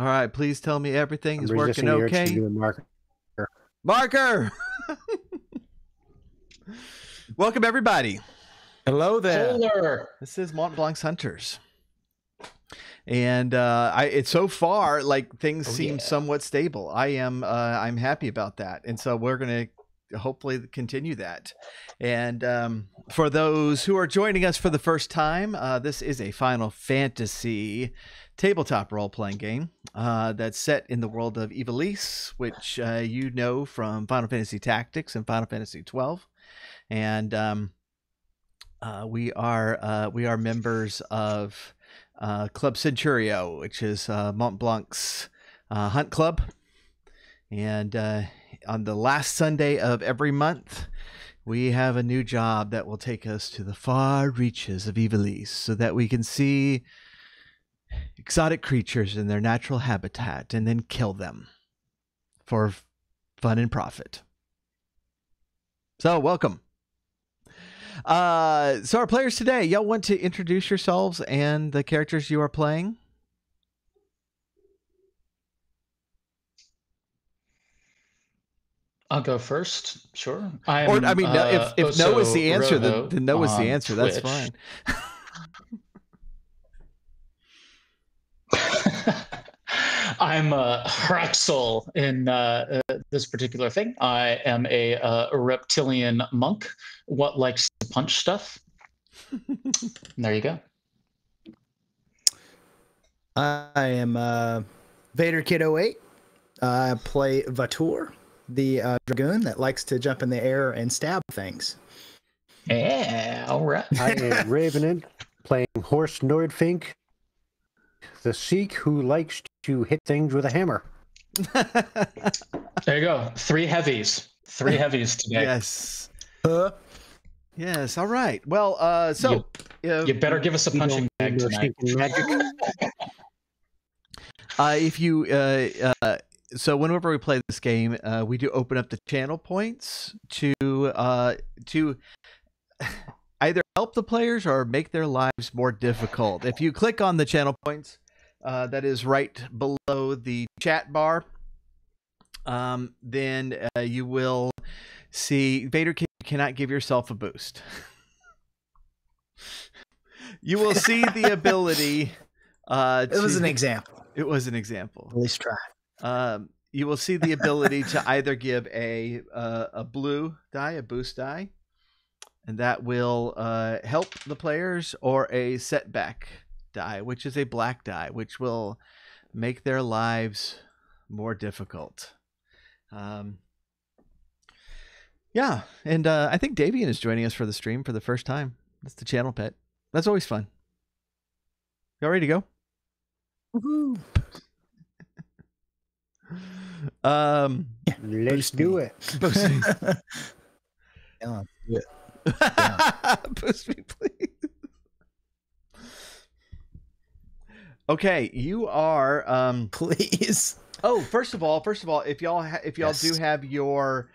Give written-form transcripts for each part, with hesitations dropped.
All right, please tell me everything is working okay. Marker! Welcome, everybody. Hello there. Hello. This is Montblanc's Hunters. And it's so far, like, things seem somewhat stable. I'm happy about that. And so we're going to hopefully continue that. And for those who are joining us for the first time, this is a Final Fantasy tabletop role-playing game that's set in the world of Ivalice, which you know from Final Fantasy Tactics and Final Fantasy 12, and we are members of Club Centurio, which is Montblanc's hunt club, and on the last Sunday of every month, we have a new job that will take us to the far reaches of Ivalice, so that we can see exotic creatures in their natural habitat and then kill them for fun and profit. So welcome. So our players today, y'all want to introduce yourselves and the characters you are playing? I'll go first. Sure. If no is the answer, then no is the answer. That's fine. I'm Hraxel in this particular thing. I am a reptilian monk, what likes to punch stuff. There you go. I am Vader Kid 08. I play Vatur, the dragoon that likes to jump in the air and stab things. Yeah, all right. I am Ravenin, playing Horst Nordfink, the Sheik who likes to hit things with a hammer. There you go. Three heavies. Three heavies today. Yes. Yes. All right. Well, so you better give us a punching bag tonight. So whenever we play this game, we do open up the channel points to either help the players or make their lives more difficult. If you click on the channel points, that is right below the chat bar, then you will see Vader cannot give yourself a boost. You will see the ability it was an example. It was an example. At least try. You will see the ability to either give a blue die, a boost die, and that will help the players, or a setback die, which is a black die, which will make their lives more difficult. Yeah, and I think Davian is joining us for the stream for the first time. That's the channel pet. That's always fun. Y'all ready to go? Woohoo! Yeah, let's do it. Yeah, yeah. Yeah. Boost me, please. Okay, you are please. Oh, first of all, if y'all yes, do have your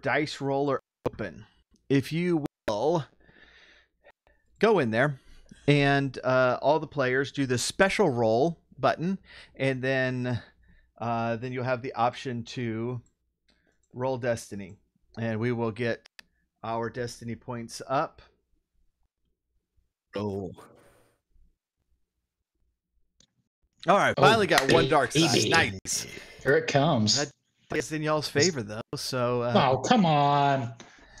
dice roller open, if you will go in there, and all the players do the special roll button, and then you'll have the option to roll destiny. And we will get our destiny points up. Oh. All right, finally got one dark side. Nice. Here it comes. That is in y'all's favor, though. So. Oh, come on,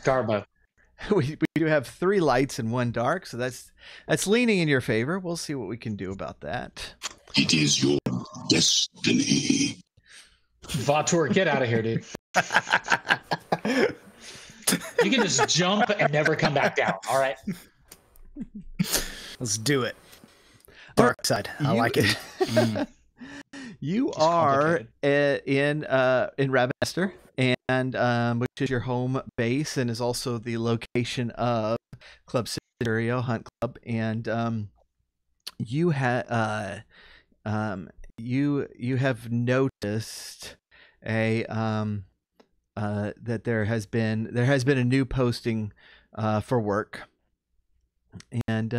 Garbo. We do have three lights and one dark, so that's leaning in your favor. We'll see what we can do about that. It is your destiny. Vatur, get out of here, dude. You can just jump and never come back down. All right, let's do it. Dark side, I like it. You are in Rabanastre, and which is your home base, and is also the location of Club Centurio Hunt Club. And you have noticed that there has been a new posting for work, and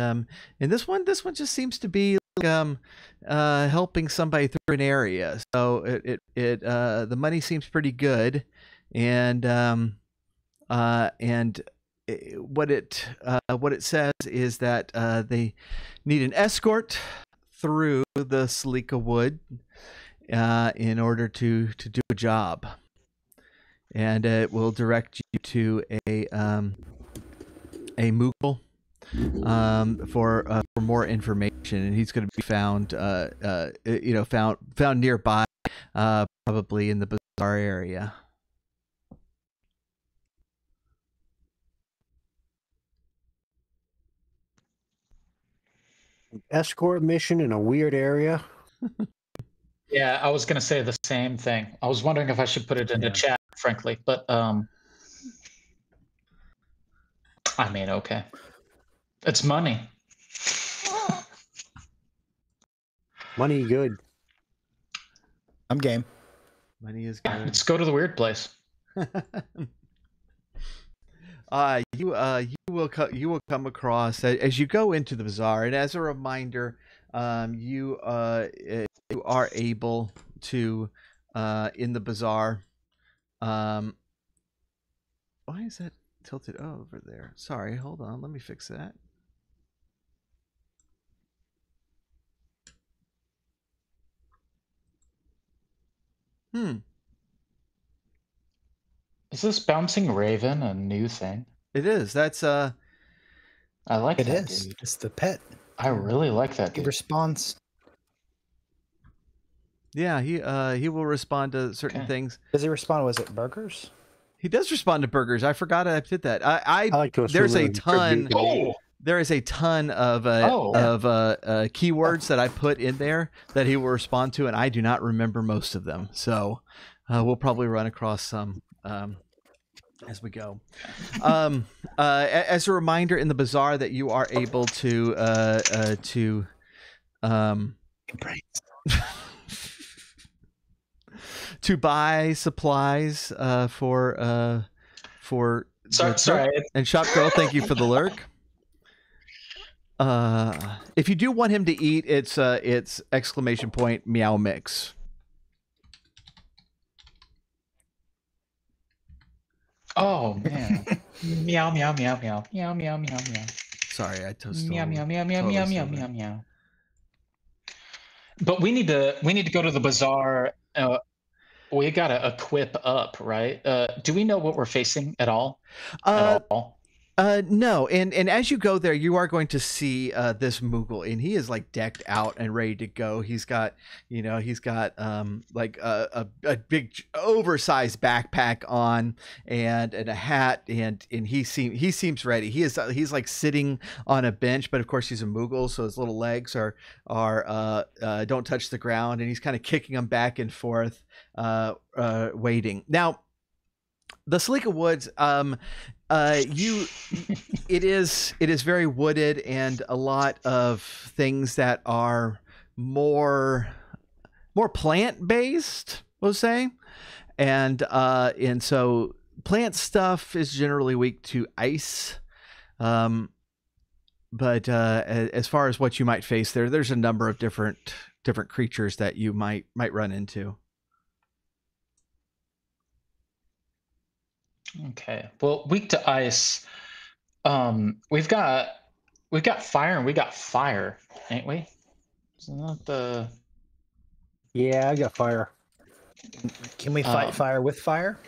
this one just seems to be helping somebody through an area. So the money seems pretty good, and what it says is that they need an escort through the Salikawood in order to do a job, and it will direct you to a Moogle for more information, and he's going to be found found nearby, probably in the bazaar area. Escort mission in a weird area. Yeah, I was going to say the same thing. I was wondering if I should put it in the chat, frankly, but I mean, okay. It's money. Money good. I'm game. Money is good. Yeah, let's go to the weird place. You will come across as you go into the bazaar, and as a reminder, you are able to in the bazaar. Why is that tilted over there? Sorry, hold on. Let me fix that. Is this Bouncing Raven a new thing? It is. That's I like it. That is. Dude. It's the pet. I really like that. He responds. Yeah, he will respond to certain things. Does he respond? Was it burgers? He does respond to burgers. I forgot I did that. I like to there's a ton. Oh. There is a ton of keywords that I put in there that he will respond to, and I do not remember most of them. So we'll probably run across some. As we go, as a reminder in the bazaar that you are able to buy supplies for sorry. And Shop Girl, thank you for the lurk. If you do want him to eat, it's ! Meow Mix. Oh man! Meow meow meow meow meow meow meow meow. Sorry, I toasted. Meow meow meow meow meow meow meow meow. But we need to go to the bazaar. We gotta equip up, right? Do we know what we're facing at all? No. And as you go there, you are going to see this Moogle, and he is like decked out and ready to go. He's got, you know, he's got like a big oversized backpack on, and a hat, and he seems ready. He's like sitting on a bench, but of course he's a Moogle, so his little legs are don't touch the ground, and he's kind of kicking them back and forth, waiting. Now, the Salikawood, it is very wooded, and a lot of things that are more plant based, we'll say, and so plant stuff is generally weak to ice, but as far as what you might face there, there's a number of different creatures that you might run into. Okay. Well, weak to ice. We've got fire, and we got fire, ain't we? Isn't that the? Yeah, I got fire. Can we fight fire with fire?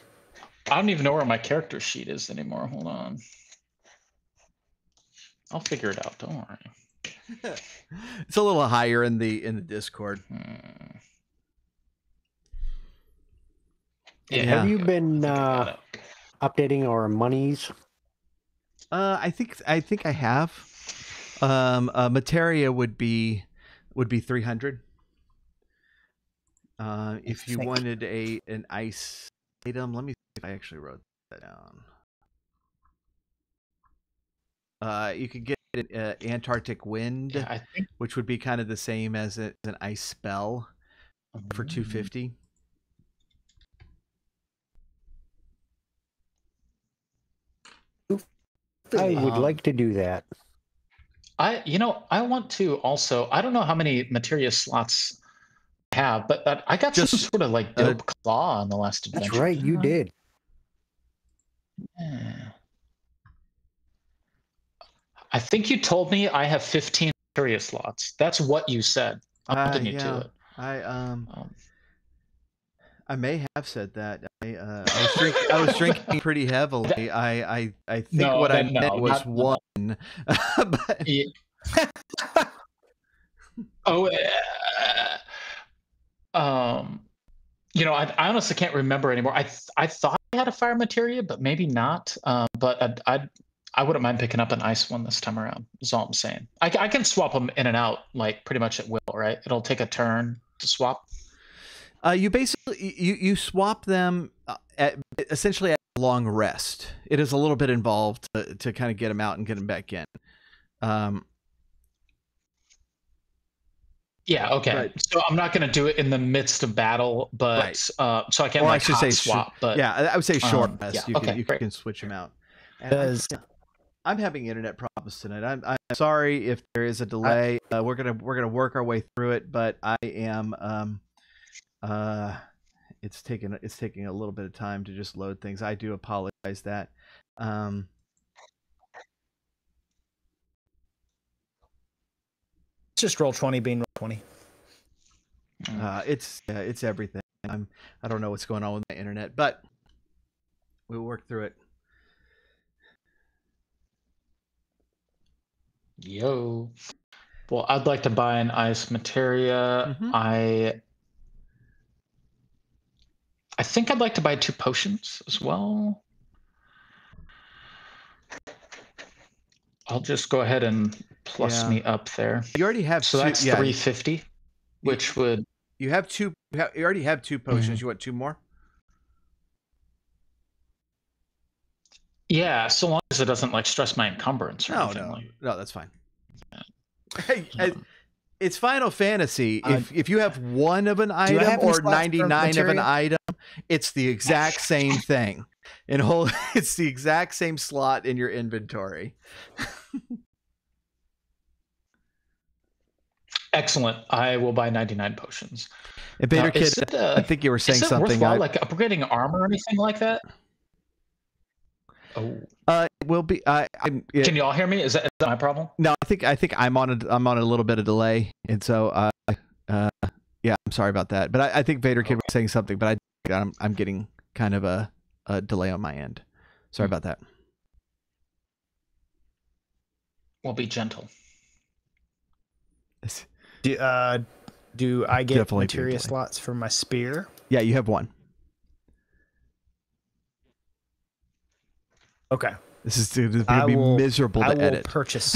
I don't even know where my character sheet is anymore. Hold on. I'll figure it out. Don't worry. It's a little higher in the Discord. Yeah. Have you been? Updating our monies? I think I have. Materia would be 300. If you wanted an ice item, let me see if I actually wrote that down. You could get an Antarctic wind, yeah, I think, which would be kind of the same as an ice spell for 250. I would like to do that. I want to also, I don't know how many materia slots I have, but I got just, some sort of like dope claw on the last adventure. That's right, you did. Yeah. I think you told me I have 15 materia slots. That's what you said. I'm holding you to it. I may have said that. I was drinking pretty heavily. I think no, what I meant no, was not, one. But... yeah. Oh, you know, I honestly can't remember anymore. I thought I had a fire materia, but maybe not. But I wouldn't mind picking up an ice one this time around. Is all I'm saying. I can swap them in and out like pretty much at will, right? It'll take a turn to swap. You basically you swap them essentially at a long rest. It is a little bit involved to kind of get them out and get them back in. Yeah. Okay. Right. So I'm not going to do it in the midst of battle, but right. So I can like I should say swap. But yeah, I would say short rest. Yeah, you can switch them out. And I'm having internet problems tonight. I'm sorry if there is a delay. We're gonna work our way through it, but I am. It's taking a little bit of time to just load things. I do apologize that. Just roll 20 being roll 20. It's everything. I don't know what's going on with my internet, but we'll work through it. Yo. Well, I'd like to buy an ice materia. Mm-hmm. I think I'd like to buy 2 potions as well. I'll just go ahead and plus me up there. You already have so 2, that's 350, which would you have 2? You already have 2 potions. Mm-hmm. You want 2 more? Yeah, so long as it doesn't like stress my encumbrance or anything. No, that's fine. Yeah. Hey, it's Final Fantasy. If you have 1 of an item or 99 of an item, it's the exact same thing. It's the exact same slot in your inventory. Excellent. I will buy 99 potions. And Bader Kid, I think you were saying something. Like upgrading armor or anything like that? Oh. It will be. Can you all hear me? Is that my problem? No, I think I'm on a little bit of delay, and so yeah, I'm sorry about that. But I think Vader Kid was saying something, but I'm getting kind of a delay on my end. Sorry about that. We'll be gentle. Do I get materia slots for my spear? Yeah, you have 1. Okay. This is going to be miserable to edit. I will purchase.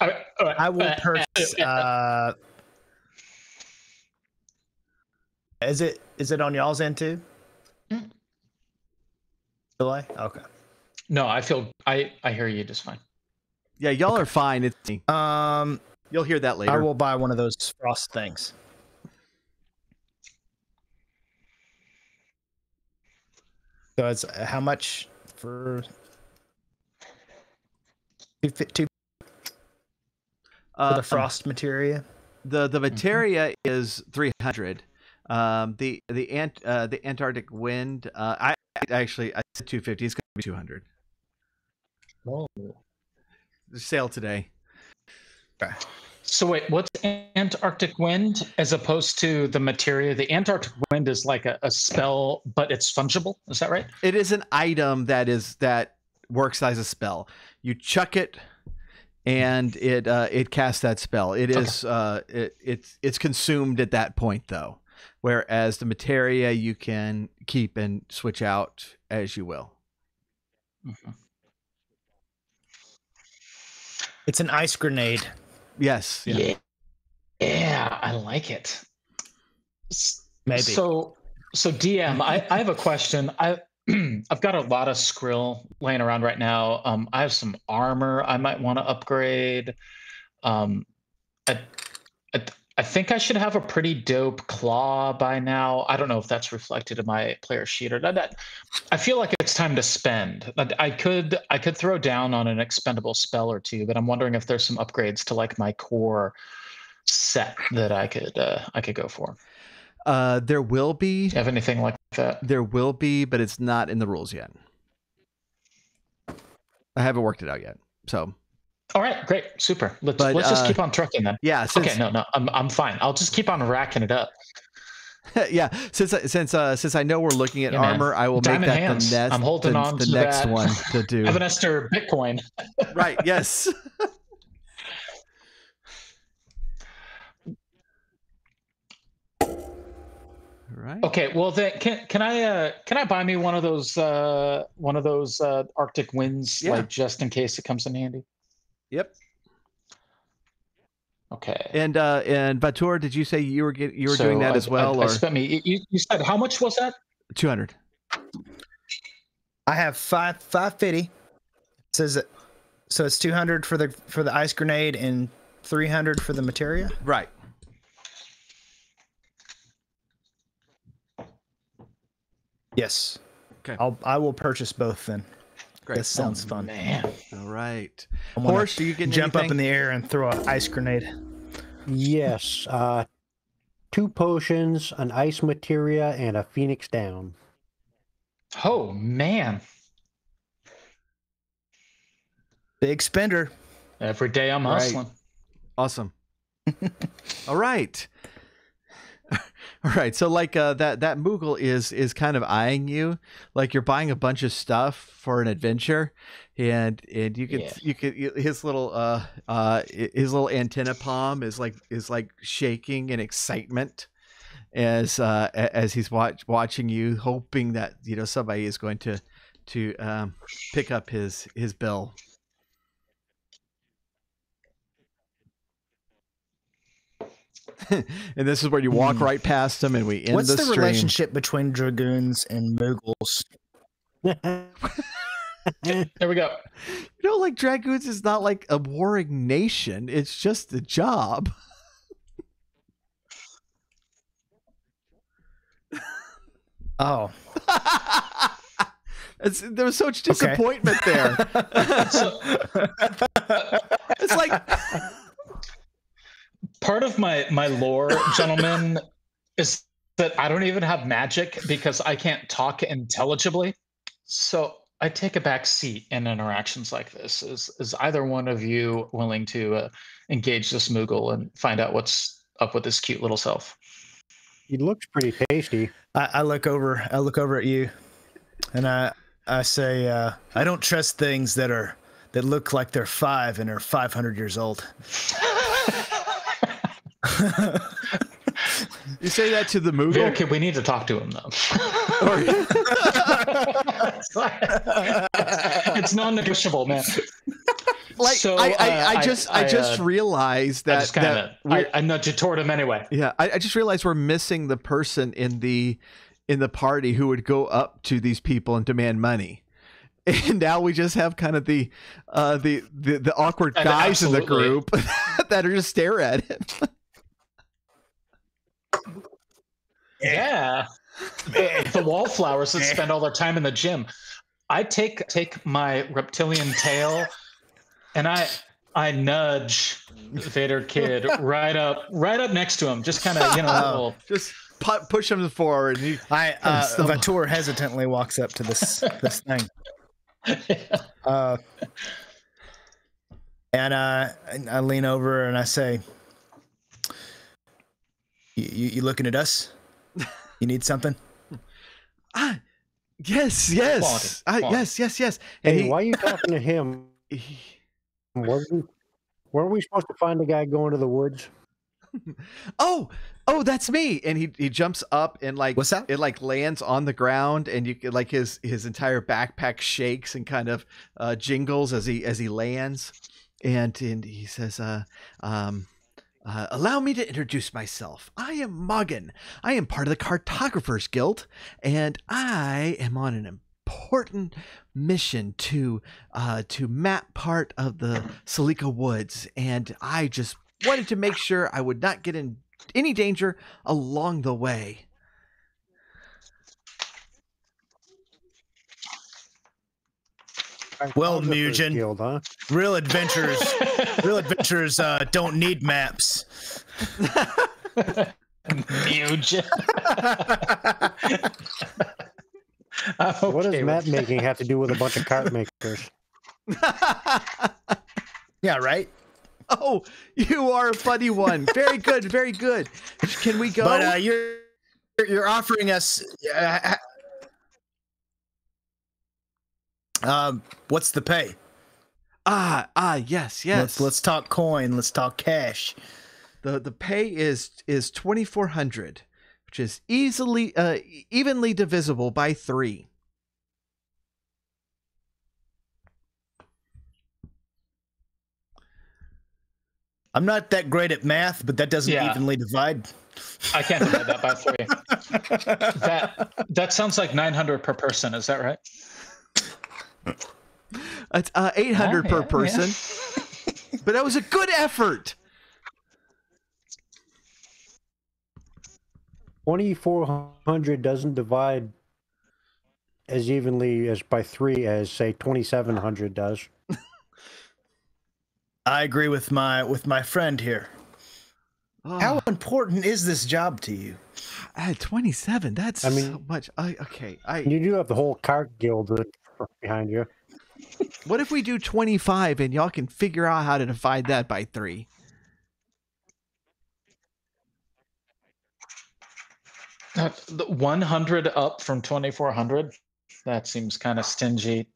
I will purchase. Is it on y'all's end too? Delay? Okay. No, I hear you just fine. Yeah, y'all are fine. It's me. You'll hear that later. I will buy one of those frost things. So it's how much for 250 the frost materia? The materia is 300. The Antarctic wind. I said 250. It's going to be 200. Whoa! Sale today. Okay. So wait, what's Antarctic wind as opposed to the materia? The Antarctic wind is like a spell, but it's fungible. Is that right? It is an item that works as a spell. You chuck it, and it casts that spell. It is it's consumed at that point though, whereas the materia you can keep and switch out as you will. Mm-hmm. It's an ice grenade. Yes. Yeah, I like it. Maybe. So DM, I have a question. I've got a lot of Skrill laying around right now. I have some armor I might want to upgrade. I think I should have a pretty dope claw by now. I don't know if that's reflected in my player sheet or not. I feel like it's time to spend. I could throw down on an expendable spell or two, but I'm wondering if there's some upgrades to like my core set that I could go for. There will be. Do you have anything like that? There will be, but it's not in the rules yet. I haven't worked it out yet, so. All right, great, super. Let's just keep on trucking then. Yeah. Since, okay, no, I'm fine. I'll just keep on racking it up. Yeah, since I know we're looking at armor, man. I will Diamond make that hands. The next. I'm holding on the to next that. One to do. Rabanastre Bitcoin. Right. Yes. Right. Okay. Well, then can I buy me one of those Arctic Winds, yeah, like just in case it comes in handy? Yep. Okay. And Batur, did you say you were doing that as well? I spent me. You said how much was that? 200. I have 550. It says it. So it's 200 for the ice grenade and 300 for the materia. Right. Yes. Okay. I will purchase both then. Great. This sounds fun. Man. All right. Horse, do you get jump anything? Up in the air and throw an ice grenade? Yes. 2 potions, an ice materia, and a phoenix down. Oh, man. Big spender. Every day I'm hustling. Right. Awesome. All right. All right, so like that Moogle is kind of eyeing you, like you're buying a bunch of stuff for an adventure, and you could, yeah, you could, his little antenna palm is like shaking in excitement as he's watching you, hoping that somebody is going to pick up his bill. And this is where you walk right past them, and we end the stream. What's the relationship between dragoons and Moogles? There we go. Like dragoons is not like a warring nation. It's just a job. Oh. There was so much disappointment there. It's like... Part of my lore, gentlemen, is that I don't even have magic because I can't talk intelligibly. So I take a back seat in interactions like this. Is either one of you willing to engage this Moogle and find out what's up with this cute little self? He looks pretty tasty. I look over at you, and I say, I don't trust things that look like they're 5 and are 500 years old. You say that to the movie? Okay, we need to talk to him though. It's non-negotiable, man. Like so, I just realized that I nudge it toward him anyway. Yeah, I just realized we're missing the person in the party who would go up to these people and demand money. And now we just have kind of the awkward guys in the group that are just stare at it. Yeah, the wallflowers that spend all their time in the gym. I take my reptilian tail, and I nudge Vader Kid right up next to him, just kind of just push him forward. And Vatur hesitantly walks up to this thing. Yeah. And I lean over and I say, you looking at us? You need something? Yes. Yes. And hey, why are you talking to him? Weren't we supposed to find a guy going to the woods? Oh, that's me. And he jumps up and like, what's that? It like lands on the ground, and you like his entire backpack shakes and kind of jingles as he lands. And he says, allow me to introduce myself. I am Moggin. I am part of the Cartographer's Guild, and I am on an important mission to map part of the Salikawood woods. And I just wanted to make sure I would not get in any danger along the way. Well, Mugen, healed, huh? real adventures don't need maps. Mugen. Okay, what does map making have to do with a bunch of cart makers? Yeah, right? Oh, you are a funny one. Very good, very good. Can we go? But you're offering us... what's the pay? Yes. Let's talk coin. Let's talk cash. The pay is 2,400, which is evenly divisible by 3. I'm not that great at math, but that doesn't evenly divide. I can't divide that by 3. That sounds like 900 per person. Is that right? It's 800 per person, yeah. But that was a good effort. 2,400 doesn't divide as evenly as by 3 as say 2,700 does. I agree with my friend here. Oh. How important is this job to you? At 27, that's so much. You do have the whole cart guild behind you. What if we do 25 and y'all can figure out how to divide that by 3? The 100 up from 2,400. That seems kind of stingy.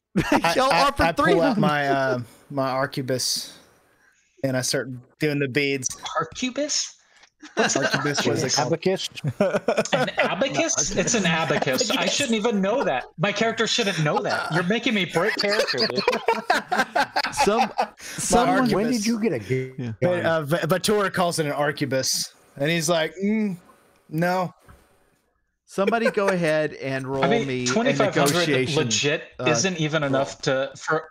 Y'all offer 3. I pull out my arquebus and I start doing the beads. Arquebus? What's arquebus? What is it called? Abacus? An abacus? It's an abacus. I shouldn't even know that. My character shouldn't know that. You're making me break character, dude. When did you get a game? Yeah. Vatura calls it an arquebus. And he's like, no. Somebody go ahead and roll me 2,500 legit isn't even enough for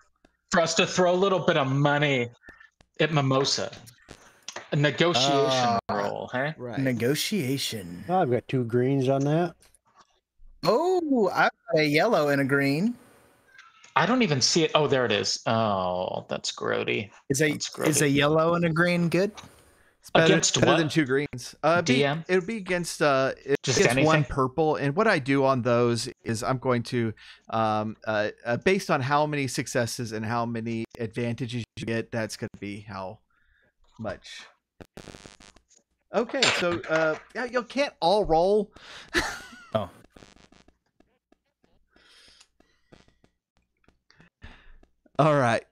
us to throw a little bit of money at Mimosa. A negotiation roll, huh? Right. Negotiation. Oh, I've got 2 greens on that. Oh, I've got a yellow and a green. I don't even see it. Oh, there it is. Oh, that's grody. Is a yellow and a green good? It's better, better than 2 greens. DM? It would be against just 1 purple. And what I do on those is I'm going to, based on how many successes and how many advantages you get, that's going to be how much. Okay, so you can't all roll. Oh. All right,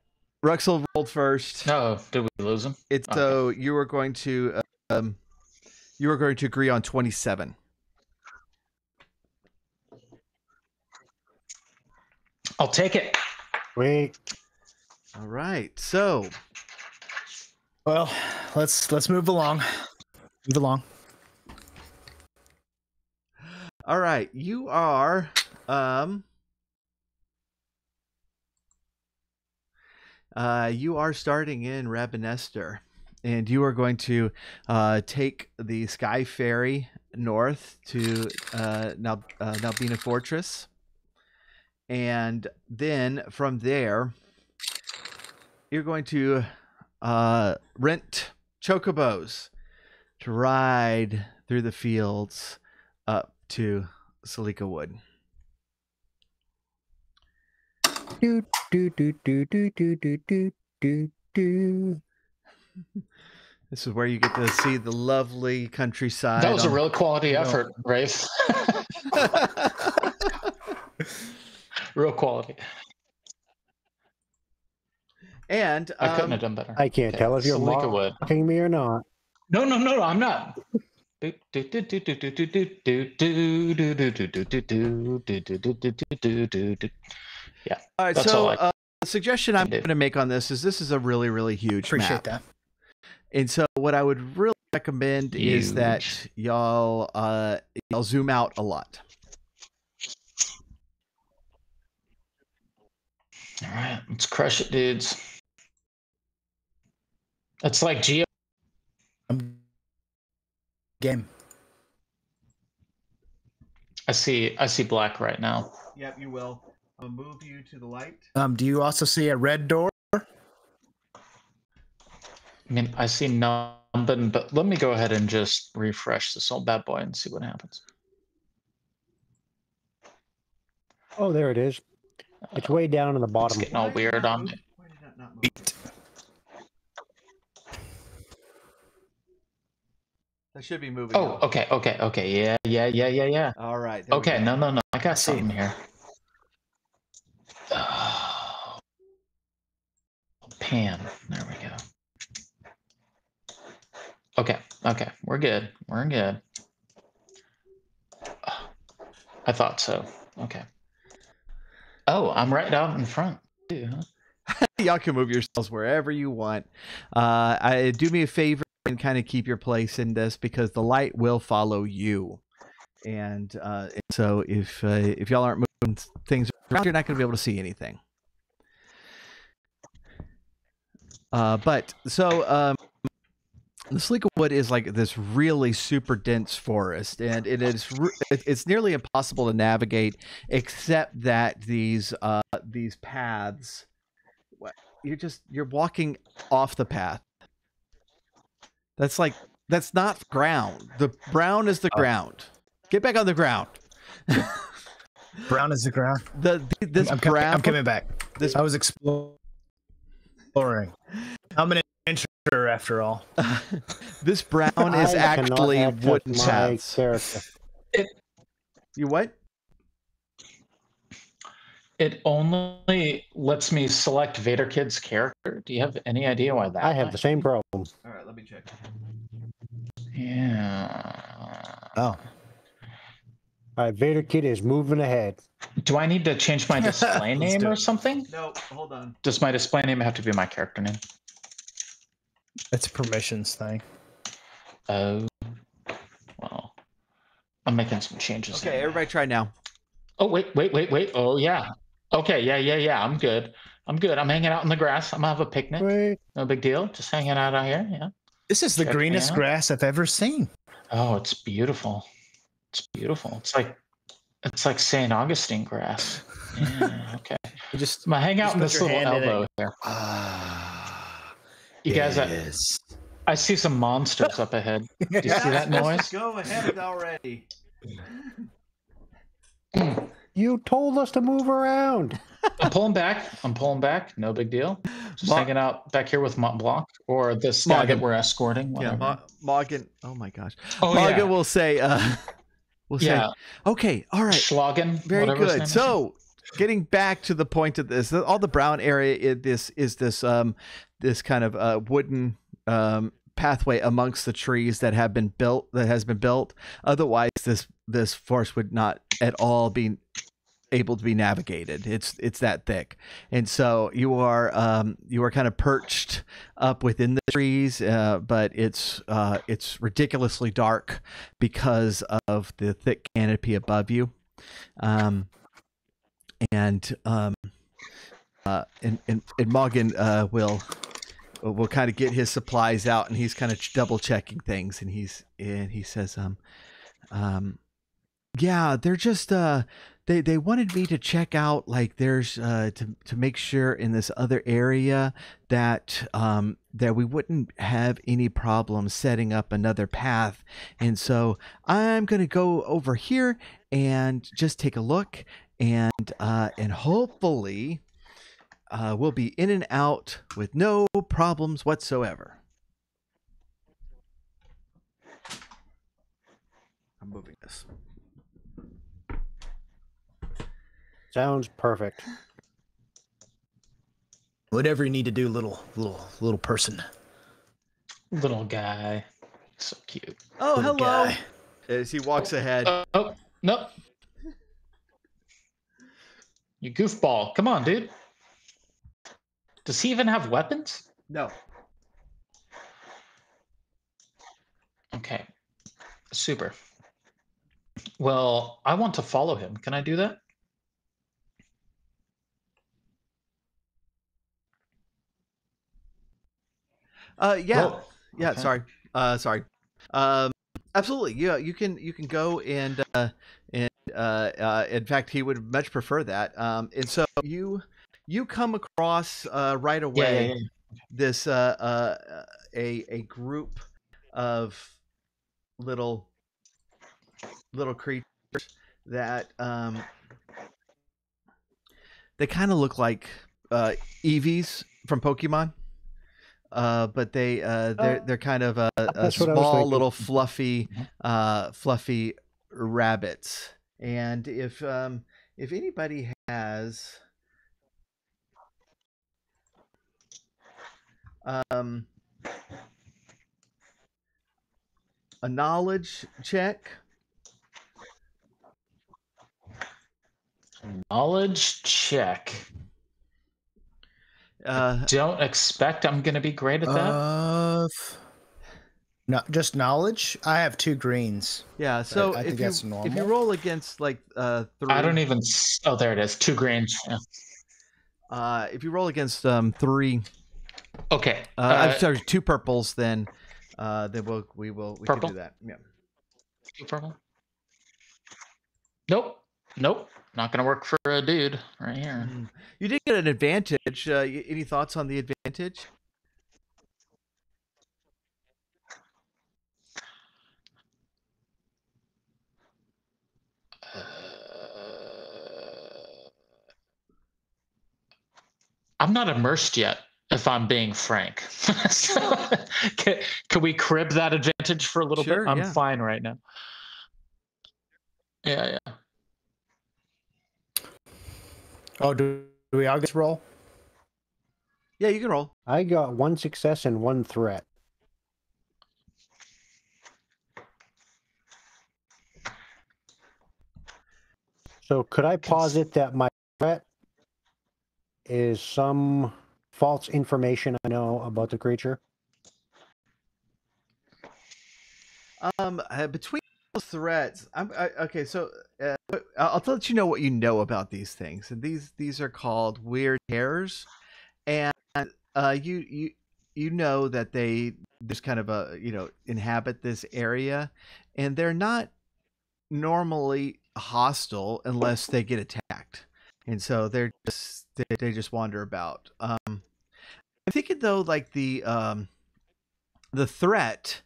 Ruxel rolled first. No, did we lose him? So you were going to agree on 27. I'll take it. Wait. All right, so. Well, let's move along. Move along. All right, you are starting in Rabanastre, and you are going to take the Sky Ferry north to Nalbina Fortress, and then from there you're going to rent chocobos to ride through the fields up to Salikawood. This is where you get to see the lovely countryside. That was a real quality effort, Rafe. Real quality. And I couldn't have done better. I can't tell if you're mocking me or not. No, I'm not. Yeah. All right. So the suggestion I'm going to make on this is a really, really huge map. Appreciate that. And so what I would really recommend is that y'all zoom out a lot. All right, let's crush it, dudes. That's like Geo. I'm game. I see black right now. Yep, you will. I'll move you to the light. Do you also see a red door? I mean, I see none, but let me go ahead and just refresh this old bad boy and see what happens. Oh, there it is. It's way down in the bottom. It's getting all weird on me. Why did that not move? That should be moving. Oh, out. Okay. Yeah. All right. Okay, no. I got something here. Oh. Pan. There we go. Okay, we're good. Oh, I thought so. Okay. Oh, I'm right out in front too, huh? Y'all can move yourselves wherever you want. Do me a favor and kind of keep your place in this, because the light will follow you. And so if y'all aren't moving things around, you're not going to be able to see anything. The Salikawood is like this really super dense forest, and it's nearly impossible to navigate, except that these paths, you're walking off the path. That's not ground. The brown is the ground. Get back on the ground. Brown is the ground. I'm coming back. I was exploring. I'm gonna. Sure, after all, this brown is actually wooden paths. You what? It only lets me select Vader Kid's character. Do you have any idea why that? I have the same problem. All right, let me check. Yeah. Oh. All right, Vader Kid is moving ahead. Do I need to change my display name or something? No, hold on. Does my display name have to be my character name? It's a permissions thing. Oh, well, I'm making some changes. Okay, everybody try now. Oh, wait. Oh, yeah. Okay, yeah. I'm good. I'm hanging out in the grass. I'm going to have a picnic. Wait. No big deal. Just hanging out here, yeah. This is the greenest grass I've ever seen. Oh, it's beautiful. It's like St. Augustine grass. Yeah, okay. I'm going to hang out in this little elbow here. You guys, I see some monsters up ahead. Do you see that noise? Go ahead already. You told us to move around. I'm pulling back. No big deal. Just hanging out back here with Montblanc or this guy that we're escorting. Whatever. Yeah, Moggin. Oh my gosh. Oh, Moggin will say. Okay. All right. Schlagen. Very good. So, getting back to the point of this, all the brown area is this kind of wooden pathway amongst the trees that has been built. Otherwise, this forest would not at all be able to be navigated. It's that thick, and so you are kind of perched up within the trees, but it's ridiculously dark because of the thick canopy above you, and Moggin will kind of get his supplies out, and he's kind of double checking things, and he says, yeah, they're just they wanted me to check out, like, there's to make sure in this other area that that we wouldn't have any problem setting up another path, and so I'm gonna go over here and just take a look, and hopefully we'll be in and out with no problems whatsoever. I'm moving this. Sounds perfect. Whatever you need to do, little person. Little guy. So cute. Oh, little hello. Guy. As he walks ahead. Oh, no. You goofball. Come on, dude. Does he even have weapons? No. Okay. Super. Well, I want to follow him. Can I do that? Yeah. Whoa. Yeah. Okay. Sorry. Absolutely, yeah. You can go and in fact, he would much prefer that. And so you come across right away this a group of little creatures that they kind of look like Eevees from Pokemon. But they're kind of a small little fluffy rabbits. And if anybody has a knowledge check. Knowledge check. I don't expect I'm going to be great at that. No, just knowledge. I have 2 greens. Yeah, so I think that's normal. If you roll against like 3, I don't even. Oh, there it is. 2 greens. Yeah. If you roll against 3, okay. I'm sorry, 2 purples. Then we can do that. Yeah. 2 purple. Nope. Not going to work for a dude right here. You did get an advantage. Any thoughts on the advantage? I'm not immersed yet, if I'm being frank. So, can we crib that advantage for a little bit? I'm fine right now. Yeah. Oh, do we all get to roll? Yeah, you can roll. I got 1 success and 1 threat. So could I posit that my threat is some false information I know about the creature? Between threats, okay, so I'll let you know what you know about these things. And these are called weird terrors, and you know that they just kind of inhabit this area, and they're not normally hostile unless they get attacked, and so they just wander about. I'm thinking though, like the threat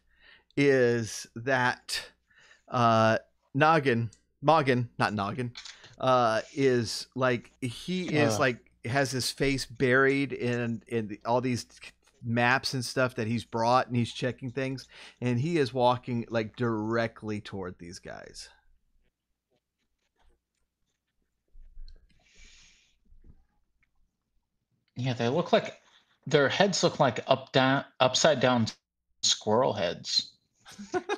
is that. Moggin is like, he is like, has his face buried in all these maps and stuff that he's brought, and he's checking things, and he is walking like directly toward these guys. Yeah, they look like, their heads look like upside down squirrel heads.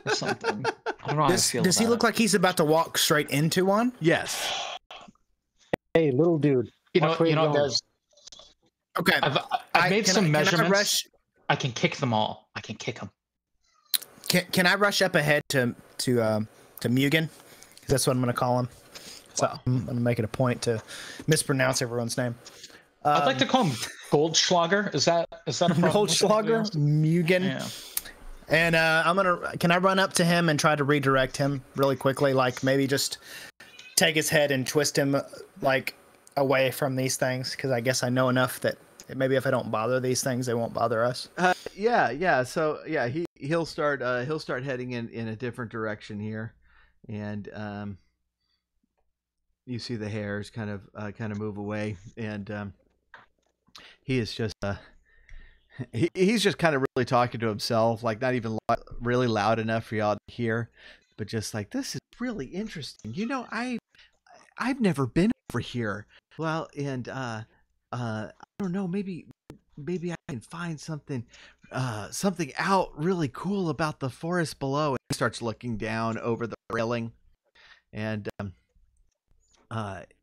Or something. I don't know how I feel. Does he look like he's about to walk straight into one? Yes. Hey, little dude. You know there's. Okay. I've made some measurements. I can kick them all. I can kick them. Can I rush up ahead to Mugen? Because that's what I'm going to call him. So I'm going to make it a point to mispronounce everyone's name. I'd like to call him Goldschlager. Is that a problem? Goldschlager, Mugen. Yeah. And I'm gonna. Can I run up to him and try to redirect him really quickly? Like maybe just take his head and twist him like away from these things, because I guess I know enough that maybe if I don't bother these things, they won't bother us. Yeah. So yeah, he'll start. He'll start heading in a different direction here, and you see the hairs kind of move away, and he is just. He's just kind of really talking to himself, like not even really loud enough for y'all to hear, but just like, this is really interesting. You know, I've never been over here. Well, and I don't know, maybe I can find something out really cool about the forest below. And he starts looking down over the railing, and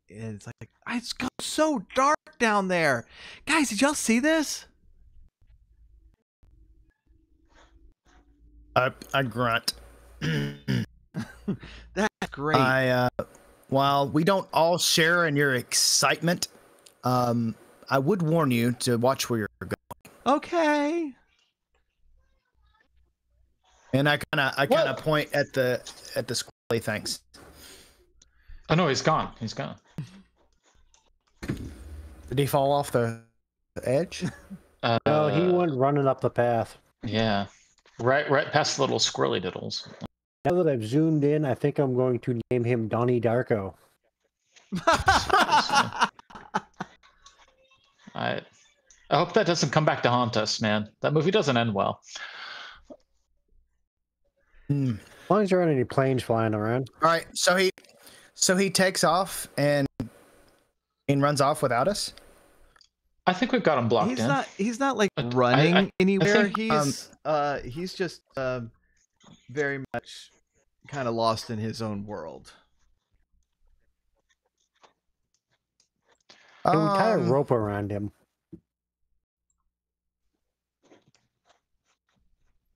it's like, it's got so dark down there, guys. Did y'all see this? I grunt. That's great. While we don't all share in your excitement, I would warn you to watch where you're going. Okay. And I kind of point at the squirrely things. Oh no, he's gone. He's gone. Did he fall off the edge? No, he went running up the path. Yeah, right past the little squirrely diddles. Now that I've zoomed in, I think I'm going to name him Donnie Darko. I hope that doesn't come back to haunt us, man. That movie doesn't end well. As long as there aren't any planes flying around. All right, so he takes off and runs off without us. I think we've got him blocked. He's not like running anywhere. I think, he's just very much kind of lost in his own world. Can we tie a rope around him?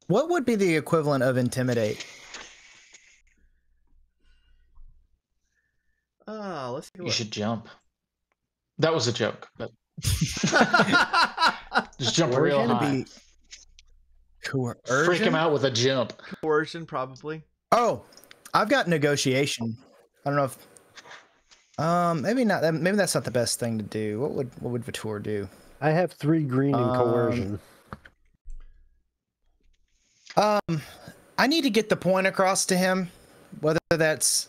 What would be the equivalent of intimidate? Let's see. You should jump. That was a joke, but just jump real high. Coercion? Freak him out with a jump. Coercion, probably. Oh, I've got negotiation. I don't know if. Maybe not. Maybe that's not the best thing to do. What would Vitor do? I have 3 green in coercion. I need to get the point across to him. Whether that's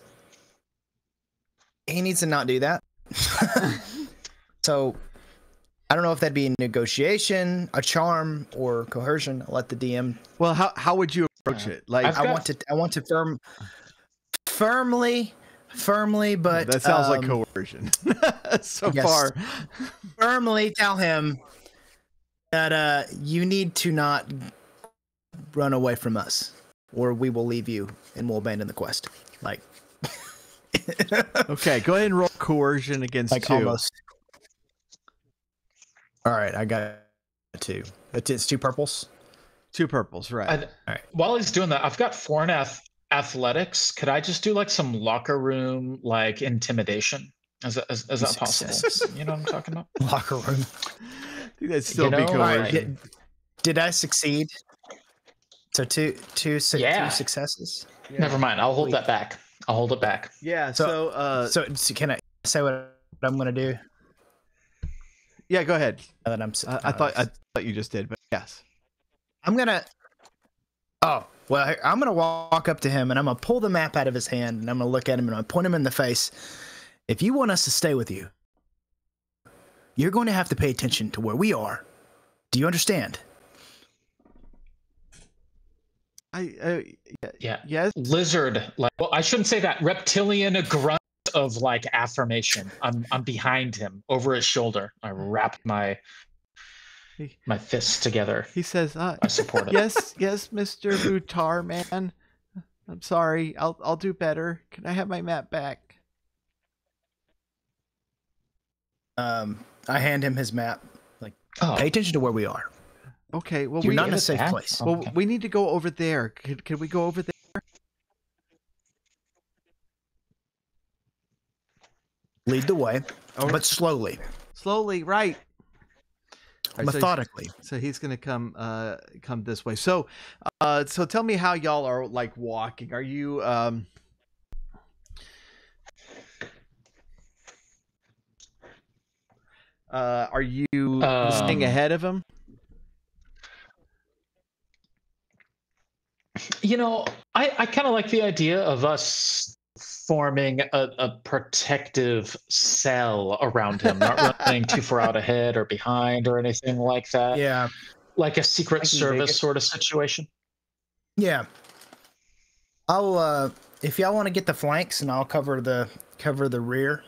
he needs to not do that. So I don't know if that'd be a negotiation, a charm, or coercion. I'll let the DM. Well, how would you approach it? Like I want to firmly, but that sounds like coercion. So yes. Far, firmly tell him that you need to not run away from us, or we will leave you and we'll abandon the quest. Like, okay, go ahead and roll coercion against like 2. Almost. All right, I got 2. It's 2 purples. 2 purples, right? All right. While he's doing that, I've got 4 and a half. Athletics. Could I just do like some locker room, like intimidation? Is that possible? You know what I'm talking about? Locker room. That'd still be cool. Right. Did I succeed? So two successes. Yeah. Never mind. I'll hold that back. I'll hold it back. Yeah. So can I say what I'm gonna do? Yeah. Go ahead. That I'm. I thought you just did, but yes. I'm gonna. Oh. Well, I'm going to walk up to him, and I'm going to pull the map out of his hand, and I'm going to look at him, and I'm going to point him in the face. If you want us to stay with you, you're going to have to pay attention to where we are. Do you understand? Yeah. Yes. Lizard. Like, well, I shouldn't say that. Reptilian grunt of, like, affirmation. I'm behind him, over his shoulder. I wrap my fists together. He says, I support it. Yes, Mr. Butar, man. I'm sorry. I'll do better. Can I have my map back? I hand him his map. Like, pay attention to where we are. Okay. Well, we're not in a safe place. Well, okay. We need to go over there. Can we go over there? Lead the way, but slowly. Slowly, right. Right, methodically. So he's going to come this way. So, so tell me how y'all are like walking. Are you, are you staying ahead of him? You know, I kind of like the idea of us forming a protective cell around him, not running too far out ahead or behind or anything like that. Yeah, like a Secret Service sort of situation. Yeah, I'll if y'all want to get the flanks, and I'll cover the rear.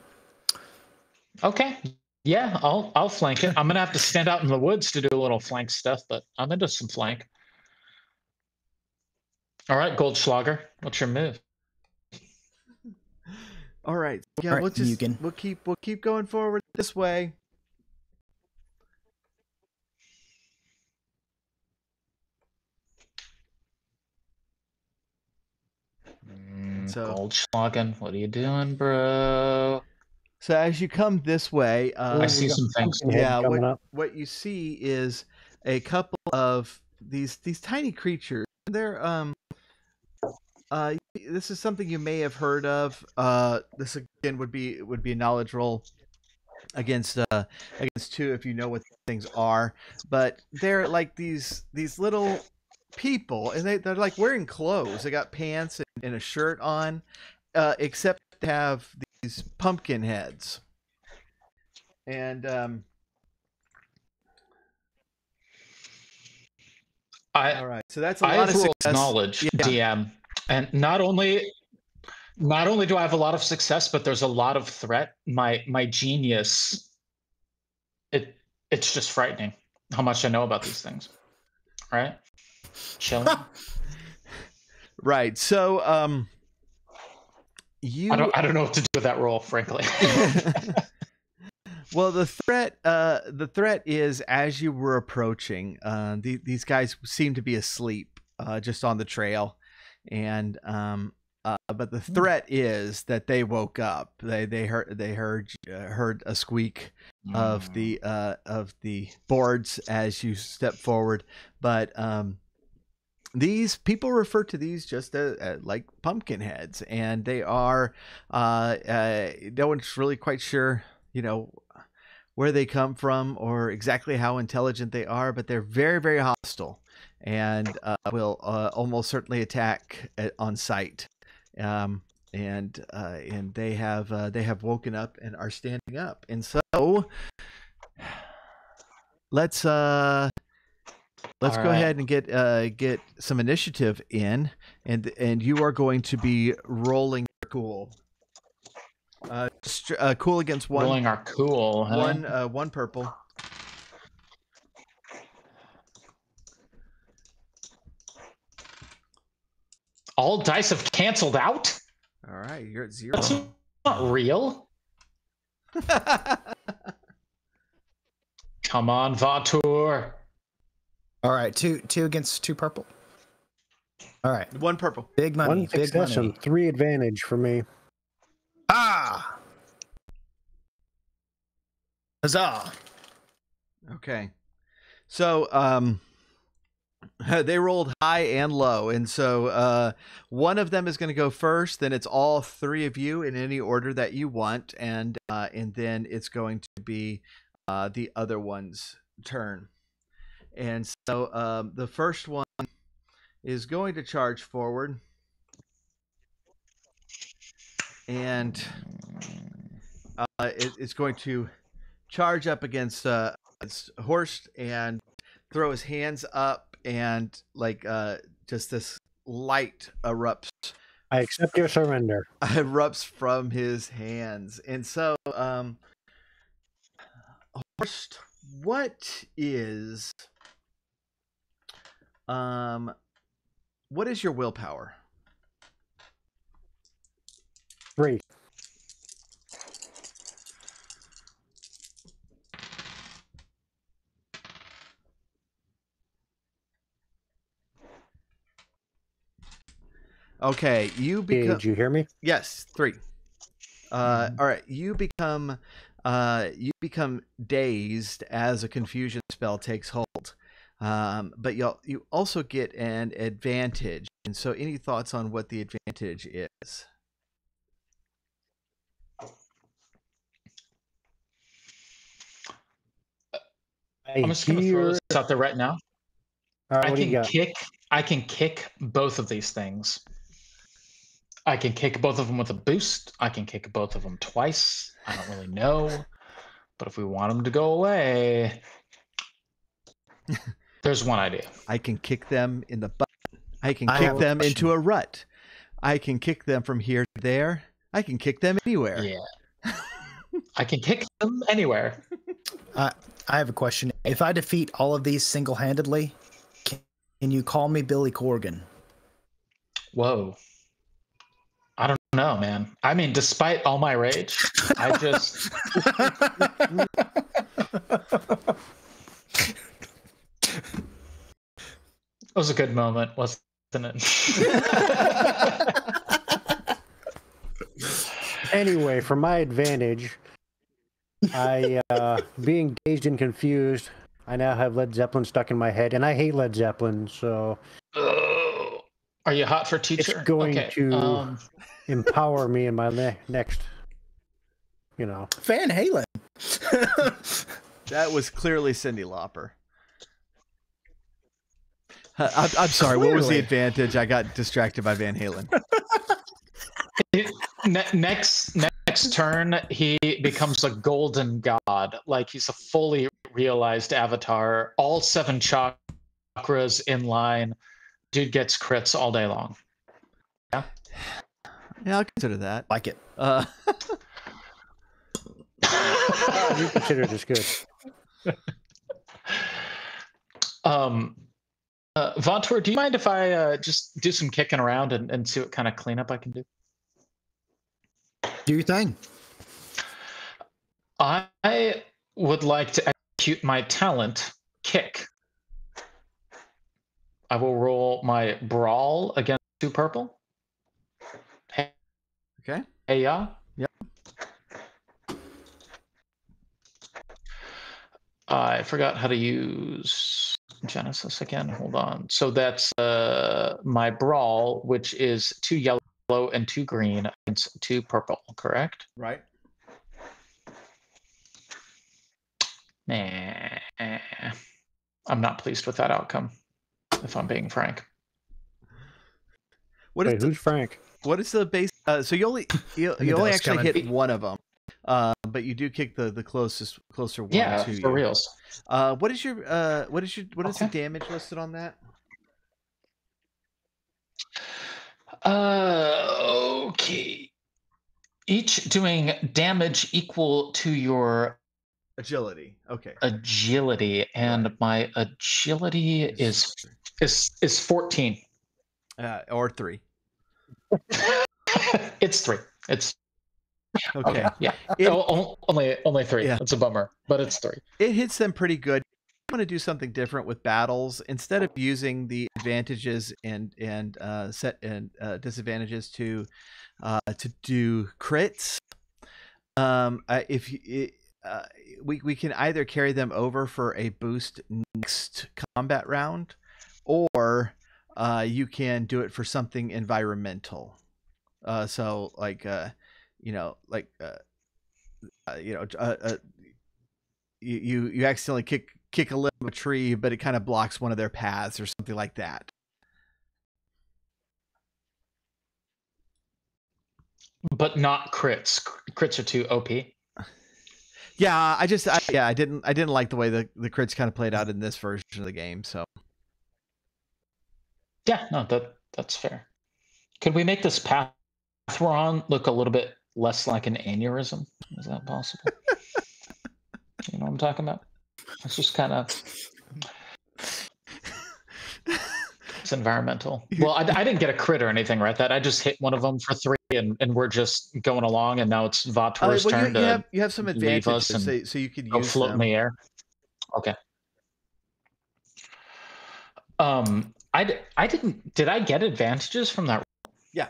Okay, yeah, I'll flank it. I'm gonna have to stand out in the woods to do a little flank stuff, but I'm into some flank. All right, Goldschlager, what's your move? All right. Yeah, all right, we'll keep going forward this way. So, Goldschlagen, what are you doing, bro? So as you come this way, I see some things. Yeah, what you see is a couple of these tiny creatures. They're This is something you may have heard of. This again would be a knowledge roll against against two if you know what things are. But they're like these little people, and they're like wearing clothes. They got pants and a shirt on, except they have these pumpkin heads. And all right, so that's a lot of success. Knowledge, yeah. DM, and not only do I have a lot of success, but there's a lot of threat. My genius, it's just frightening how much I know about these things. All right, chilling. Right. So I don't know what to do with that role, frankly. Well, the threat is as you were approaching. These guys seem to be asleep, just on the trail, and but the threat is that they woke up. They heard a squeak of the boards as you step forward. But these people refer to these just as like pumpkin heads, and they are no one's really quite sure, you know, where they come from or exactly how intelligent they are, but they're very, very hostile and will almost certainly attack on sight. And they have woken up and are standing up. And so let's go ahead and get some initiative in, and you are going to be rolling cool. Cool against one. Rolling our cool. Huh? One purple. All dice have canceled out. All right, you're at zero. That's not real. Come on, Vautour. All right, two against two purple. All right, one purple. Big money. One big money. Three advantage for me. Ah! Huzzah! Okay. So, they rolled high and low, and so one of them is going to go first, then it's all three of you in any order that you want, and then it's going to be the other one's turn. And so the first one is going to charge forward. And it's going to charge up against Horst and throw his hands up, and like just this light erupts. I accept your surrender. Erupts from his hands. And so Horst, what is your willpower? 3. Okay, you become. Did you hear me? Yes, 3. All right, you become dazed as a confusion spell takes hold, but you also get an advantage. And so, any thoughts on what the advantage is? I'm just going to throw this out there right now. I can kick both of these things. I can kick both of them with a boost. I can kick both of them twice. I don't really know. But if we want them to go away, there's one idea. I can kick them in the butt. I can kick them into a rut. I can kick them from here to there. I can kick them anywhere. Yeah. I can kick them anywhere. I have a question. If I defeat all of these single-handedly, can you call me Billy Corgan? Whoa. I don't know, man. I mean, despite all my rage, I just... It was a good moment, wasn't it? Anyway, for my advantage... I, being dazed and confused, I now have Led Zeppelin stuck in my head, and I hate Led Zeppelin, so... Are you hot for teacher? It's going to empower me in my next, you know. Van Halen. That was clearly Cyndi Lauper. I'm sorry. Clearly. What was the advantage? I got distracted by Van Halen. Next turn, he becomes a golden god. Like, he's a fully realized avatar. All 7 chakras in line. Dude gets crits all day long. Yeah. Yeah, I'll consider that. Like it. You consider this good. Vontor, do you mind if I just do some kicking around and see what kind of cleanup I can do? Do your thing. I would like to execute my talent, kick. I will roll my brawl against 2 purple. Hey, okay. Hey, yeah. Yep. I forgot how to use Genesys again. Hold on. So that's my brawl, which is 2 yellow and 2 green against 2 purple, correct? Right. Nah. I'm not pleased with that outcome, if I'm being frank. What is who's Frank? What is the base? So you only actually hit one of them, but you do kick the closer one. Yeah, to for you. Reals. What is the damage listed on that? Okay. Each doing damage equal to your agility. Okay. Agility, and my agility is 14. Or 3. It's 3. It's okay. Yeah. Only 3. Yeah. It's a bummer, but it's 3. It hits them pretty good. I'm going to do something different with battles. Instead of using the advantages and disadvantages to do crits, we can either carry them over for a boost next combat round, or you can do it for something environmental. So you accidentally kick a limb of a tree, but it kind of blocks one of their paths or something like that. But not crits. Crits are too OP. Yeah, I didn't like the way the crits kind of played out in this version of the game. So yeah, no, that's fair. Could we make this path we're on look a little bit less like an aneurysm? Is that possible? You know what I'm talking about? It's just kind of it's environmental. Well, I didn't get a crit or anything, right? That I just hit one of them for 3, and we're just going along, and now it's Vator's turn to you have some advantages, so you could use float them in the air. Okay. I didn't. Did I get advantages from that? Yeah.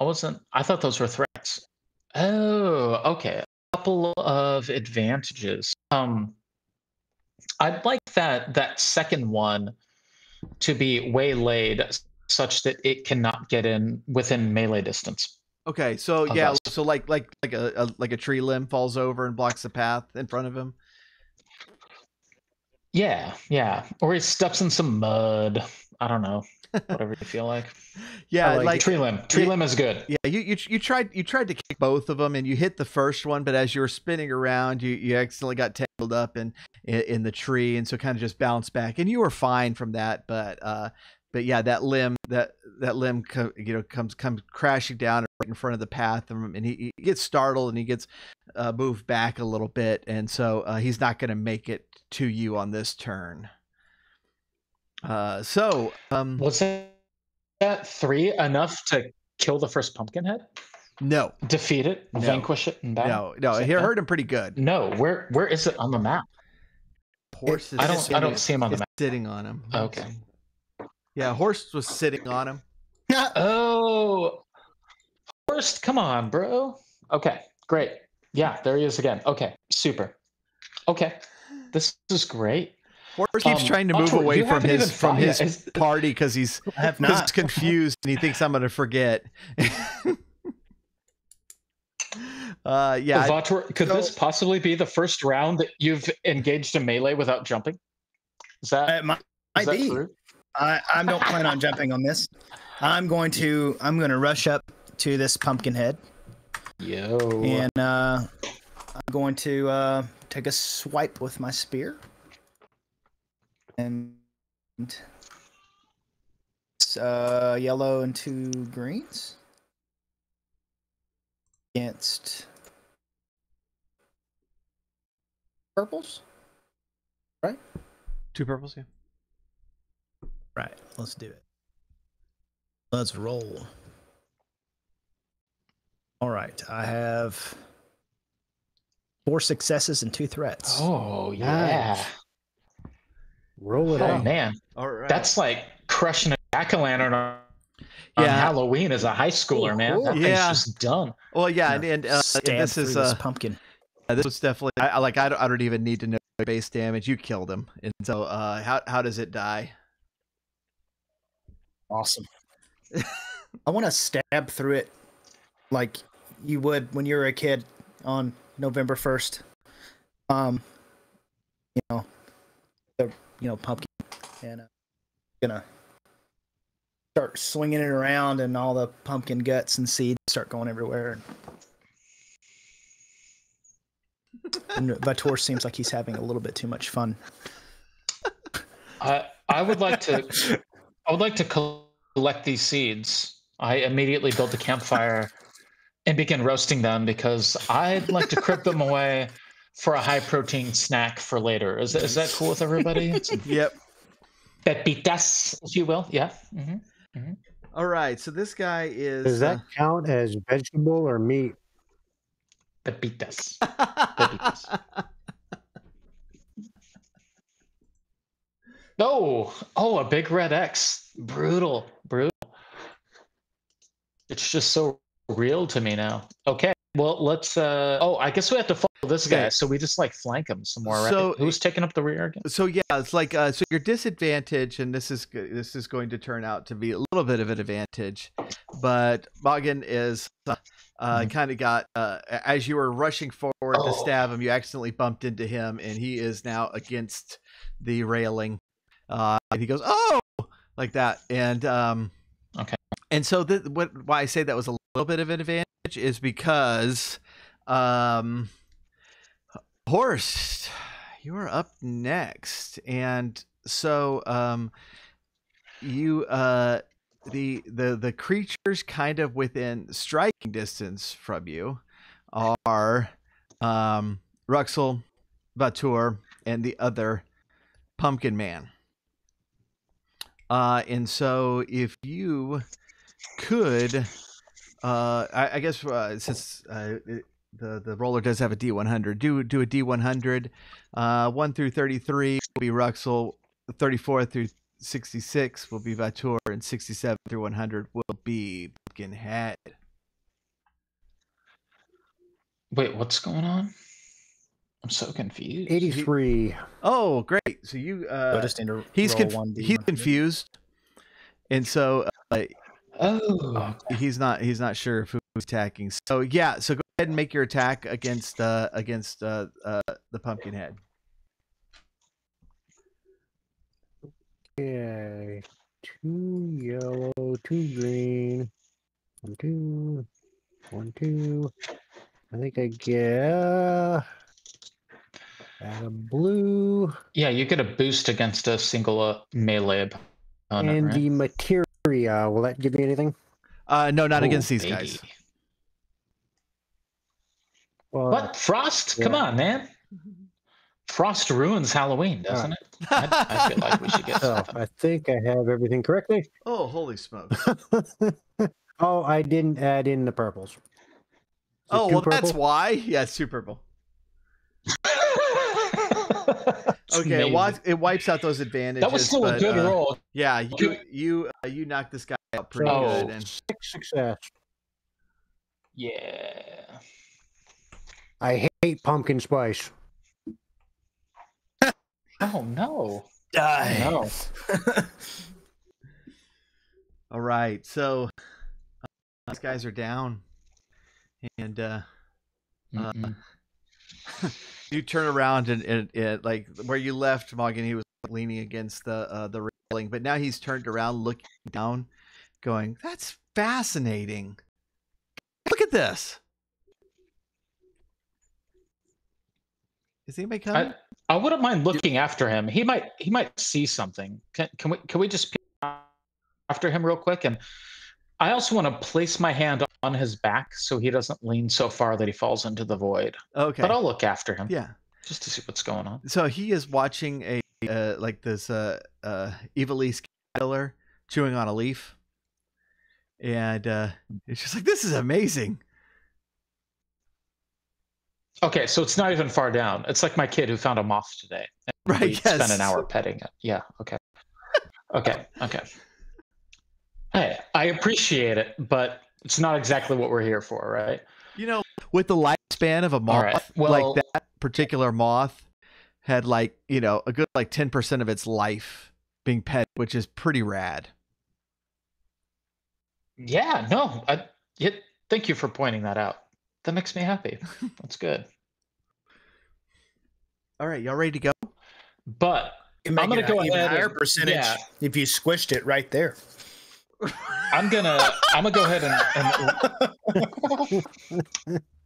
I wasn't. I thought those were threats. Oh, okay. A couple of advantages. I'd like that second one to be waylaid such that it cannot get in within melee distance. Okay, so yeah, us. So like a tree limb falls over and blocks the path in front of him. Yeah, yeah. Or he steps in some mud. I don't know. Whatever you feel like. Yeah, like tree limb. Tree limb is good. Yeah, you tried to kick both of them, and you hit the first one, but as you were spinning around, you accidentally got tangled up in the tree, and so kind of just bounced back, and you were fine from that. But yeah, that limb comes crashing down right in front of the path, and he gets startled, and he gets moved back a little bit, and so he's not going to make it to you on this turn. Was that 3 enough to kill the first pumpkin head? No. Defeat it, no. Vanquish it, and battle? No, no, it hurt him pretty good. No, where is it on the map? Horse is I don't see him on the map. Sitting on him. Okay. Yeah, Horst was sitting on him. Oh, Horst, come on, bro. Okay, great. Yeah, there he is again. Okay, super. Okay, this is great. Horst keeps trying to move away from his party because he's confused and he thinks I'm going to forget. Yeah. Vator, could this possibly be the first round that you've engaged in melee without jumping? Is that might be true? I don't plan on jumping on this. I'm going to rush up to this pumpkin head. Yo. And I'm going to take a swipe with my spear. And it's yellow and 2 greens. Against purples, right? 2 purples, yeah. Right, let's do it. Let's roll. All right, I have 4 successes and 2 threats. Oh, yeah. Nice. Roll it up. Oh, man. All right. That's like crushing a jack-o'-lantern on Halloween as a high schooler, man. That thing's just done. Well, yeah, and this is a pumpkin. This was definitely, I don't even need to know base damage. You killed him. And so how does it die? Awesome. I want to stab through it like you would when you were a kid on November 1st. You know, pumpkin, and gonna start swinging it around, and all the pumpkin guts and seeds start going everywhere. And Vator seems like he's having a little bit too much fun. I would like to collect these seeds. I immediately built a campfire and begin roasting them because I'd like to crypt them away for a high-protein snack for later. Is that cool with everybody? Yep. Pepitas, if you will. Yeah. Mm-hmm. Mm-hmm. All right. So this guy is... Does that count as vegetable or meat? Pepitas. Pepitas. Oh, a big red X. Brutal. Brutal. It's just so real to me now. Okay. Well, let's... I guess we have to... this guy, so we just like flank him some more, right? So who's taking up the rear again? So yeah, it's like so your disadvantage, and this is going to turn out to be a little bit of an advantage, but Moggin is kind of got as you were rushing forward to stab him, you accidentally bumped into him, and he is now against the railing, and he goes like that, and and so why I say that was a little bit of an advantage is because Horst, you are up next, and so you the creatures kind of within striking distance from you are Ruxel, Vator, and the other Pumpkin Man. And so if you could, I guess since the roller does have a D100. Do a D100. 1 through 33 will be Ruxel. 34 through 66 will be Vator. And 67 through 100 will be Pumpkin Head. Wait, what's going on? I'm so confused. 83. Oh, great. So you... he's confused. And so... He's not sure who's attacking. So yeah, so go ahead and make your attack against the pumpkin head. Okay, 2 yellow, 2 green, 1, 2, 1, 2. I think I get a blue. Yeah, you get a boost against a single melee opponent, and right? The material. Will that give me anything? No, not against these guys. What? Frost? Yeah. Come on, man. Frost ruins Halloween, doesn't it? I feel like we should get something. I think I have everything correctly. Oh, holy smokes. I didn't add in the purples. Well, that's why. Yeah, it's 2 purple. Okay, it wipes out those advantages. That was still a good roll. Yeah, you knocked this guy out pretty good. And... 6 success. Yeah. I hate pumpkin spice. Oh no! Die! Oh, no. All right, so these guys are down, and you turn around and like where you left Moggin, he was leaning against the railing, but now he's turned around, looking down, going, "That's fascinating. Look at this." Is anybody coming? I wouldn't mind looking after him. He might see something. Can we just peek after him real quick? And I also want to place my hand on his back so he doesn't lean so far that he falls into the void. Okay. But I'll look after him. Yeah. Just to see what's going on. So he is watching a like this Ivalice killer chewing on a leaf, and it's just like, this is amazing. Okay, so it's not even far down. It's like my kid who found a moth today. Right, we spent an hour petting it. Yeah, okay. Okay, okay. Hey, I appreciate it, but it's not exactly what we're here for, right? You know, with the lifespan of a moth, right, well, like that particular moth had like, you know, a good like 10% of its life being pet, which is pretty rad. Yeah, no, thank you for pointing that out. That makes me happy. That's good. All right, y'all ready to go? But I'm gonna go ahead. Even higher percentage, yeah, if you squished it right there. I'm gonna go ahead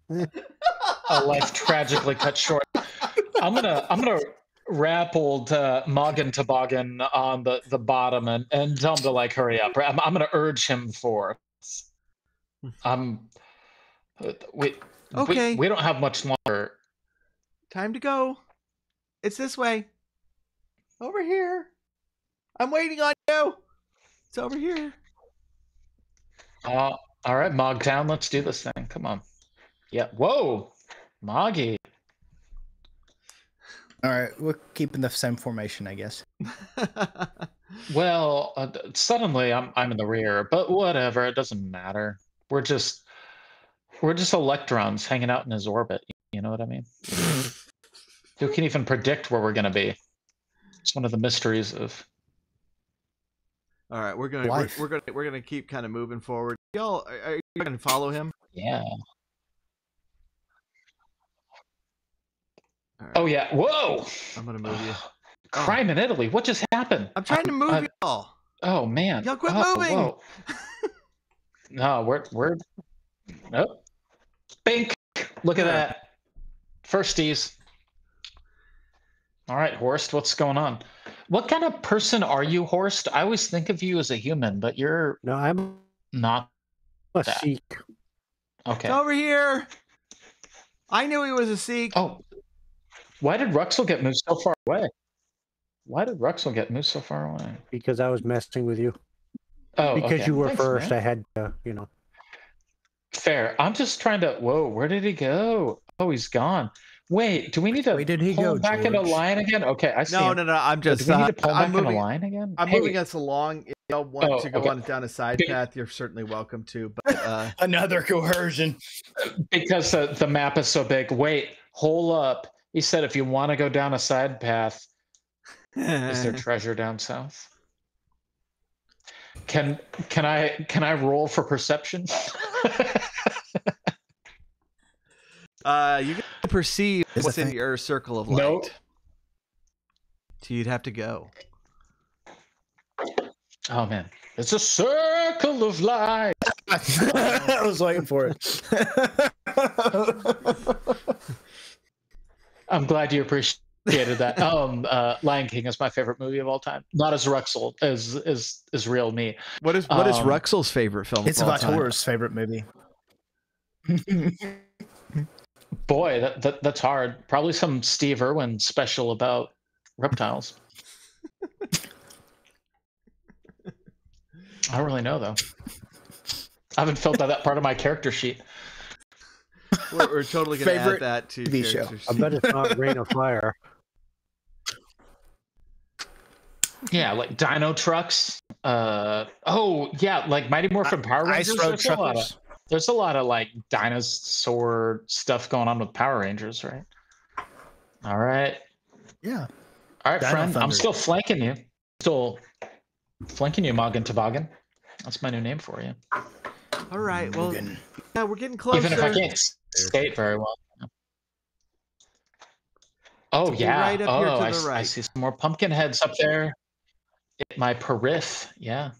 and a life tragically cut short. I'm gonna wrap old Moggin Toboggan on the bottom and tell him to like hurry up. I'm gonna urge him for. We don't have much longer. Time to go. It's this way. Over here. I'm waiting on you. It's over here. All right, Mogtown, let's do this thing. Come on. Yeah. Whoa, Moggy. All right, we're keeping the same formation, I guess. Well, suddenly I'm in the rear, but whatever. It doesn't matter. We're just electrons hanging out in his orbit. You know what I mean? Who can even predict where we're going to be? It's one of the mysteries of. All right, we're going to keep kind of moving forward. Y'all, are you going to follow him? Yeah. Right. Oh yeah! Whoa! I'm going to move you. Crime in Italy. What just happened? I'm trying to move y'all. Oh man! Y'all quit moving. No, we're. Nope. Bink! Look at that. Firsties. All right, Horst, what's going on? What kind of person are you, Horst? I always think of you as a human, but you're... No, I'm not a Sikh. Okay. It's over here. I knew he was a Sikh. Oh. Why did Ruxel get moved so far away? Because I was messing with you. Oh, because okay. You were Thanks, first. Man. I had to, you know... Fair. I'm just trying to. Whoa, where did he go? Oh, he's gone. Wait, do we need to pull back in a line again? Okay, I see. No, him. No, no. I'm just. Do we need to pull back in a line again? I'm moving us along. If y'all want to go on down a side path, you're certainly welcome to. But another coercion because the map is so big. Wait, hold up. He said, if you want to go down a side path, is there treasure down south? Can I roll for perception? You can perceive what's in your circle of light. Nope. So you'd have to go. Oh man, it's a circle of light. I was waiting for it. I'm glad you appreciated that. Lion King is my favorite movie of all time. Not as Ruxel as real me. What is Ruxel's favorite film? It's Vatour's favorite movie. Boy, that's hard. Probably some Steve Irwin special about reptiles. I don't really know though. I haven't filled out that part of my character sheet. We're totally gonna add that to the show. I bet it's not Rain of Fire. Yeah, like Dino Trucks. Yeah, like Mighty Morphin Power Rangers. Ice Road Truckers. There's a lot of like dinosaur stuff going on with Power Rangers, right? All right. Yeah. All right, Dino friend. Thunder. I'm still flanking you. Still flanking you, Moggin Toboggan. That's my new name for you. All right. Well, yeah, we're getting close. Even if I can't skate very well. Oh, yeah. Right up here to the right. I see some more pumpkin heads up there. Hit my periph. Yeah.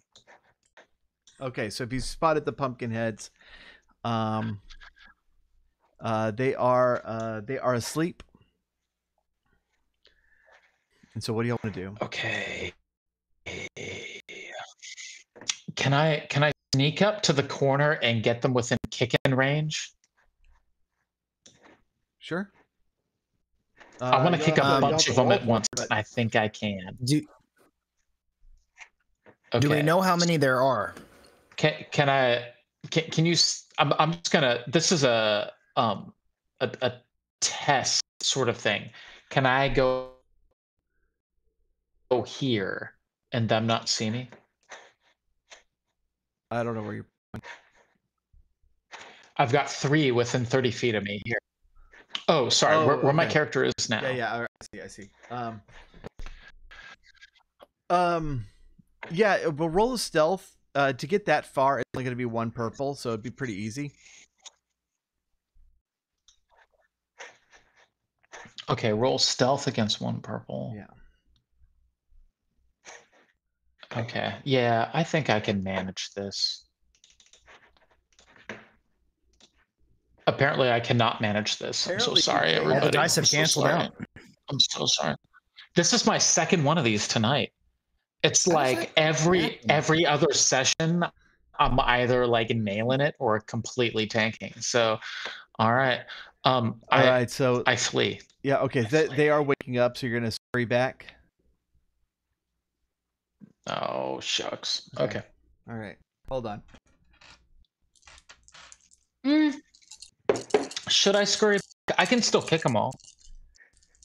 Okay, so if you spotted the pumpkin heads, they are asleep. And so what do y'all want to do? Okay. Can I sneak up to the corner and get them within kicking range? Sure. I want to kick up a bunch of them at once. But... I think I can. Do we know how many there are? Can you? I'm just gonna. This is a test sort of thing. Can I go here and them not see me? I don't know where you're. I've got three within 30 feet of me here. Oh, sorry. Where my character is now. Yeah. I see. Yeah, we'll roll a stealth. To get that far, it's only going to be one purple, so it'd be pretty easy. Okay, roll stealth against one purple. Yeah. Okay. Yeah, I think I can manage this. Apparently, I cannot manage this. I'm so sorry, everybody. The dice have canceled out. I'm so sorry. This is my second one of these tonight. It's like every other session, I'm either like nailing it or completely tanking. So, all right. All right. So I flee. Yeah. Okay. They are waking up. So you're going to scurry back. Oh, shucks. Okay. All right. Hold on. Should I scurry back? I can still kick them all.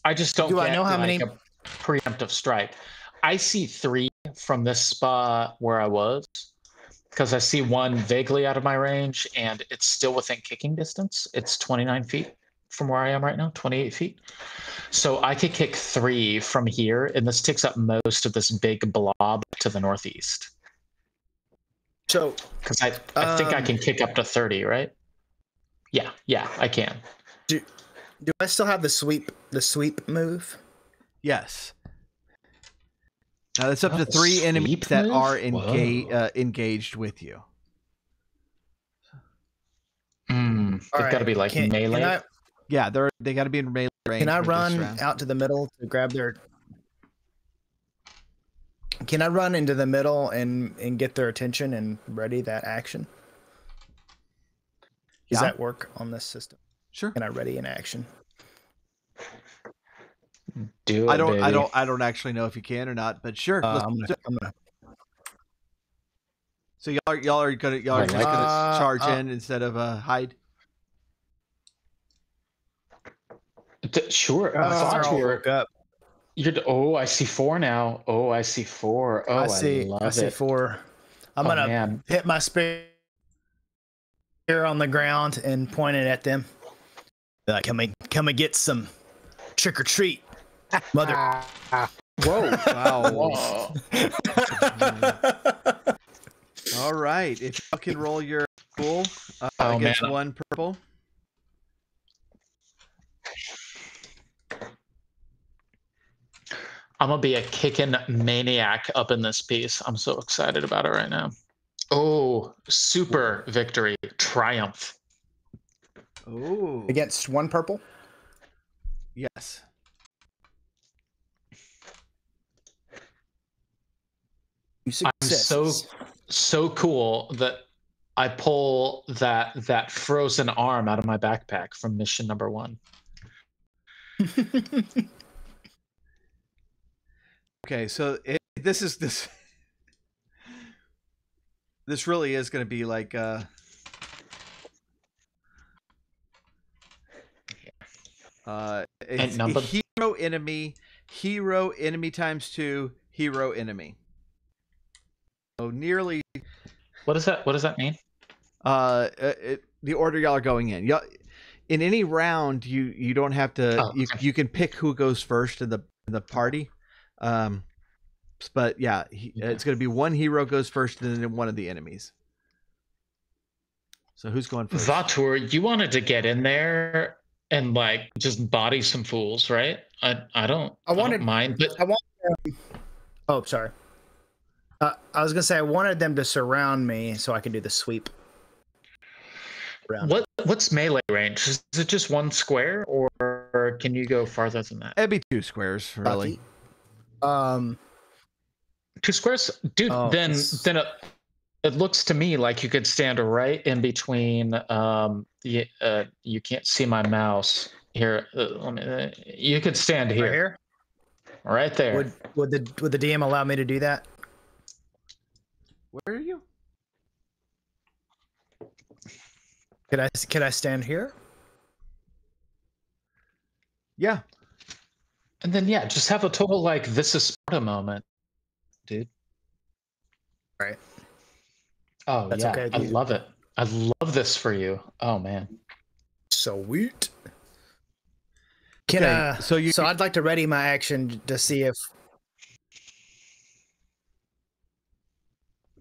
I just don't get, I know how many a preemptive strike. I see three from this spot where I was, because I see one vaguely out of my range, and it's still within kicking distance. It's 29 feet from where I am right now, 28 feet. So I could kick three from here, and this takes up most of this big blob to the northeast. So, because I think I can kick up to 30, right? Yeah, I can. Do I still have the sweep move? Yes. Now that's up to three enemies that are engaged with you. They've got to be like melee. Yeah, they got to be in melee range. Can I run out to the middle to grab their? Can I run into the middle and get their attention and ready that action? Does that work on this system? Sure. Can I ready an action? I don't actually know if you can or not, but sure. I'm gonna. So y'all are just gonna charge in instead of hide. Sure. I see four now. Oh, I see four. Oh, I love it. Four. I'm gonna hit my spear on the ground and point it at them. Like, come and get some trick or treat. Mother. Whoa. Wow. Whoa. All right. If you can roll your pool against one purple. I'm going to be a kicking maniac up in this piece. I'm so excited about it right now. Oh, super victory. Triumph. Oh. Against one purple? Yes. Success. I'm so cool that I pull that frozen arm out of my backpack from mission number one. Okay, so this really is going to be like hero enemy times two, hero enemy. Oh, nearly. What does that mean? The order y'all are going in. Y'all, in any round, you don't have to. You can pick who goes first in the party. But yeah, it's going to be one hero goes first and then one of the enemies. So who's going first? Vatur, you wanted to get in there and like just body some fools, right? I don't mind, but I want oh, sorry. I was going to say I wanted them to surround me so I could do the sweep. What's melee range? Is it just one square, or can you go farther than that? It'd be two squares, really. Two squares, dude. Oh, then it looks to me like you could stand right in between. You can't see my mouse here. You could stand here, right there. Would the DM allow me to do that? Where are you? Can I stand here? Yeah. And then yeah, just have a total like this is Sparta moment, dude. Right. Oh, that's yeah. Okay, I love it. I love this for you. Oh man. Sweet. Can okay. So I'd like to ready my action to see if.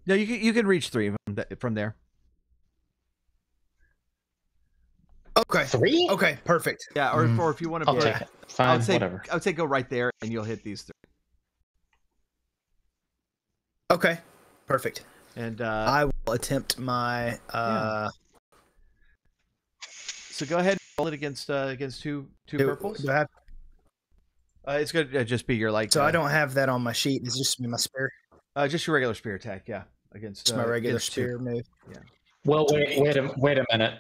No, you can reach three of them from there. Okay. Three? Okay, perfect. Yeah, or if you want to be yeah. Fine, whatever. I would say go right there and you'll hit these three. Okay. Perfect. And I will attempt my yeah. So go ahead and roll it against two purples. Do I have... it's going to just be your like so I don't have that on my sheet. It's just my spear. Just your regular spear attack, yeah. Against my regular spear move. Yeah. Well, wait a minute.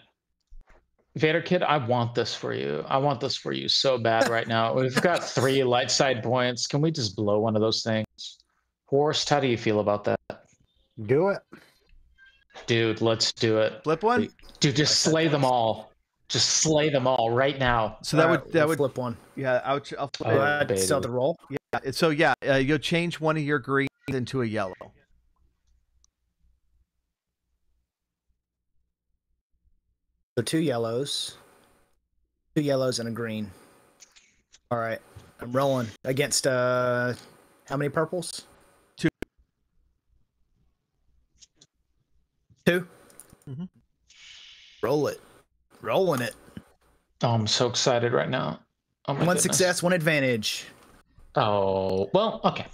Vader Kid, I want this for you. I want this for you so bad right now. We've got three light side points. Can we just blow one of those things? Horst, how do you feel about that? Do it. Dude, let's do it. Flip one? Dude, just slay them all. Just slay them all right now. So that would flip one. Yeah, I'll flip it. I'd still have to roll. Yeah. So yeah, you'll change one of your greens into a yellow. So two yellows and a green. All right, I'm rolling against how many purples? Two. Mm-hmm. Roll it, rolling it. Oh, I'm so excited right now. Oh my goodness. Success, one advantage. Oh well, okay,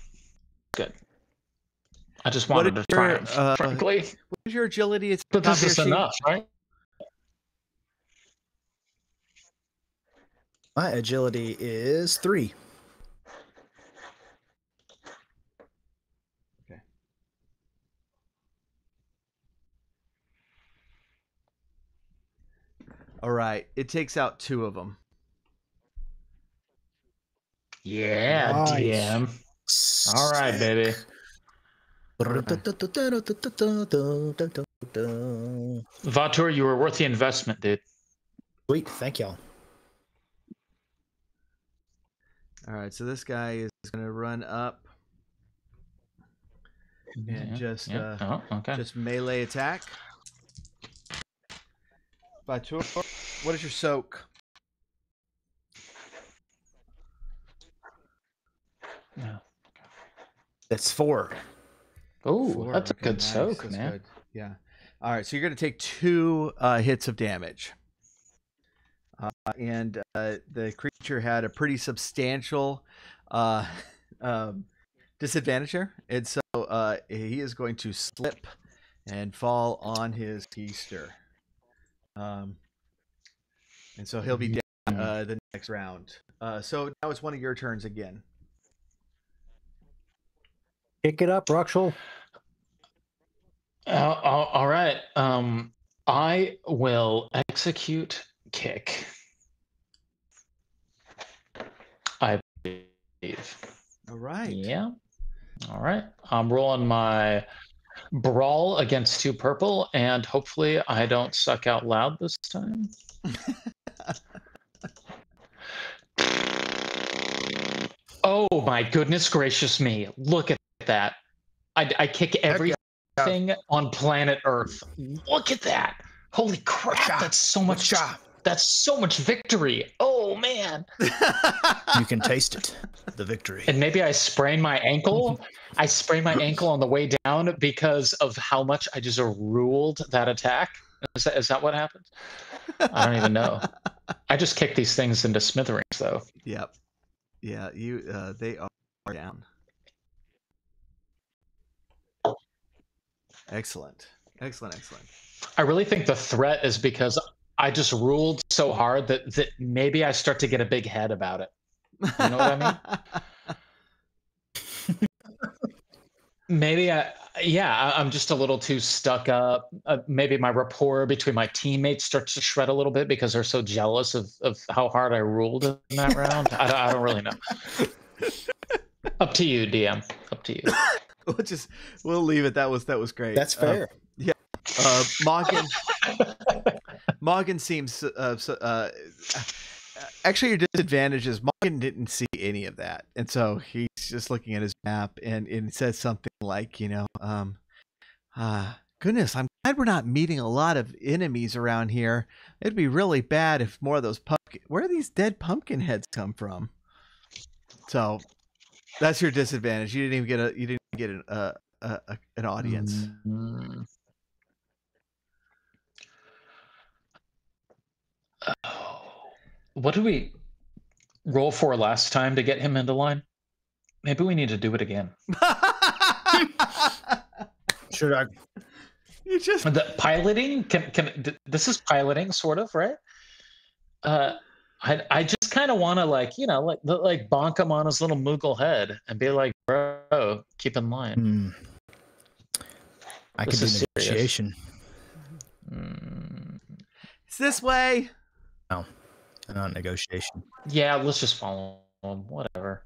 good. I just wanted to triumph, frankly. What is your agility? It's but this is enough, right? My agility is 3. Okay. All right. It takes out two of them. Yeah, nice. DM. All right, baby. Vatur, you were worth the investment, dude. Sweet. Thank y'all. All right, so this guy is going to run up and just melee attack. Vatur, what is your soak? No. That's 4. Oh, that's a good soak, man. Good. Yeah. All right, so you're going to take 2 hits of damage. And the creature had a pretty substantial disadvantage here. And so he is going to slip and fall on his keister. And so he'll be down the next round. So now it's one of your turns again. Pick it up, Ruxel. All right. I will execute... kick. I believe. All right. Yeah. All right. I'm rolling my brawl against 2 purple, and hopefully I don't suck out loud this time. Oh my goodness gracious me. Look at that. I kick everything on planet Earth. Look at that. Holy crap. That's so much That's so much victory. Oh, man. You can taste it, the victory. And maybe I sprained my ankle. I sprained my ankle on the way down because of how much I just ruled that attack. Is that what happened? I don't even know. I just kick these things into smithereens, though. Yep. Yeah, you. They are down. Excellent. Excellent, excellent. I really think the threat is because I just ruled so hard that maybe I start to get a big head about it. You know what I mean? I'm just a little too stuck up. Maybe my rapport between my teammates starts to shred a little bit because they're so jealous of how hard I ruled in that round. I don't really know. Up to you, DM. Up to you. We'll leave it. That was great. That's fair. Yeah. Moggin seems actually your disadvantage is Moggin didn't see any of that, and so he's just looking at his map and it says something like, goodness, I'm glad we're not meeting a lot of enemies around here. It'd be really bad if more of those where do these dead pumpkin heads come from? So that's your disadvantage. You didn't even get an audience. Mm-hmm. What did we roll for last time to get him into line? Maybe we need to do it again. Sure. You just the piloting can this is piloting sort of, right? I just kind of want to like bonk him on his little Moogle head and be like, bro, keep in line. Mm. I could do negotiation. Mm. It's this way. No, not negotiation. Yeah, let's just follow him. Whatever.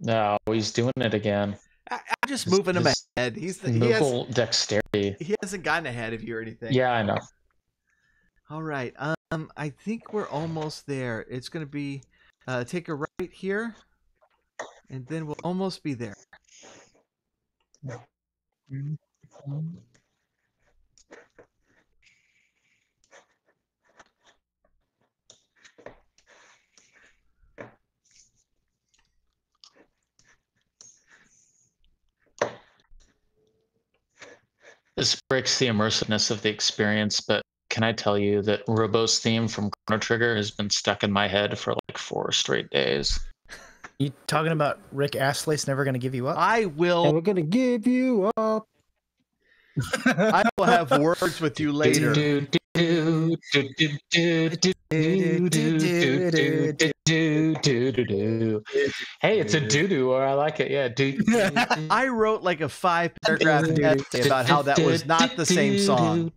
No, he's doing it again. I'm just moving him ahead. He has dexterity. He hasn't gotten ahead of you or anything. Yeah, I know. All right. I think we're almost there. It's going to be take a right here, and then we'll almost be there. This breaks the immersiveness of the experience, but can I tell you that Robo's theme from Chrono Trigger has been stuck in my head for like 4 straight days. You talking about Rick Astley's Never Gonna Give You Up? I will. Never gonna give you up. I will have words with you later. Hey, it's a doo-doo, or I like it. Yeah, I wrote like a 5-paragraph essay about how that was not the same song.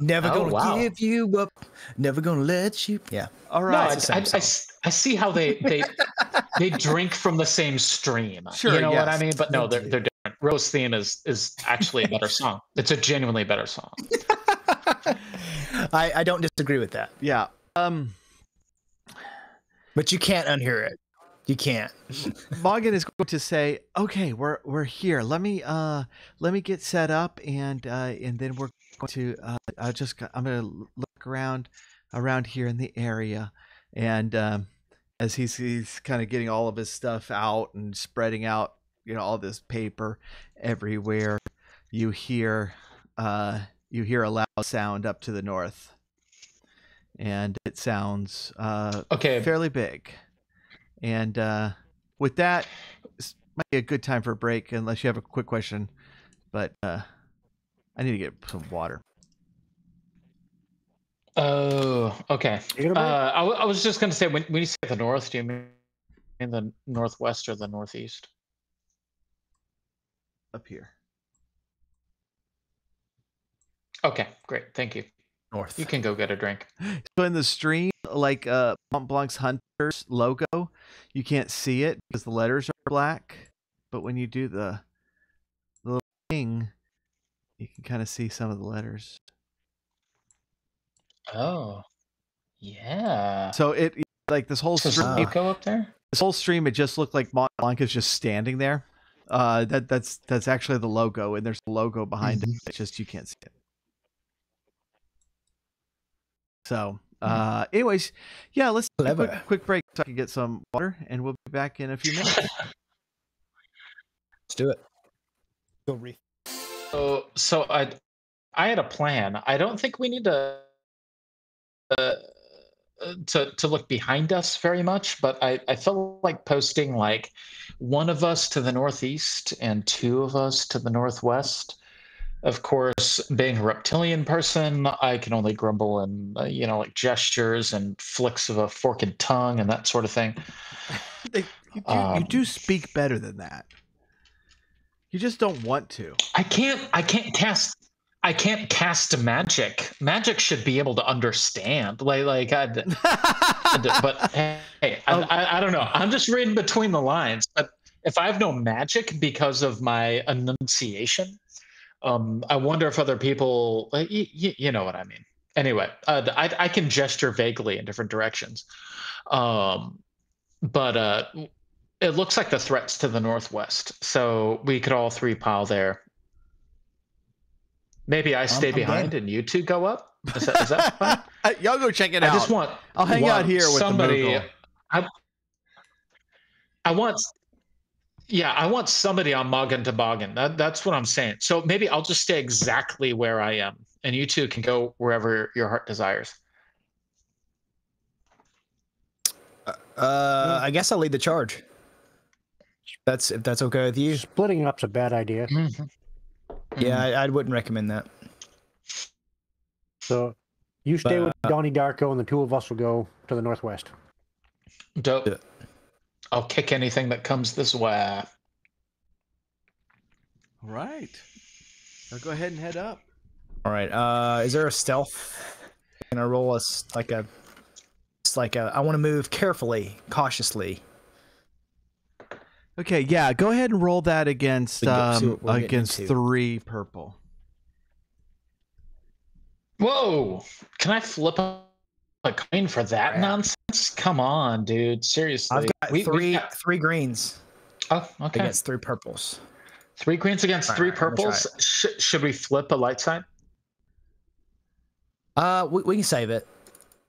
Never gonna give you up. Never gonna let you. Yeah. All right. No, I see how they drink from the same stream. Sure. You know what I mean? But no, they're different. Rose theme is actually a better song. It's a genuinely better song. I don't disagree with that. Yeah. But you can't unhear it. You can't. Moggin is going to say, "Okay, we're here. Let me get set up, and then we're going to I'm going to look around here in the area." And as he's kind of getting all of his stuff out and spreading out, all this paper everywhere, you hear a loud sound up to the north. And it sounds fairly big. And with that, this might be a good time for a break, unless you have a quick question. But I need to get some water. Oh, okay. I was just going to say, when you say the north, do you mean the northwest or the northeast? Up here. Okay, great. Thank you. North. You can go get a drink. So in the stream, like Montblanc's Hunters logo, you can't see it because the letters are black. But when you do the little thing, you can kind of see some of the letters. Oh, yeah. So it like this whole stream. Does it go up there? This whole stream, it just looked like Montblanc is just standing there. That's actually the logo, and there's a logo behind it. It's just you can't see it. So, anyways, yeah, let's take a quick break so I can get some water, and we'll be back in a few minutes. Let's do it. Go reef. So I had a plan. I don't think we need to look behind us very much, but I felt like posting like one of us to the northeast and two of us to the northwest. Of course, being a reptilian person, I can only grumble and you know, like gestures and flicks of a forked tongue and that sort of thing. You do speak better than that. You just don't want to. I can't cast magic. Magic should be able to understand. But hey, I don't know. I'm just reading between the lines. But if I have no magic because of my enunciation, I wonder if other people, you know what I mean. Anyway, I can gesture vaguely in different directions. But it looks like the threat's to the northwest. So we could all three pile there. Maybe I stay behind and you two go up. Is that fine? Y'all go check it out. I'll hang out here with somebody. I want somebody on Moggin Toboggan. That's what I'm saying. So maybe I'll just stay exactly where I am, and you two can go wherever your heart desires. I guess I'll lead the charge. If that's okay with you. Splitting up's a bad idea. Mm-hmm. Yeah, I wouldn't recommend that. So you stay with Donnie Darko, and the two of us will go to the northwest. Dope. Yeah. I'll kick anything that comes this way. All right. I'll go ahead and head up. All right. Is there a stealth? Can I roll I want to move carefully, cautiously. Okay, yeah, go ahead and roll that against 3 purple. Whoa! Can I flip a coin for that nonsense? Come on, dude. Seriously. I've got three greens. Oh, okay. Against 3 purples. 3 greens against 3 purples? Should we flip a light sign? We can save it.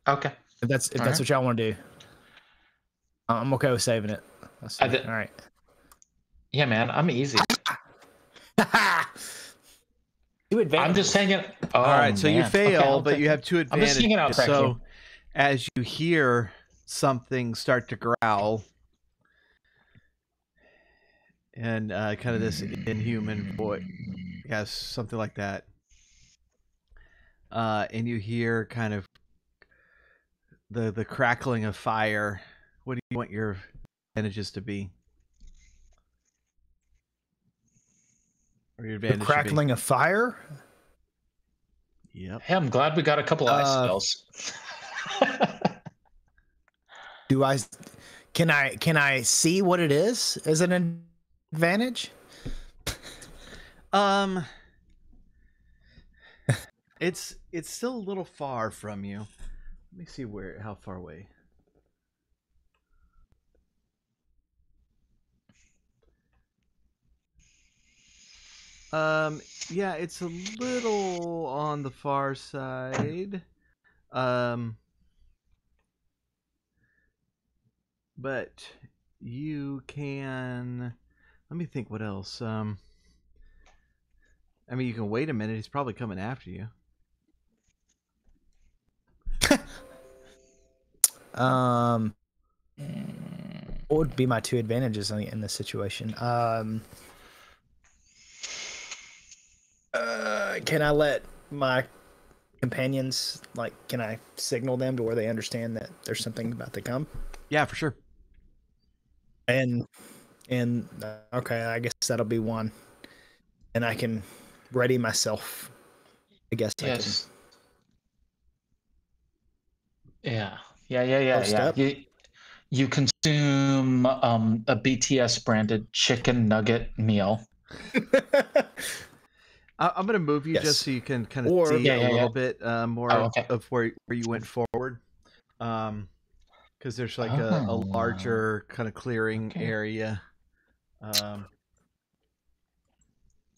Okay. If that's what y'all want to do. I'm okay with saving it. All right. Yeah, man, I'm easy. I'm just hanging. Oh, all right, so you fail, but you have 2 advantages. I'm just hanging out. So, as you hear something start to growl, and kind of this inhuman voice, yes, something like that, and you hear kind of the crackling of fire. What do you want your advantages to be? Or your advantage, the crackling of fire? Yep. Hey, I'm glad we got a couple ice spells. Can I see what it is as an advantage? It's still a little far from you. Let me see how far away. Yeah, it's a little on the far side. But you can, let me think what else. I mean, you can wait a minute. He's probably coming after you. What would be my 2 advantages in this situation? Can I let my companions, can I signal them to where they understand that there's something about to come? Yeah, for sure. And okay, I guess that'll be 1. And I can ready myself. I guess. Yes. I can. Yeah. You consume a BTS branded chicken nugget meal. I'm going to move you just so you can kind of see a little bit more of where you went forward. Because there's a larger kind of clearing area.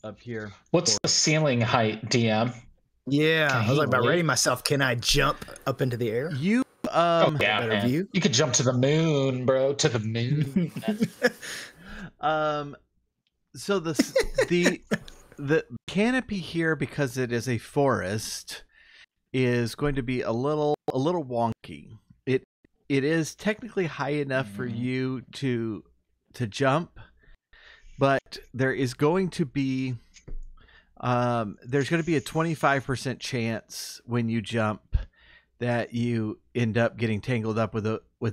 up here. What's the ceiling height, DM? Yeah, I was like, by rating myself, can I jump up into the air? You, view? You could jump to the moon, bro. To the moon. So the canopy here, because it is a forest, is going to be a little wonky. It is technically high enough for you to jump, but there is going to be a 25% chance when you jump that you end up getting tangled up with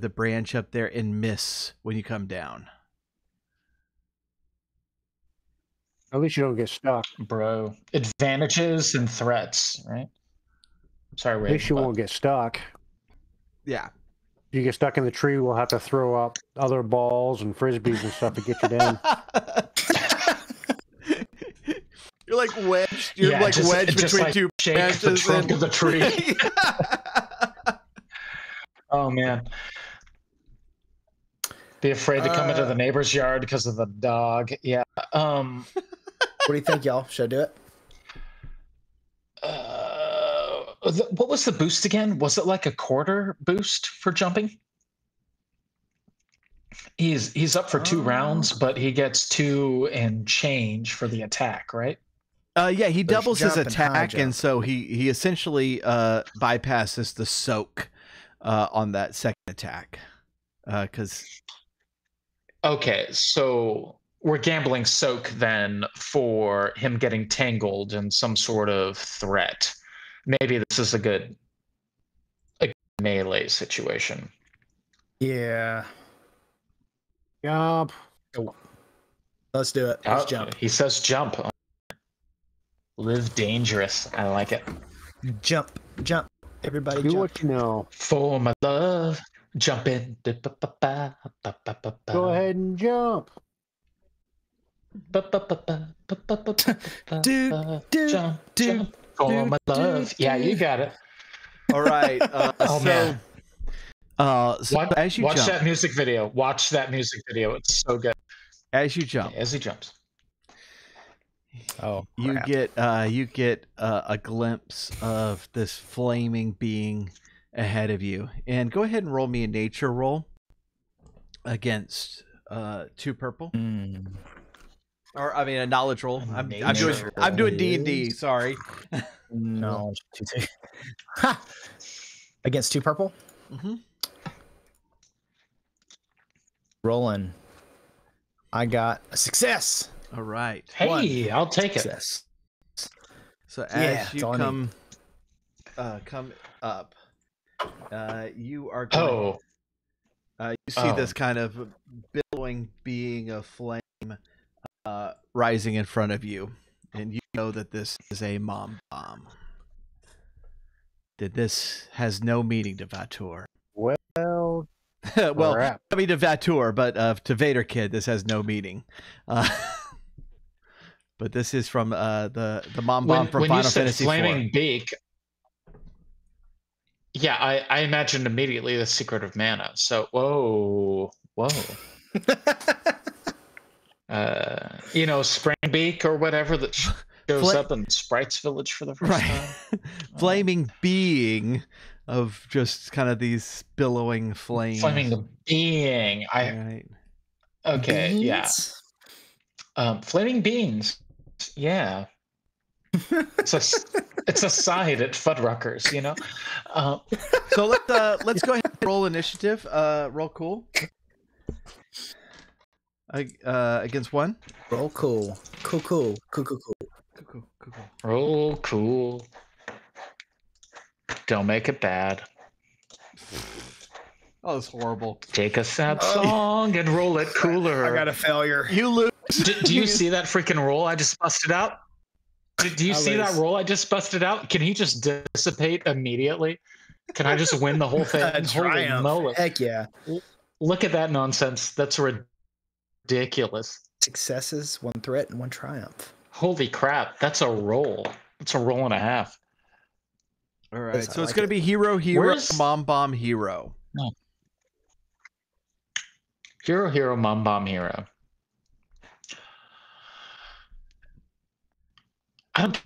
a branch up there and miss when you come down. At least you don't get stuck, bro. Advantages and threats, right? Sorry, Ray, at least you won't get stuck. Yeah. You get stuck in the tree, we'll have to throw up other balls and frisbees and stuff to get you down. You're like wedged. You're wedged between two branches. The trunk of the tree. Oh man! Be afraid to come into the neighbor's yard because of the dog. Yeah. What do you think, y'all? Should I do it? What was the boost again? Was it like a quarter boost for jumping? He's up for 2 rounds, but he gets 2 and change for the attack, right? Yeah, he doubles his attack, and so he essentially bypasses the soak on that second attack. Okay, so we're gambling soak then for him getting tangled in some sort of threat. Maybe this is a good melee situation. Yeah. Jump. Let's do it. Let's jump. He says jump. Live dangerous. I like it. Jump. Jump. Everybody do jump. What you know. For my love. Jump in. Go ahead and jump. Jump. Jump. Oh, my love. Yeah, you got it. All right. Watch that music video. Watch that music video. It's so good. As you jump. Yeah, as he jumps. Oh, crap. You get a glimpse of this flaming being ahead of you. And go ahead and roll me a nature roll against 2 purple. Mm. Or I mean, a knowledge roll. I'm doing D&D. Sorry. No. Against 2 purple. Mm-hmm. Rolling. I got a success. All right. Hey, I'll take it. So as you come up, you are going. Oh. You see this kind of billowing being of flame. Rising in front of you, and you know that this is a mom bomb. That this has no meaning to Vatur. Well, crap. I mean to Vatur, but to Vader Kid, this has no meaning. But this is from the mom bomb from Final Fantasy 12. When you said flaming beak, yeah, I imagined immediately the Secret of Mana. So whoa. You know, Springbeak or whatever that shows up in Sprite's Village for the first time. Flaming being of just kind of these billowing flames. Flaming being. Okay, beans? Yeah. Flaming beans. Yeah. It's a side at Fuddruckers, you know. So let's go ahead and roll initiative. Roll cool. Against 1. Roll cool. Cool. Roll cool. Don't make it bad. Oh, it's horrible. Take a sad song and roll it cooler. I got a failure. You lose. Do you see that freaking roll I just busted out? Do you see that roll I just busted out? Can he just dissipate immediately? Can I just win the whole thing? Holy moly. Heck yeah. Look at that nonsense. That's ridiculous. Successes, 1 threat, and 1 triumph. Holy crap, that's a roll. It's a roll and a half. All right, so it's going to be hero, mom bomb, hero. No. Hero, mom bomb, hero. I don't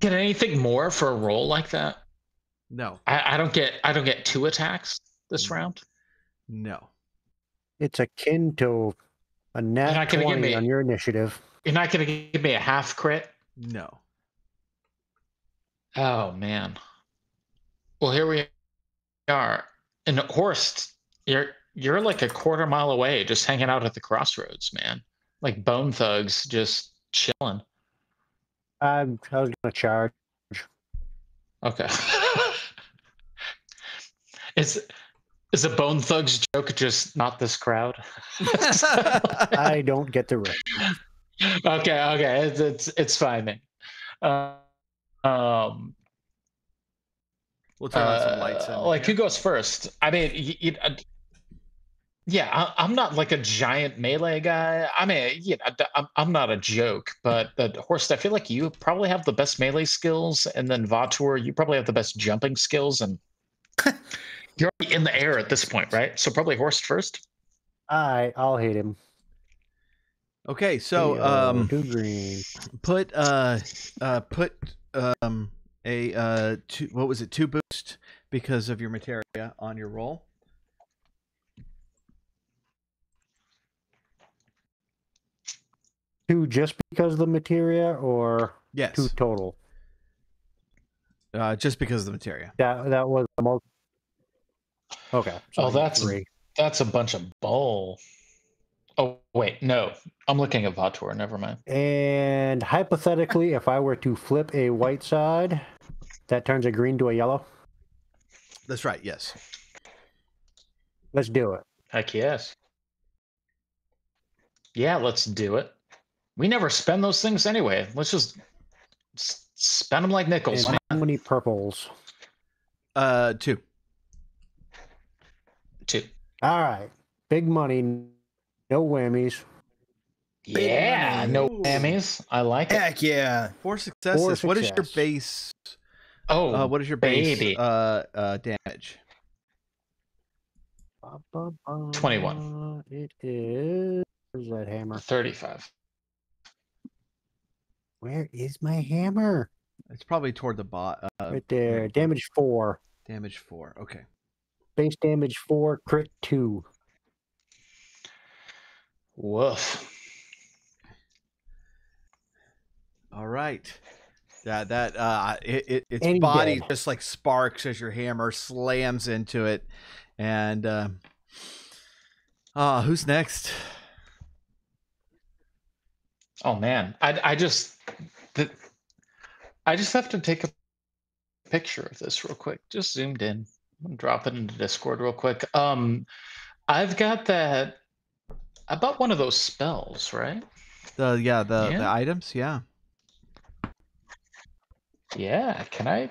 get anything more for a roll like that. No, I don't get two attacks this round. No, it's akin to a nat 20 on your initiative. You're not going to give me a half crit. No. Oh man. Well, here we are, and Horst, you're like a quarter mile away, just hanging out at the crossroads, man. Like bone thugs, just chilling. I was gonna charge. Okay. Is a bone thugs joke just not this crowd? I don't get the reference. Okay, it's fine then. We'll turn on some lights. Like who goes first? I mean, yeah, I'm not like a giant melee guy. I mean, you know, I'm not a joke, but Horst, I feel like you probably have the best melee skills, and then Vatur, you probably have the best jumping skills, and you're already in the air at this point, right? So probably Horst first. I'll hit him. Okay, so put two boost because of your materia on your roll. Two just because of the materia, or yes, two total? Just because of the materia. That was the most. Okay. So that's a bunch of bull. Oh wait, no, I'm looking at Vatur. Never mind. And hypothetically, if I were to flip a white side, that turns a green to a yellow. That's right. Yes. Let's do it. Heck yes. Yeah, let's do it. We never spend those things anyway. Let's just spend them like nickels, man. How many purples? Two. Two. All right. Big money. No whammies. Yeah, no whammies. I like it. Heck yeah. Four successes. What is your base? Oh, what is your base damage? 21. It is. Where's that hammer? 35. Where is my hammer? It's probably toward the bot. Right there. Damage 4. Damage 4. Okay. Base damage 4. Crit 2. Woof. All right. Its body just like sparks as your hammer slams into it, and who's next? Oh man, I just have to take a picture of this real quick. Just zoomed in. I'm gonna drop it into Discord real quick. I've got that. I bought one of those spells, right? The items, yeah. Yeah, can I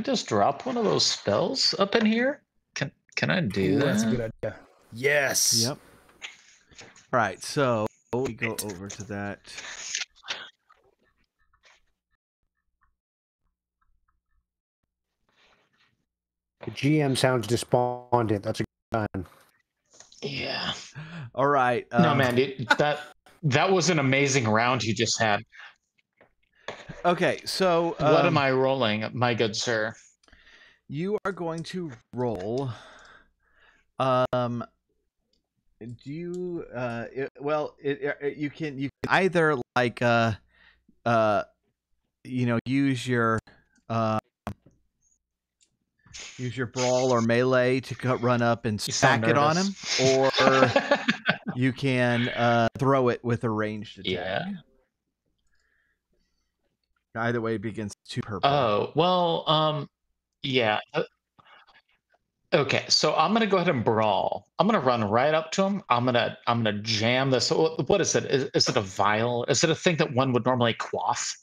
just drop one of those spells up in here? Can I do that? That's a good idea. Yes. Yep. All right, so we go over to that. The GM sounds despondent. That's a good sign. Yeah. All right. No, man, that was an amazing round you just had. Okay, so what am I rolling, my good sir? You are going to roll. Do you you can either like use your brawl or melee to run up and stack it on him, or you can throw it with a ranged attack. Yeah. Either way begins to purple. Oh, well, yeah. Okay, so I'm gonna go ahead and brawl. I'm gonna run right up to him. I'm gonna jam this. What is it? Is it a vial? Is it a thing that one would normally quaff?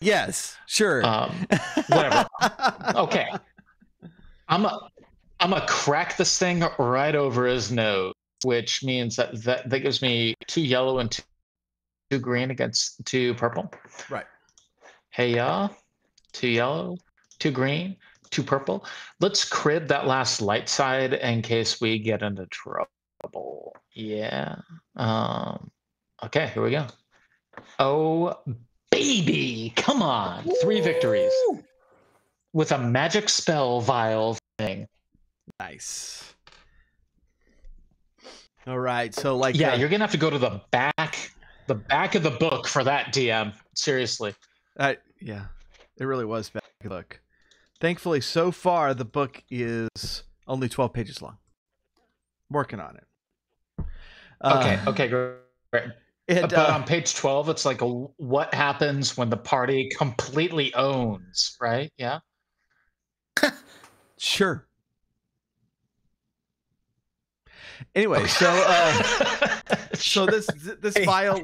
Yes, sure. Whatever. Okay, I'm gonna crack this thing right over his nose, which means that gives me 2 yellow and 2 green against 2 purple. Right. Hey y'all, 2 yellow, 2 green. 2 purple. Let's crib that last light side in case we get into trouble. Yeah. Okay, here we go. Oh baby. Come on. Woo! 3 victories with a magic spell vial thing. Nice. All right. So like, yeah, you're going to have to go to the back of the book for that, DM. Seriously. Yeah, it really was back of the book. Thankfully, so far, the book is only 12 pages long. Working on it. Okay, great. But on page 12, it's like what happens when the party completely owns, right? Yeah? Sure. Anyway, so sure. So this vial,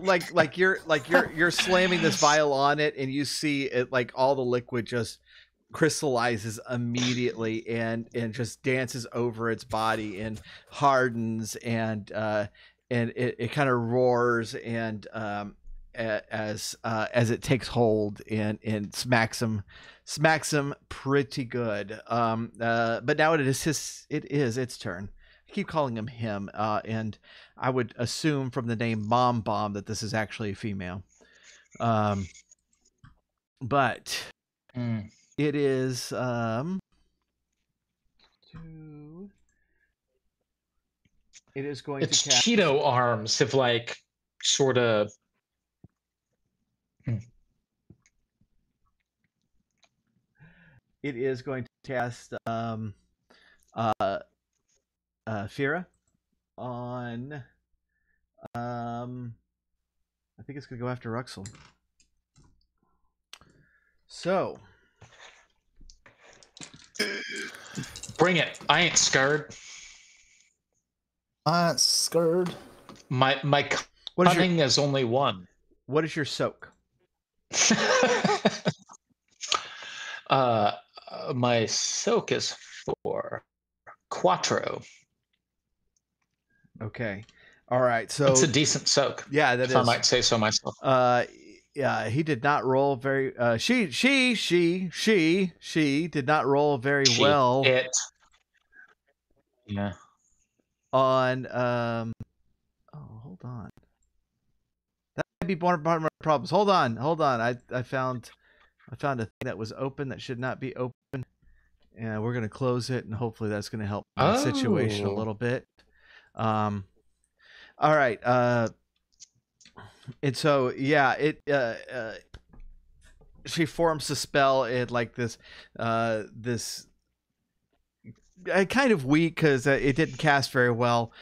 you're slamming this vial on it, and you see it like all the liquid just crystallizes immediately and just dances over its body and hardens and it kind of roars and as it takes hold and smacks him pretty good. But now it is its turn. Keep calling him him, and I would assume from the name Mom Bomb that this is actually a female. It is it's Cheeto arms have like sort of it is going to cast Fira on I think it's gonna go after Ruxel. So bring it. I ain't scared. I ain't scared. My cunning is only one. What is your soak? My soak is 4 quattro. Okay. All right. So it's a decent soak. Yeah, that is. I might say so myself. Yeah, he did not roll very. She did not roll very well. It. Yeah. On hold on. That might be one of my problems. Hold on. I found a thing that was open that should not be open, and we're gonna close it, and hopefully that's gonna help my situation a little bit. All right. And so, yeah, she forms the spell in like this, kind of weak because it didn't cast very well.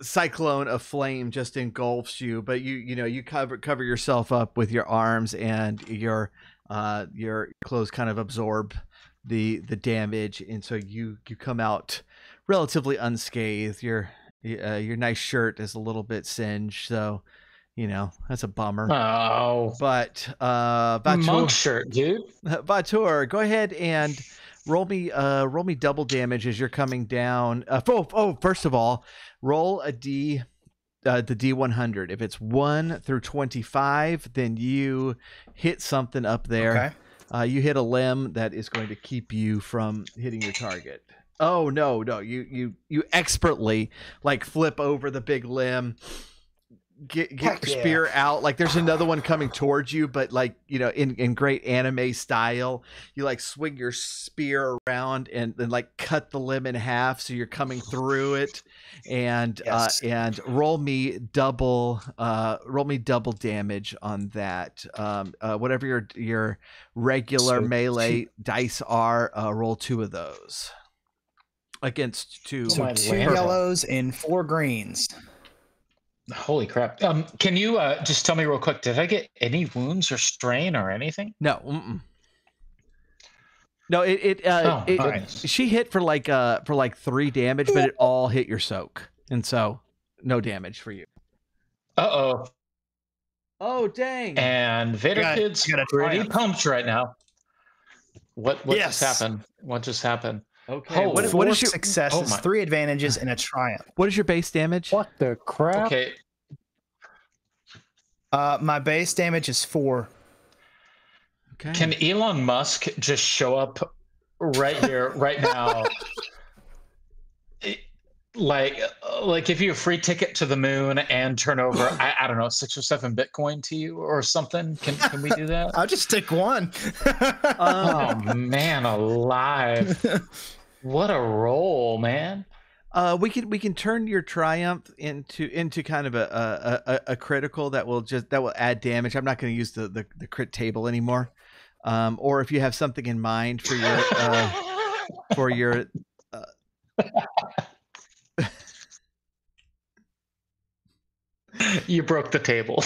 Cyclone of flame just engulfs you, but you cover yourself up with your arms and your clothes kind of absorb the damage, and so you come out relatively unscathed. Your nice shirt is a little bit singed, so that's a bummer. Oh, but Batur, monk shirt, dude. Batur, go ahead and roll me double damage as you're coming down. First of all, roll a d, the d100. If it's 1 through 25, then you hit something up there. Okay. You hit a limb that is going to keep you from hitting your target. Oh no! You expertly like flip over the big limb, get your spear out. Like there's another one coming towards you, but like in great anime style, you like swing your spear around and then like cut the limb in half, so you're coming through it. And yes. And roll me double damage on that. Whatever your regular melee dice are, roll 2 of those. Against 2. So 2 yellows and 4 greens. Holy crap. Can you just tell me real quick, did I get any wounds or strain or anything? No. No, she hit for like 3 damage, but it all hit your soak. And so no damage for you. Uh-oh. Oh, dang. And Vader Kid's pretty pumped right now. What just happened? Okay. Oh, what is your successes, 3 advantages, and a triumph? What is your base damage? What the crap? Okay. My base damage is 4. Okay. Can Elon Musk just show up right here, right now? Like if you have a free ticket to the moon and turn over, I don't know, 6 or 7 Bitcoin to you or something. Can we do that? I'll just stick one. Oh man, alive! What a roll, man. We can turn your triumph into kind of a critical that will add damage. I'm not going to use the crit table anymore. Or if you have something in mind for your You broke the table.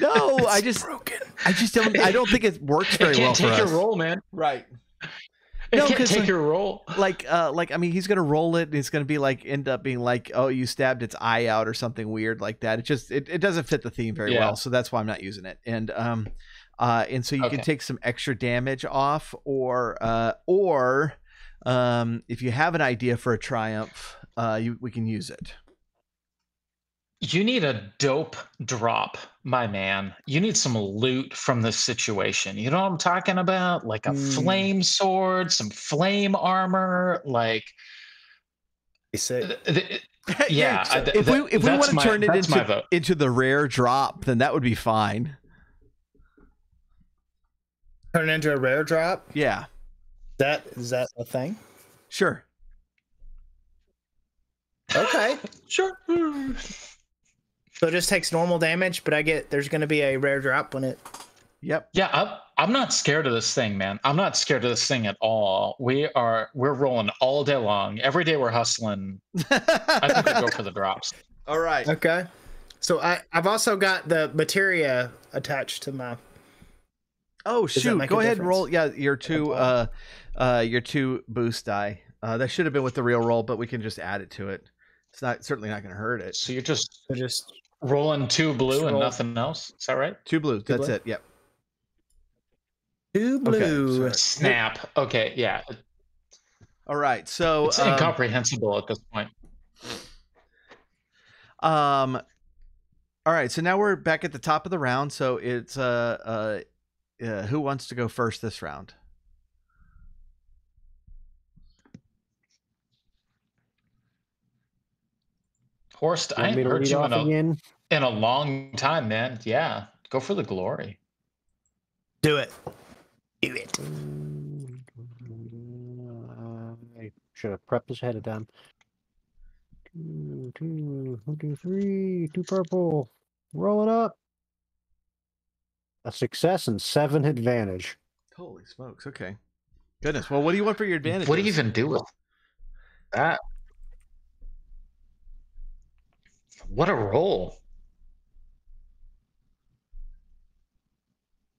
No, it's I just don't think it works very well for us. It can't take your roll, man. Right. It can't take your roll. Like I mean, he's gonna roll it, and it's gonna be like end up being like, oh, you stabbed its eye out or something weird like that. It just it doesn't fit the theme very well, so that's why I'm not using it. And so you can take some extra damage off, or if you have an idea for a triumph, we can use it. You need a dope drop, my man. You need some loot from this situation. You know what I'm talking about? Like a flame sword, some flame armor, like... Yeah. If we want to turn it into the rare drop, then that would be fine. Turn it into a rare drop? Yeah. Is that a thing? Sure. Okay. Sure. So it just takes normal damage, but I get there's going to be a rare drop when it. Yep. Yeah, I'm not scared of this thing, man. I'm not scared of this thing at all. We're rolling all day long. Every day we're hustling. I think we go for the drops. All right. Okay. So I've also got the materia attached to my. Oh shoot! Go ahead and roll. Yeah, your two boost die. That should have been with the real roll, but we can just add it to it. It's not certainly not going to hurt it. So you're just rolling 2 blue and nothing else. Is that right? 2 blue. That's it. Yep. 2 blue. Okay, snap. Okay. Yeah. All right. So it's incomprehensible at this point. All right. So now we're back at the top of the round. So it's who wants to go first this round? Horst, I haven't heard you in a long time, man. Yeah, go for the glory. Do it. Do it. I should have prepped this ahead of time. 2, 2, 1, 2, 3, 2 purple. Roll it up. A success and 7 advantage. Holy smokes! Okay. Goodness. Well, what do you want for your advantage? What do you even do with that? What a roll.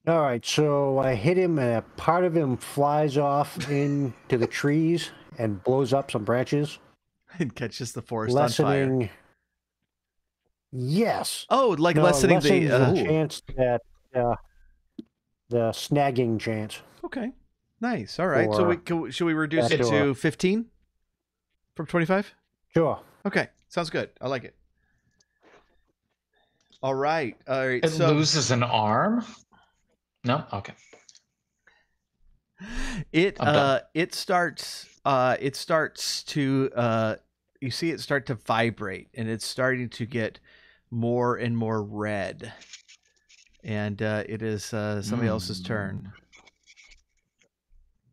All right, so I hit him and a part of him flies off into the trees and blows up some branches. And catches the forest on fire. Yes. Oh, like lessening the chance that the snagging chance. Okay, nice. All right, so should we reduce it to 15 from 25? Sure. Okay, sounds good. I like it. All right. All right. It loses an arm? No? Okay. It starts to you see it start to vibrate, and it's starting to get more and more red. And it is somebody else's turn.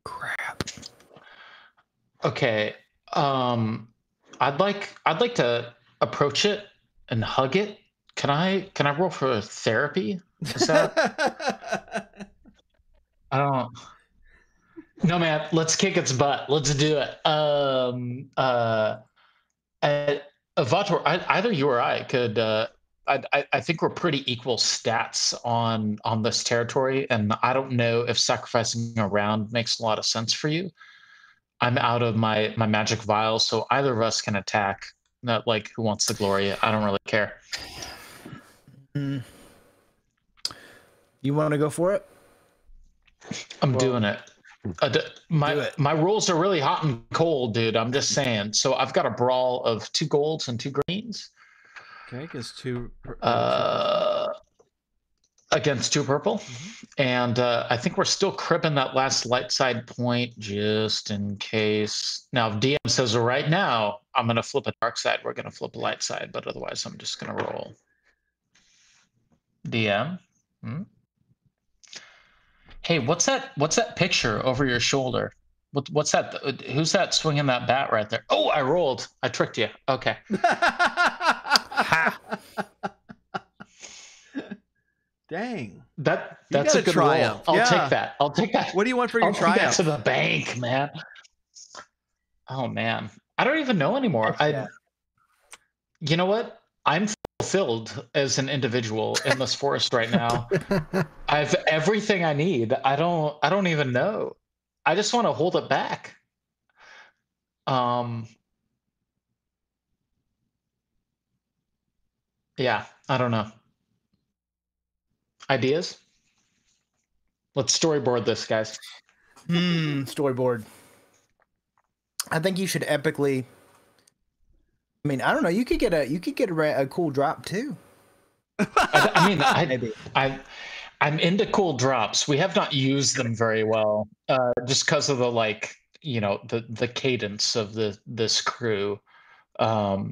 Crap. Okay. I'd like to approach it and hug it. Can I roll for therapy? Is that? I don't. No, man. Let's kick its butt. Let's do it. Vator, either you or I could. I think we're pretty equal stats on this territory, and I don't know if sacrificing a round makes a lot of sense for you. I'm out of my magic vial, so either of us can attack. Not like who wants the glory. I don't really care. You want to go for it? I'm doing it. My rules are really hot and cold, dude. I'm just saying. So I've got a brawl of 2 golds and 2 greens. Okay, 'cause 2. against 2 purple. And I think we're still cribbing that last light side point just in case. Now, if DM says right now, I'm going to flip a dark side, we're going to flip a light side, but otherwise I'm just going to roll. DM. Hey, what's that picture over your shoulder? What's that? Who's that swinging that bat right there? Oh, I rolled. I tricked you. Okay. Ha. Dang. That's a good triumph. Roll. I'll take that. I'll take that. What do you want for your triumph? I'll take that to the bank, man. Oh, man. I don't even know anymore. You know what? I'm fulfilled as an individual in this forest right now. I have everything I need. I don't even know. I just want to hold it back. Yeah, I don't know. Ideas? Let's storyboard this, guys. Storyboard. I think you should epically. I mean, I don't know. You could get a cool drop too. I'm into cool drops. We have not used them very well, just because of the the cadence of this crew. I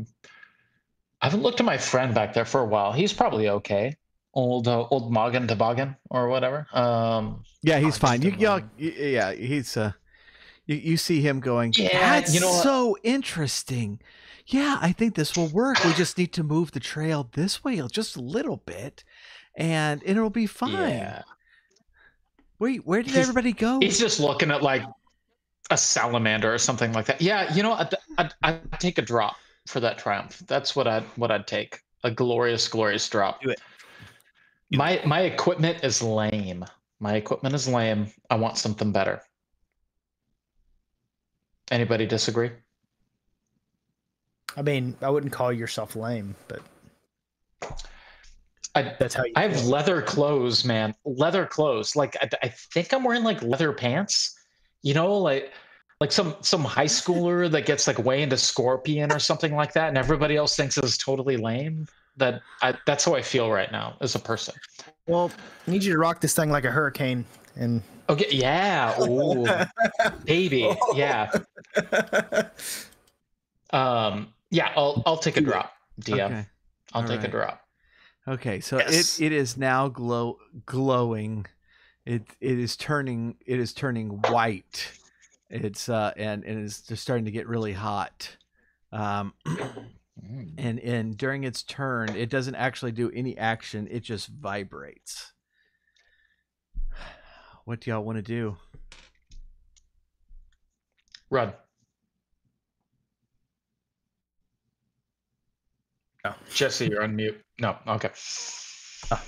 haven't looked at my friend back there for a while. He's probably okay. Old Moggin Toboggan or whatever. Yeah, he's fine. He's. You see him going. Yeah, that's so interesting. Yeah, I think this will work. We just need to move the trail this way just a little bit. And it'll be fine. Yeah. Wait, where did everybody go? He's just looking at like a salamander or something like that. Yeah, I'd take a drop for that triumph. That's what I'd take. A glorious, glorious drop. Do it. My equipment is lame. I want something better. Anybody disagree? I mean, I wouldn't call yourself lame, but. That's how I have leather clothes, man. Leather clothes. Like I think I'm wearing like leather pants. You know, like some high schooler that gets like way into Scorpion or something like that, and everybody else thinks it's totally lame. That's how I feel right now as a person. Well, I need you to rock this thing like a hurricane. And okay, yeah, ooh, baby, yeah. Yeah, I'll take a drop, DM. Okay. I'll take a drop. Okay, so yes. It is now glowing. It is turning white. It's and it's just starting to get really hot. And during its turn, it doesn't actually do any action. It just vibrates. What do y'all want to do? Run. No. Jesse, you're on mute. No, okay.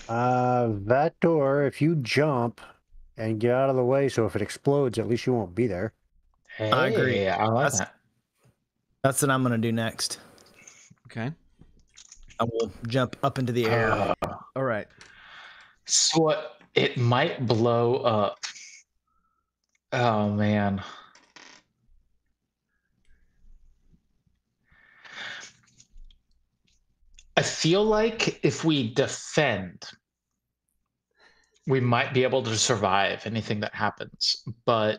That door, if you jump and get out of the way, so if it explodes, at least you won't be there. Hey, I agree. I like that. That's what I'm going to do next. Okay. I will jump up into the air. All right. So what? It might blow up. Oh, man. I feel like if we defend, we might be able to survive anything that happens, but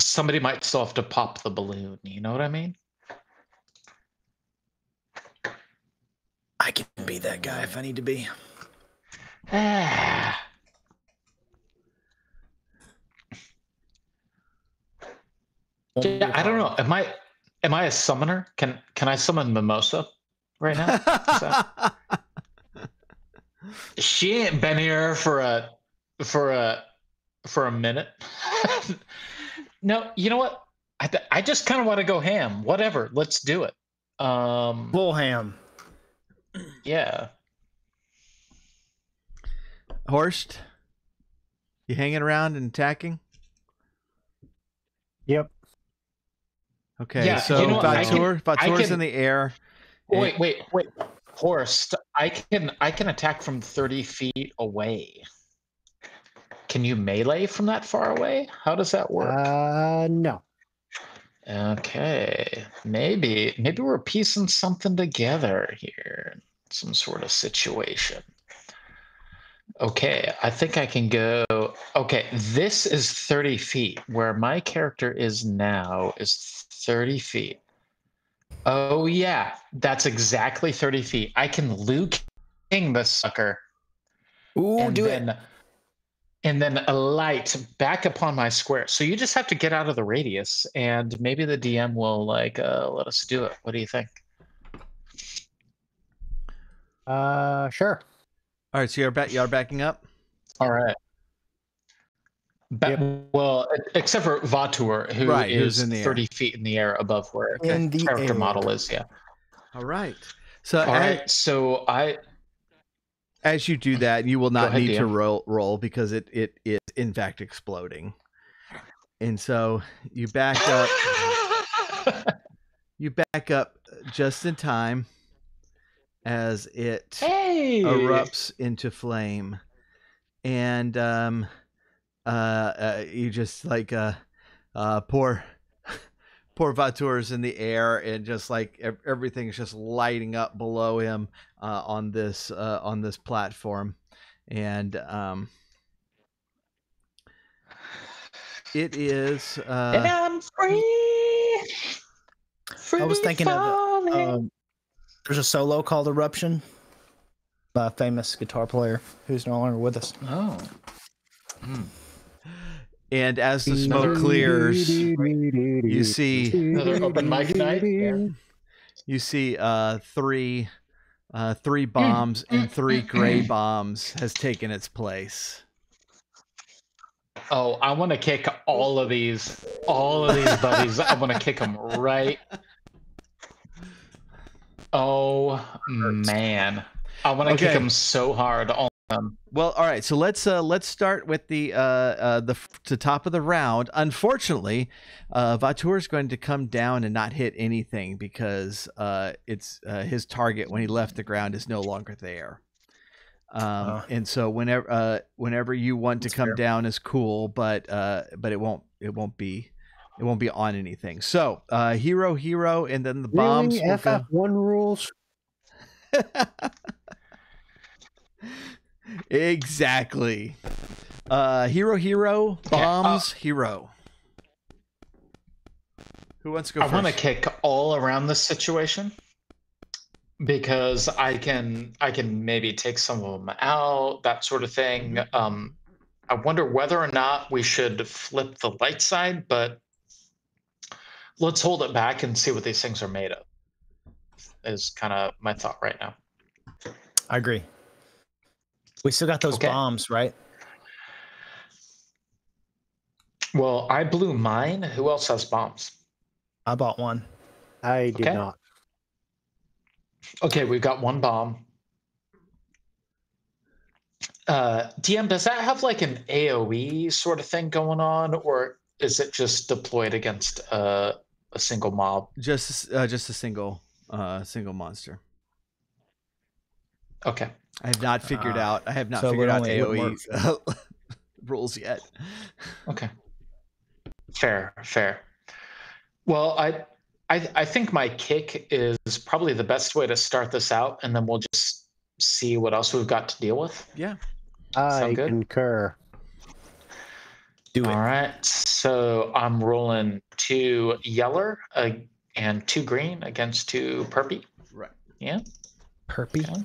somebody might still have to pop the balloon. You know what I mean? I can be that guy if I need to be. Ah. Yeah, I don't know. Am I a summoner? Can I summon Mimosa right now? She ain't been here for a minute. No, you know what? I just kind of want to go ham. Whatever, let's do it. Full ham. Yeah. Horst, you hanging around and attacking? Yep. Okay, yeah, so Vatour's in the air. Wait. Horst, I can attack from 30 feet away. Can you melee from that far away? How does that work? No. Okay. Maybe we're piecing something together here. Some sort of situation. Okay, I think I can go. Okay, this is 30 feet. Where my character is now is 30 feet. Oh, yeah, that's exactly 30 feet. I can Luke King this sucker. Ooh, and do then, it. And then alight back upon my square. So you just have to get out of the radius, and maybe the DM will like let us do it. What do you think? Sure. All right, so you're backing up? All right. Yep. Well, except for Vatur, who right, is in the 30 air. Feet in the air above where the character air. Model is. Yeah. All right. So as you do that, you will not need to roll because it is in fact exploding. And so you back up. You back up just in time as it erupts into flame, and you just like poor Vatur's in the air, and just like everything's just lighting up below him on this platform, and it is and I'm free I was thinking falling. Of there's a solo called Eruption by a famous guitar player who's no longer with us. Oh. Mm. And as the smoke clears, you see another open mic night. Yeah. You see three bombs and three gray bombs has taken its place. Oh, I want to kick all of these buddies. I want to kick them right. Oh man, I want to kick him so hard. Well, all right. So let's start with the top of the round. Unfortunately, Vatur is going to come down and not hit anything because it's his target when he left the ground is no longer there. And so whenever you want to come down is cool, but it won't be. It won't be on anything. So, hero, and then the bombs. Really? FF1 rules. Exactly. Hero, bombs, hero. Who wants to go first? I want to kick all around this situation because I can maybe take some of them out, that sort of thing. I wonder whether or not we should flip the light side, but. Let's hold it back and see what these things are made of is kind of my thought right now. I agree. We still got those bombs, right? Well, I blew mine. Who else has bombs? I bought one. I did not. Okay, we've got one bomb. DM, does that have like an AoE sort of thing going on, or is it just deployed against a single mob? Just a single monster. Okay. I have not figured out. I have not figured out AOE rules yet. Okay. Fair. Well, I think my kick is probably the best way to start this out, and then we'll just see what else we've got to deal with. Yeah. I concur. Do it. All right, so I'm rolling 2 yeller and 2 green against 2 perpy. Right. Yeah. Perpy. Okay.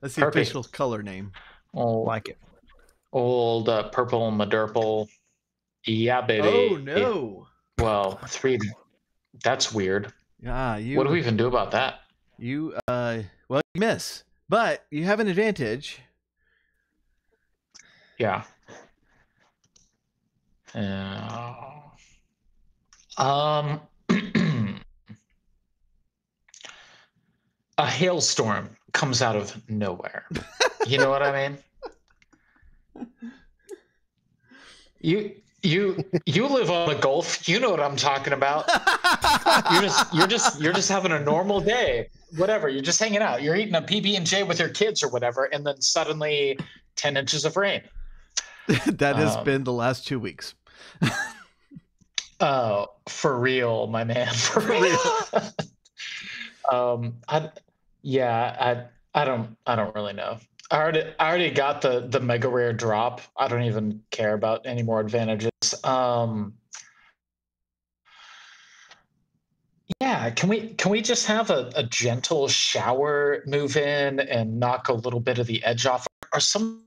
That's the official color name. Oh, like it. Old purple madurple. Yeah, baby. Oh no. Yeah. Well, 3. That's weird. Ah, you. What do we even do about that? You well, you miss, but you have an advantage. Yeah. A hailstorm comes out of nowhere. You know what I mean? You live on the Gulf. You know what I'm talking about. You're just having a normal day. Whatever. You're just hanging out. You're eating a PB&J with your kids or whatever, and then suddenly 10 inches of rain. That has been the last 2 weeks. Oh, for real, my man, for real. I don't really know. I already got the mega rare drop. I don't even care about any more advantages. Yeah, can we just have a gentle shower move in and knock a little bit of the edge off? Are some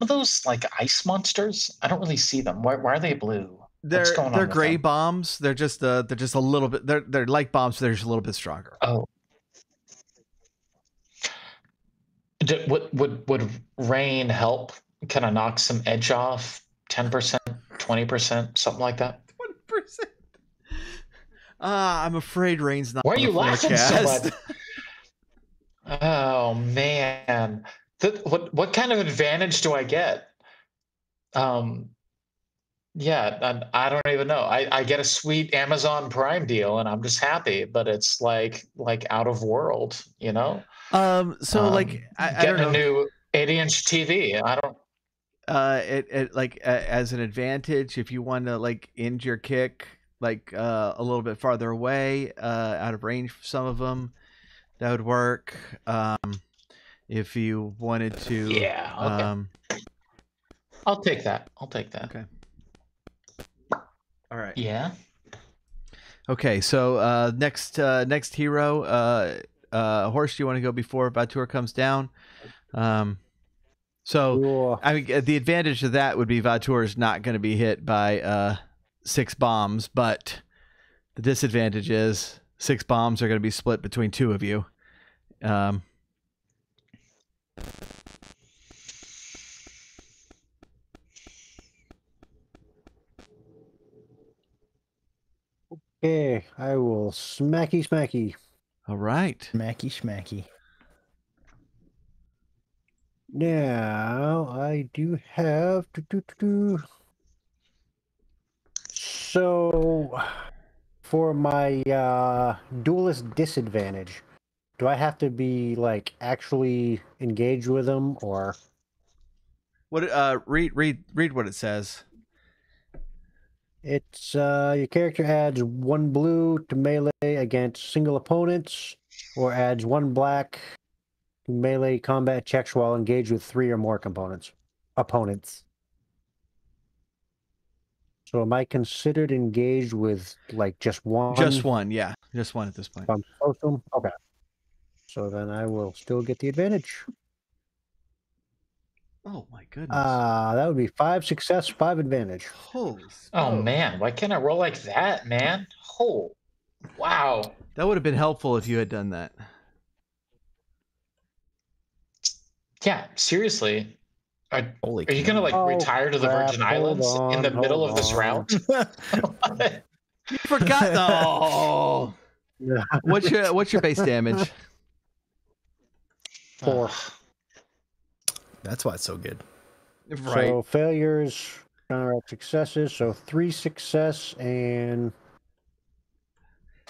of those like ice monsters? I don't really see them. Why are they blue? They're gray them? Bombs. They're just a little bit. They're like bombs. They're just a little bit stronger. Oh. Would rain help? Kind of knock some edge off. 10%, 20%, something like that. 20%. I'm afraid rain's not. Why are you laughing so much? Oh man, what kind of advantage do I get? Yeah, I don't even know. I get a sweet Amazon Prime deal, and I'm just happy. But it's like out of world, you know. I don't know. Get a new 80-inch TV. I don't. As an advantage, if you want to like end your kick like a little bit farther away, out of range for some of them, that would work. If you wanted to, yeah. Okay. I'll take that. Okay. All right. Yeah. Okay. So next hero, Horst, you want to go before Vautour comes down? Cool. I mean, the advantage of that would be Vautour is not going to be hit by 6 bombs, but the disadvantage is 6 bombs are going to be split between 2 of you. Okay, I will smacky. All right. Smacky. Now I do have to. So for my duelist disadvantage, do I have to be like actually engaged with them or what? Read what it says. It's your character adds 1 blue to melee against single opponents, or adds 1 black to melee combat checks while engaged with 3 or more opponents. So am I considered engaged with like just one? Just one, yeah, just one at this point. Okay. So then I will still get the advantage. Oh my goodness! That would be 5 success, 5 advantage. Holy! Oh man, why can't I roll like that, man? Oh, wow! That would have been helpful if you had done that. Yeah, seriously. Holy! Are you gonna like retire to the Virgin Islands in the middle of this round? You forgot. Oh. Yeah. What's your base damage? 4. That's why it's so good. Right. So failures counteract successes. So 3 success and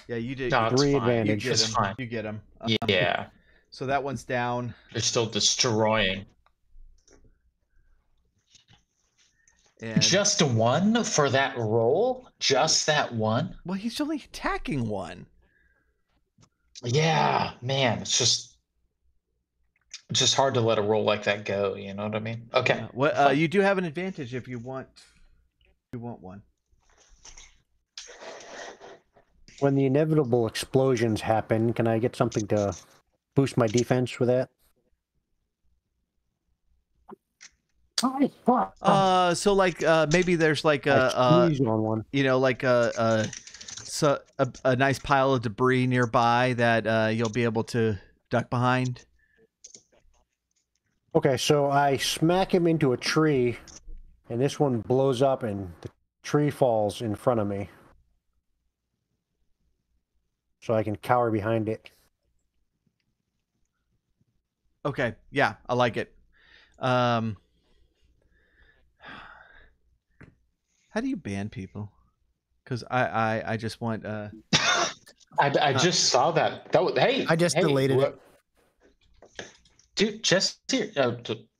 yeah, you did 3 advantage. You get them. Yeah. So that one's down. They're still destroying. And just 1 for that roll? Just that 1? Well, he's only attacking 1. Yeah, man, it's just hard to let a roll like that go, you know what I mean? Okay. Yeah. Well, you do have an advantage if you want one. When the inevitable explosions happen, can I get something to boost my defense with that? So like maybe there's like a nice pile of debris nearby that you'll be able to duck behind. Okay, so I smack him into a tree, and this one blows up, and the tree falls in front of me. So I can cower behind it. Okay, yeah, I like it. How do you ban people? Because I just want... I just saw that. I just deleted it. Dude, just here.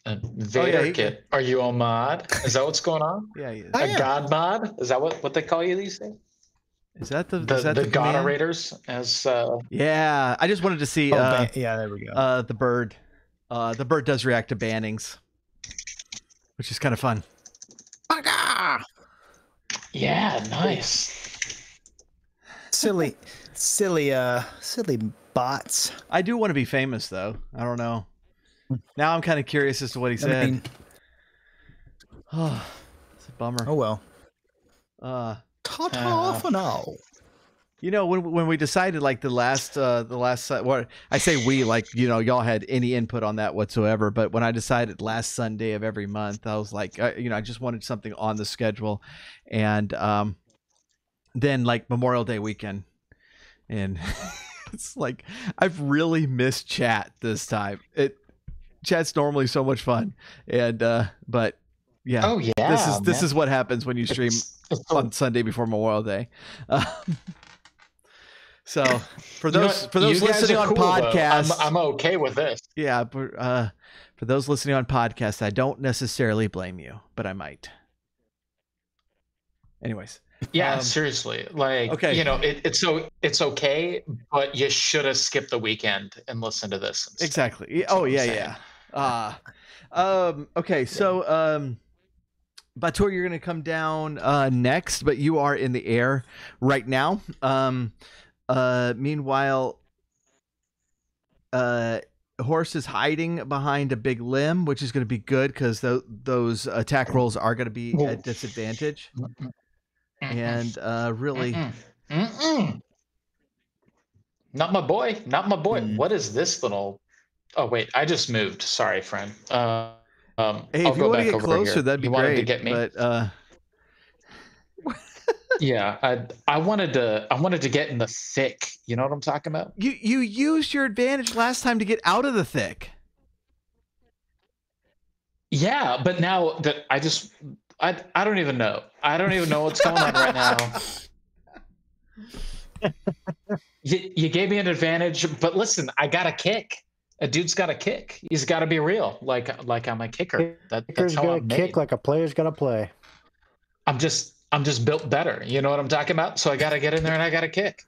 Vader kit. Are you a mod? Is that what's going on? Yeah, he is. A god mod? Is that what they call you these days? Is that the godorators? Yeah, I just wanted to see. There we go. The bird. The bird does react to bannings, which is kind of fun. Yeah, nice. Silly bots. I do want to be famous, though. I don't know. Now I'm kind of curious as to what he said. I mean, oh, it's a bummer. Oh, well. Cut off and all. You know, when we decided, like, the last well, I say we, like, you know, y'all had any input on that whatsoever. But when I decided last Sunday of every month, I was like, you know, I just wanted something on the schedule. And then, like, Memorial Day weekend. And it's like, I've really missed chat this time. Chat's normally so much fun. And but yeah, oh, yeah, this is what happens when you stream on Sunday before Memorial Day. So for those listening on podcasts, I'm okay with this. Yeah. But, for those listening on podcasts, I don't necessarily blame you, but I might. Anyways. Yeah, seriously. Like, okay. You know, it's okay, but you should have skipped the weekend and listened to this. Instead. Exactly. That's yeah. Okay. So, Batur, you're going to come down next, but you are in the air right now. Meanwhile, Horse is hiding behind a big limb, which is going to be good because those attack rolls are going to be at disadvantage. And really, not my boy. What is this little? Oh wait, I just moved. Sorry, friend. Hey, I'll if you go want back to get closer, here. That'd be you great. To get me. But yeah, I wanted to get in the thick. You know what I'm talking about? You used your advantage last time to get out of the thick. Yeah, but now that I don't even know. I don't even know what's going on right now. You gave me an advantage, but listen, I got a kick. A dude's got a kick. He's got to be real, like I'm a kicker. That's how I'm made. Kick like a player's got to play. I'm just built better. You know what I'm talking about? So I got to get in there and I got to kick.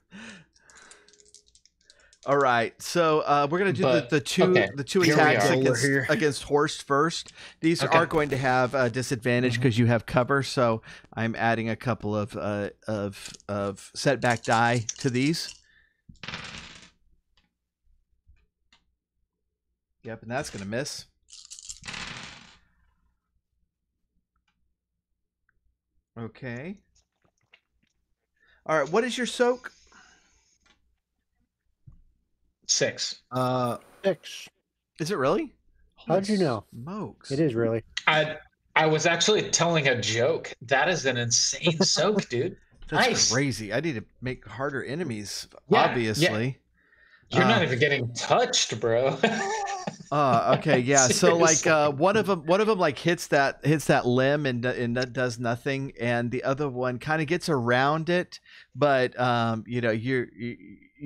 All right, so we're gonna do the two attacks against Horst first. These are going to have a disadvantage because you have cover. So I'm adding a couple of setback die to these. Yep, and that's gonna miss. Okay. All right, what is your soak? 6. 6. Is it really? How'd you know? Smokes. It is really. I was actually telling a joke. That is an insane soak, dude. That's nice. Crazy. I need to make harder enemies, obviously. Yeah. You're not even getting touched, bro. Okay, yeah. So like one of them like hits that limb and that does nothing, and the other one kind of gets around it, but you know,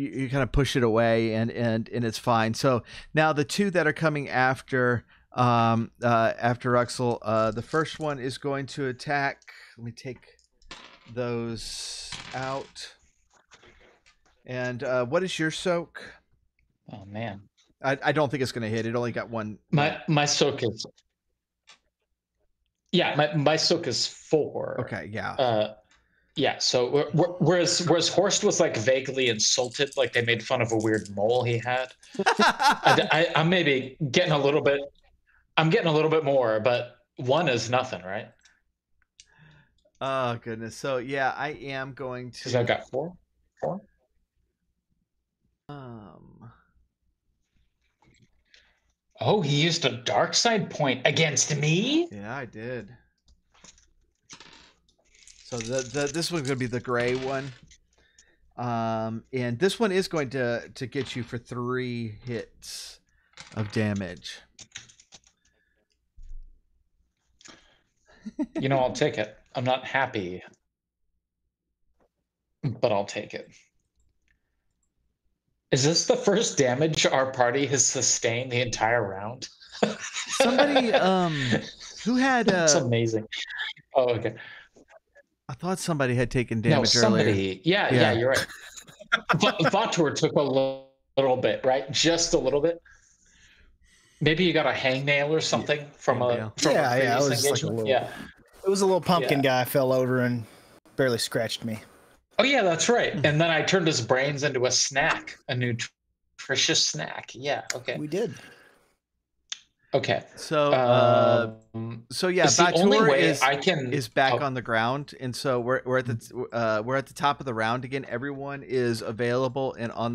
you kind of push it away and it's fine. So now the two that are coming after Ruxel, the first one is going to attack. Let me take those out. And what is your soak? Oh man. I don't think it's going to hit. It only got one. My soak is. Yeah, my soak is 4. Okay, yeah. Yeah, so whereas Horst was like vaguely insulted, like they made fun of a weird mole he had. I'm maybe getting a little bit. I'm getting a little bit more, but 1 is nothing, right? Oh goodness! So yeah, I am going to. Because I got 4. Oh, he used a dark side point against me? Yeah, I did. So this one's going to be the gray one. And this one is going to get you for 3 hits of damage. You know, I'll take it. I'm not happy, but I'll take it. Is this the first damage our party has sustained the entire round? Somebody who had... That's amazing. Oh, okay. I thought somebody had taken damage earlier. Yeah, you're right. Vatur took a little bit, right? Just a little bit. Maybe you got a hangnail or something from a previous engagement. Like it was a little pumpkin guy fell over and barely scratched me. Oh yeah, that's right. And then I turned his brains into a snack, a nutritious snack. Yeah. Okay. We did. Okay. So, Bator is back on the ground, and so we're at the top of the round again. Everyone is available and on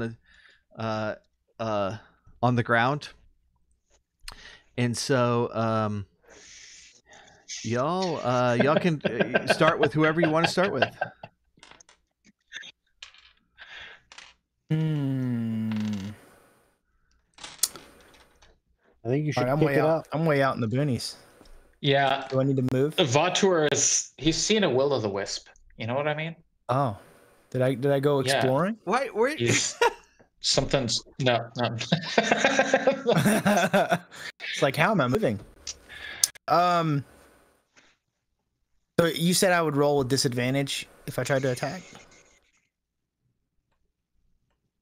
the ground, and so y'all can start with whoever you want to start with. I think you should. Right, I'm way out in the boonies. Yeah. Do I need to move? Vator is. He's seen a will o' the wisp. You know what I mean? Oh, did I go exploring? Yeah. What? Where? Something's no. It's like, how am I moving? So you said I would roll with disadvantage if I tried to attack.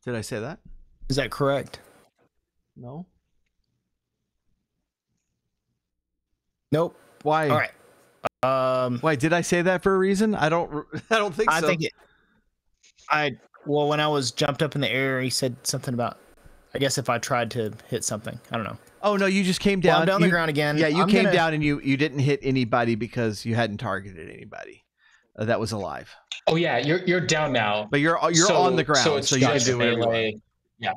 Did I say that? Is that correct? No. Nope. Why? All right. Why did I say that for a reason? I don't think so. I think when I was jumped up in the air, he said something about, I guess if I tried to hit something, I don't know. Oh no, you just came down. Well, I'm down the ground again. Yeah, you came down and you didn't hit anybody because you hadn't targeted anybody that was alive. Oh yeah, you're down now. But you're on the ground, so you can do whatever. Yeah.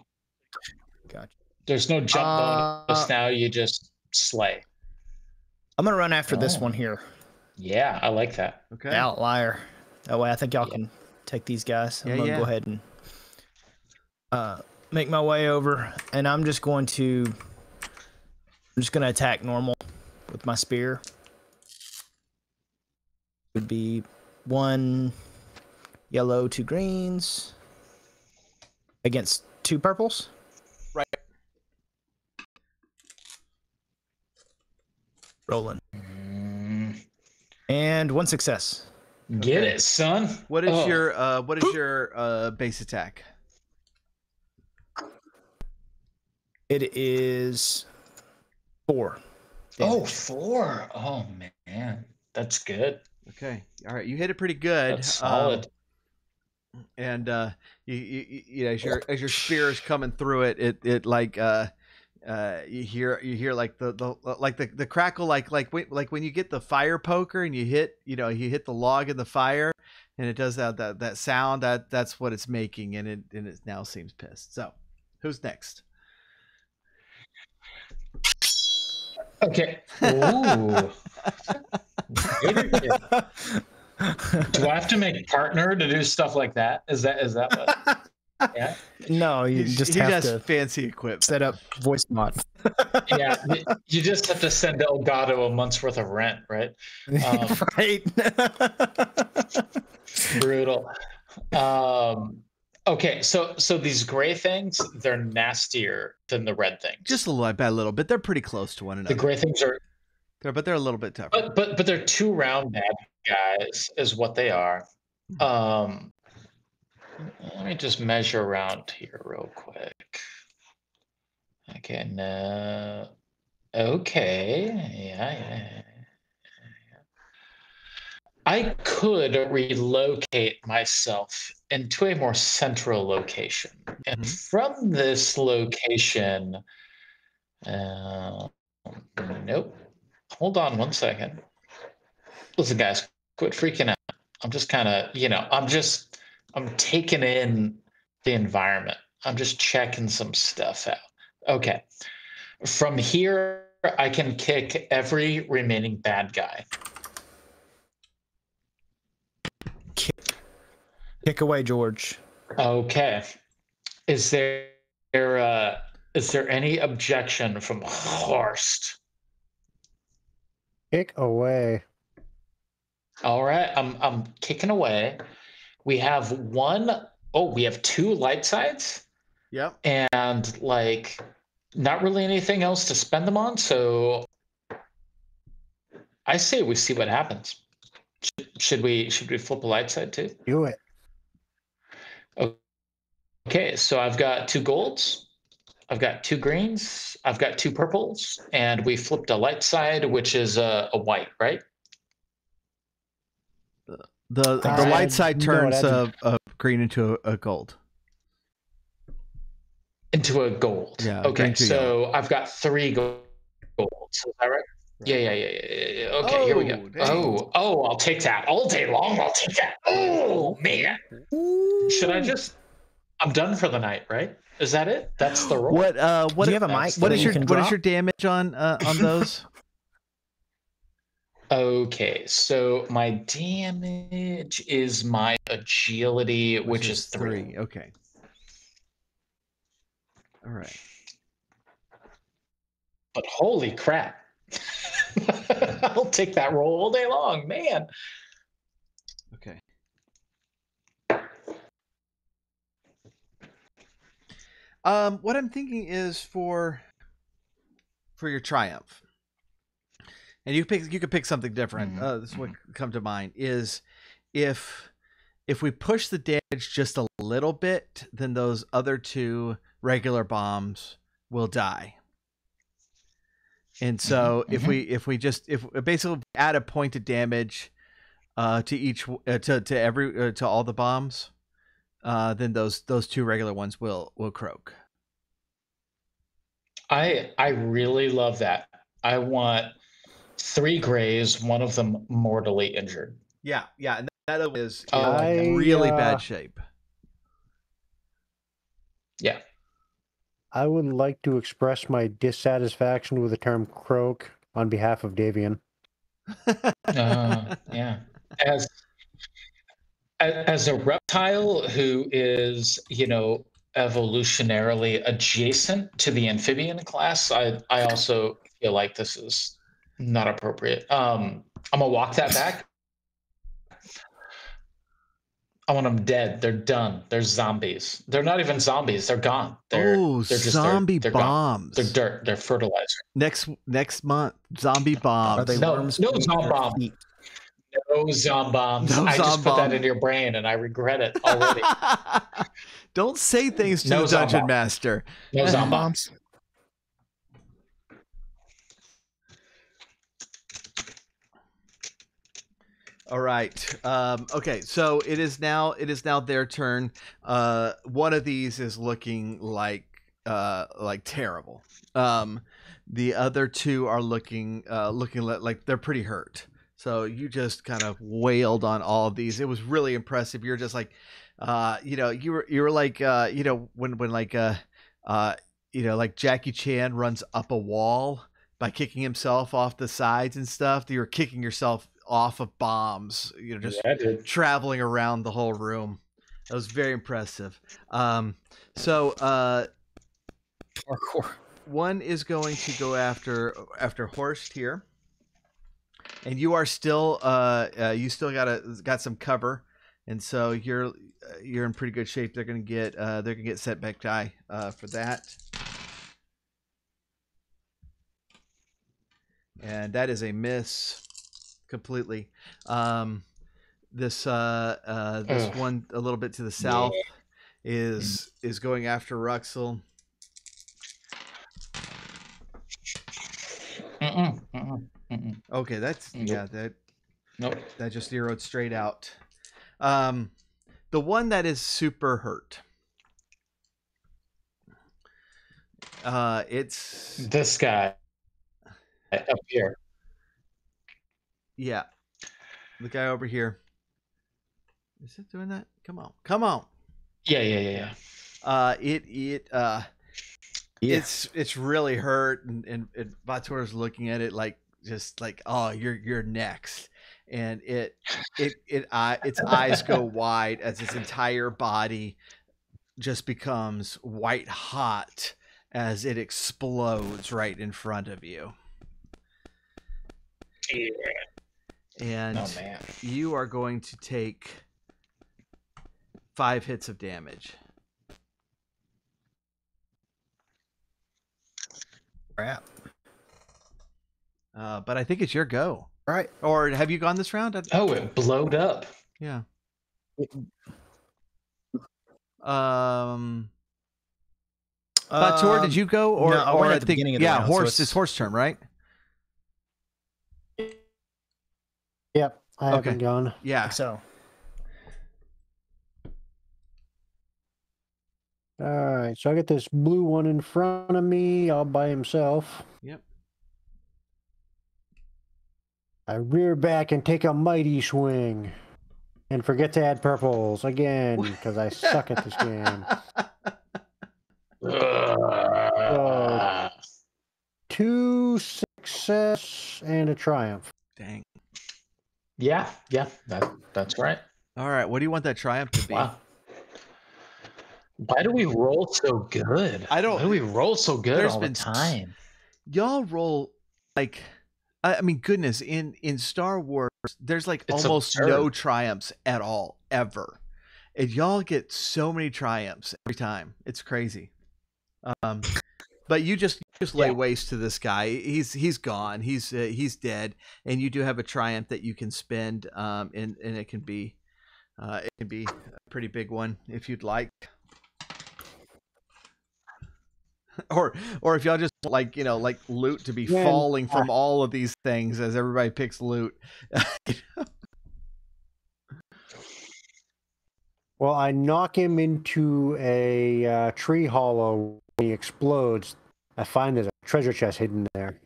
Gotcha. There's no jump bonus now. You just slay. I'm going to run after this one here. Yeah, I like that. Okay. The outlier. That way I think y'all can take these guys. I'm going to go ahead and make my way over. And I'm just going to attack normal with my spear. It would be 1 yellow, 2 greens against 2 purples. Right. Rolling. And 1 success. Okay. Get it, son. What is your base attack? It is 4. Damage. Oh, 4. Oh man. That's good. Okay. All right. You hit it pretty good. That's solid. And as your spear is coming through it, you hear like the crackle, like when you get the fire poker and you hit the log in the fire and it does that sound. That's what it's making, and it now seems pissed. So who's next? Okay. Ooh. Do I have to make partner to do stuff like that? Is that what? Yeah. No, he just has fancy equipment. Set up voice mod. Yeah, you just have to send Elgato a month's worth of rent, right? Right. Brutal. Okay, so these gray things, they're nastier than the red things. Just a little bit. They're pretty close to one another. The gray things are, but they're a little bit tougher. But they're 2 round bad guys, is what they are. Let me just measure around here real quick. Okay, no. Okay, yeah. I could relocate myself into a more central location. And from this location, nope. Hold on 1 second. Listen, guys, quit freaking out. I'm just kind of, I'm taking in the environment. I'm just checking some stuff out. Okay. From here, I can kick every remaining bad guy. Kick away, George. Okay. Is there any objection from Horst? Kick away. All right. I'm kicking away. We have 2 light sides. Yep. And like not really anything else to spend them on, so I say we see what happens. Should we flip a light side too? Do it. Okay, so I've got 2 golds I've got two greens, I've got two purples, and we flipped a light side, which is a white, right? The light side turns a green into a gold. Into a gold. Yeah, okay, so yellow. I've got three golds. Is that right? Yeah. Okay, here we go. Dang. Oh, I'll take that. All day long, I'll take that. Oh, man. Ooh. Should I just... I'm done for the night, right? Is that it? That's the roll. What do you have a mic? What is your damage on those? Okay, so my damage is my agility, which is three. Okay. All right. But holy crap. I'll take that roll all day long, man. Okay. What I'm thinking is for your triumph, and you could pick something different. Mm-hmm. This would come to mind is if we push the damage just a little bit, then those other two regular bombs will die. And so mm-hmm. if we basically add a point of damage to each to all the bombs, then those two regular ones will croak. I really love that. I want three grays, one of them mortally injured. Yeah, and that is in really bad shape. Yeah. I would like to express my dissatisfaction with the term croak on behalf of Davian. Yeah. As a reptile who is, evolutionarily adjacent to the amphibian class, I also feel like this is not appropriate. I'm going to walk that back. I want them dead. They're done. They're zombies. They're not even zombies. They're gone. They're just zombie bombs. Gone. They're dirt. They're fertilizer. Next month, zombie bombs. Are they worms? No zombie bombs. No zombie bombs. No I just put that into your brain, and I regret it already. Don't say things to the dungeon master. No zombie bombs. All right. Okay. So it is now their turn. One of these is looking like terrible. The other two are looking like they're pretty hurt. So you just kind of wailed on all of these. It was really impressive. You're just like, you were like, when Jackie Chan runs up a wall by kicking himself off the sides and stuff. You were kicking yourself off of bombs, just traveling around the whole room. That was very impressive. So parkour. One is going to go after Horst here, and you are still you still got some cover, and so you're in pretty good shape. They're gonna get setback die for that, and that is a miss. Completely. This one a little bit to the south is going after Ruxel. Okay, that's nope. Yeah, that nope. That just zeroed straight out. The one that is super hurt. It's this guy up here. Yeah, the guy over here. Is it doing that? Come on. Yeah. It's really hurt, and Vator's looking at it like oh, you're next, and its eyes go wide as its entire body just becomes white hot as it explodes right in front of you. Yeah. And you are going to take 5 hits of damage. Crap. But I think it's your go. Right. Or have you gone this round? It blowed up. Yeah. Tor, did you go? Or, no, or at the beginning of the round, horse. So it's horse turn, right? Yep, I have been gone. Yeah, so. All right, so I get this blue one in front of me all by himself. Yep. I rear back and take a mighty swing. And forget to add purples again, because I suck at this game. So, 2 success and a triumph. Dang. Yeah, yeah, that's right. All right, what do you want that triumph to be? Wow. Why do we roll so good? I don't. Why do we roll so good all the time? Y'all roll like. I mean, goodness, in Star Wars, there's like almost no triumphs at all, ever. And y'all get so many triumphs every time. It's crazy. But you just lay waste to this guy. He's gone. He's dead. And you do have a triumph that you can spend. And it can be a pretty big one if you'd like. Or if y'all just like, you know, like loot to be falling from all of these things as everybody picks loot. Well, I knock him into a tree hollow. When he explodes, I find there's a treasure chest hidden there.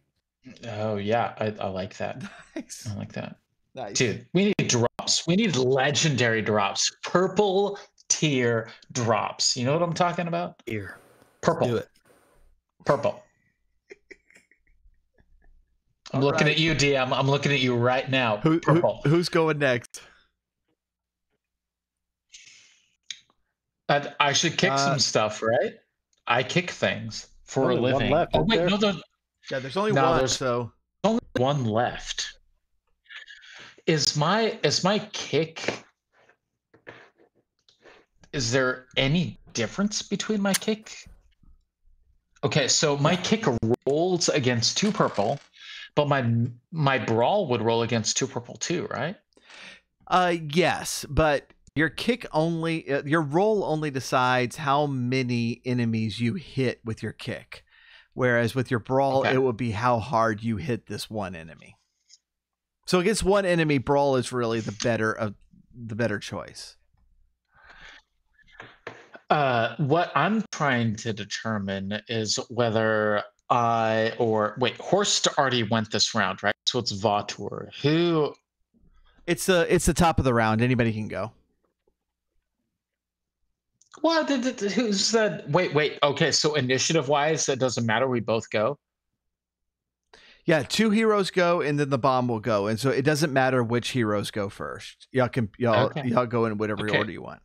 Oh yeah, I like that. Nice. I like that. Nice. Dude, we need drops. We need legendary drops. Purple tier drops. You know what I'm talking about? Here. Purple. Do it. Purple. I'm looking at you, DM. I'm looking at you right now. Purple. Who's going next? I should kick some stuff, right? I kick things for a living. Left, oh wait, there? No, there's only one. So only one left. Is my kick? Is there any difference between my kick? Okay, so my kick rolls against 2 purple, but my brawl would roll against 2 purple too, right? Yes, but your kick only, your roll only decides how many enemies you hit with your kick, whereas with your brawl, it would be how hard you hit this one enemy. So against one enemy, brawl is really the better choice. What I'm trying to determine is whether Horst already went this round, right? So it's Vautour. Who? It's the top of the round. Anybody can go. Well, who said? Wait. Okay, so initiative-wise, it doesn't matter. We both go. Yeah, 2 heroes go, and then the bomb will go, and so it doesn't matter which heroes go first. Y'all go in whatever order you want.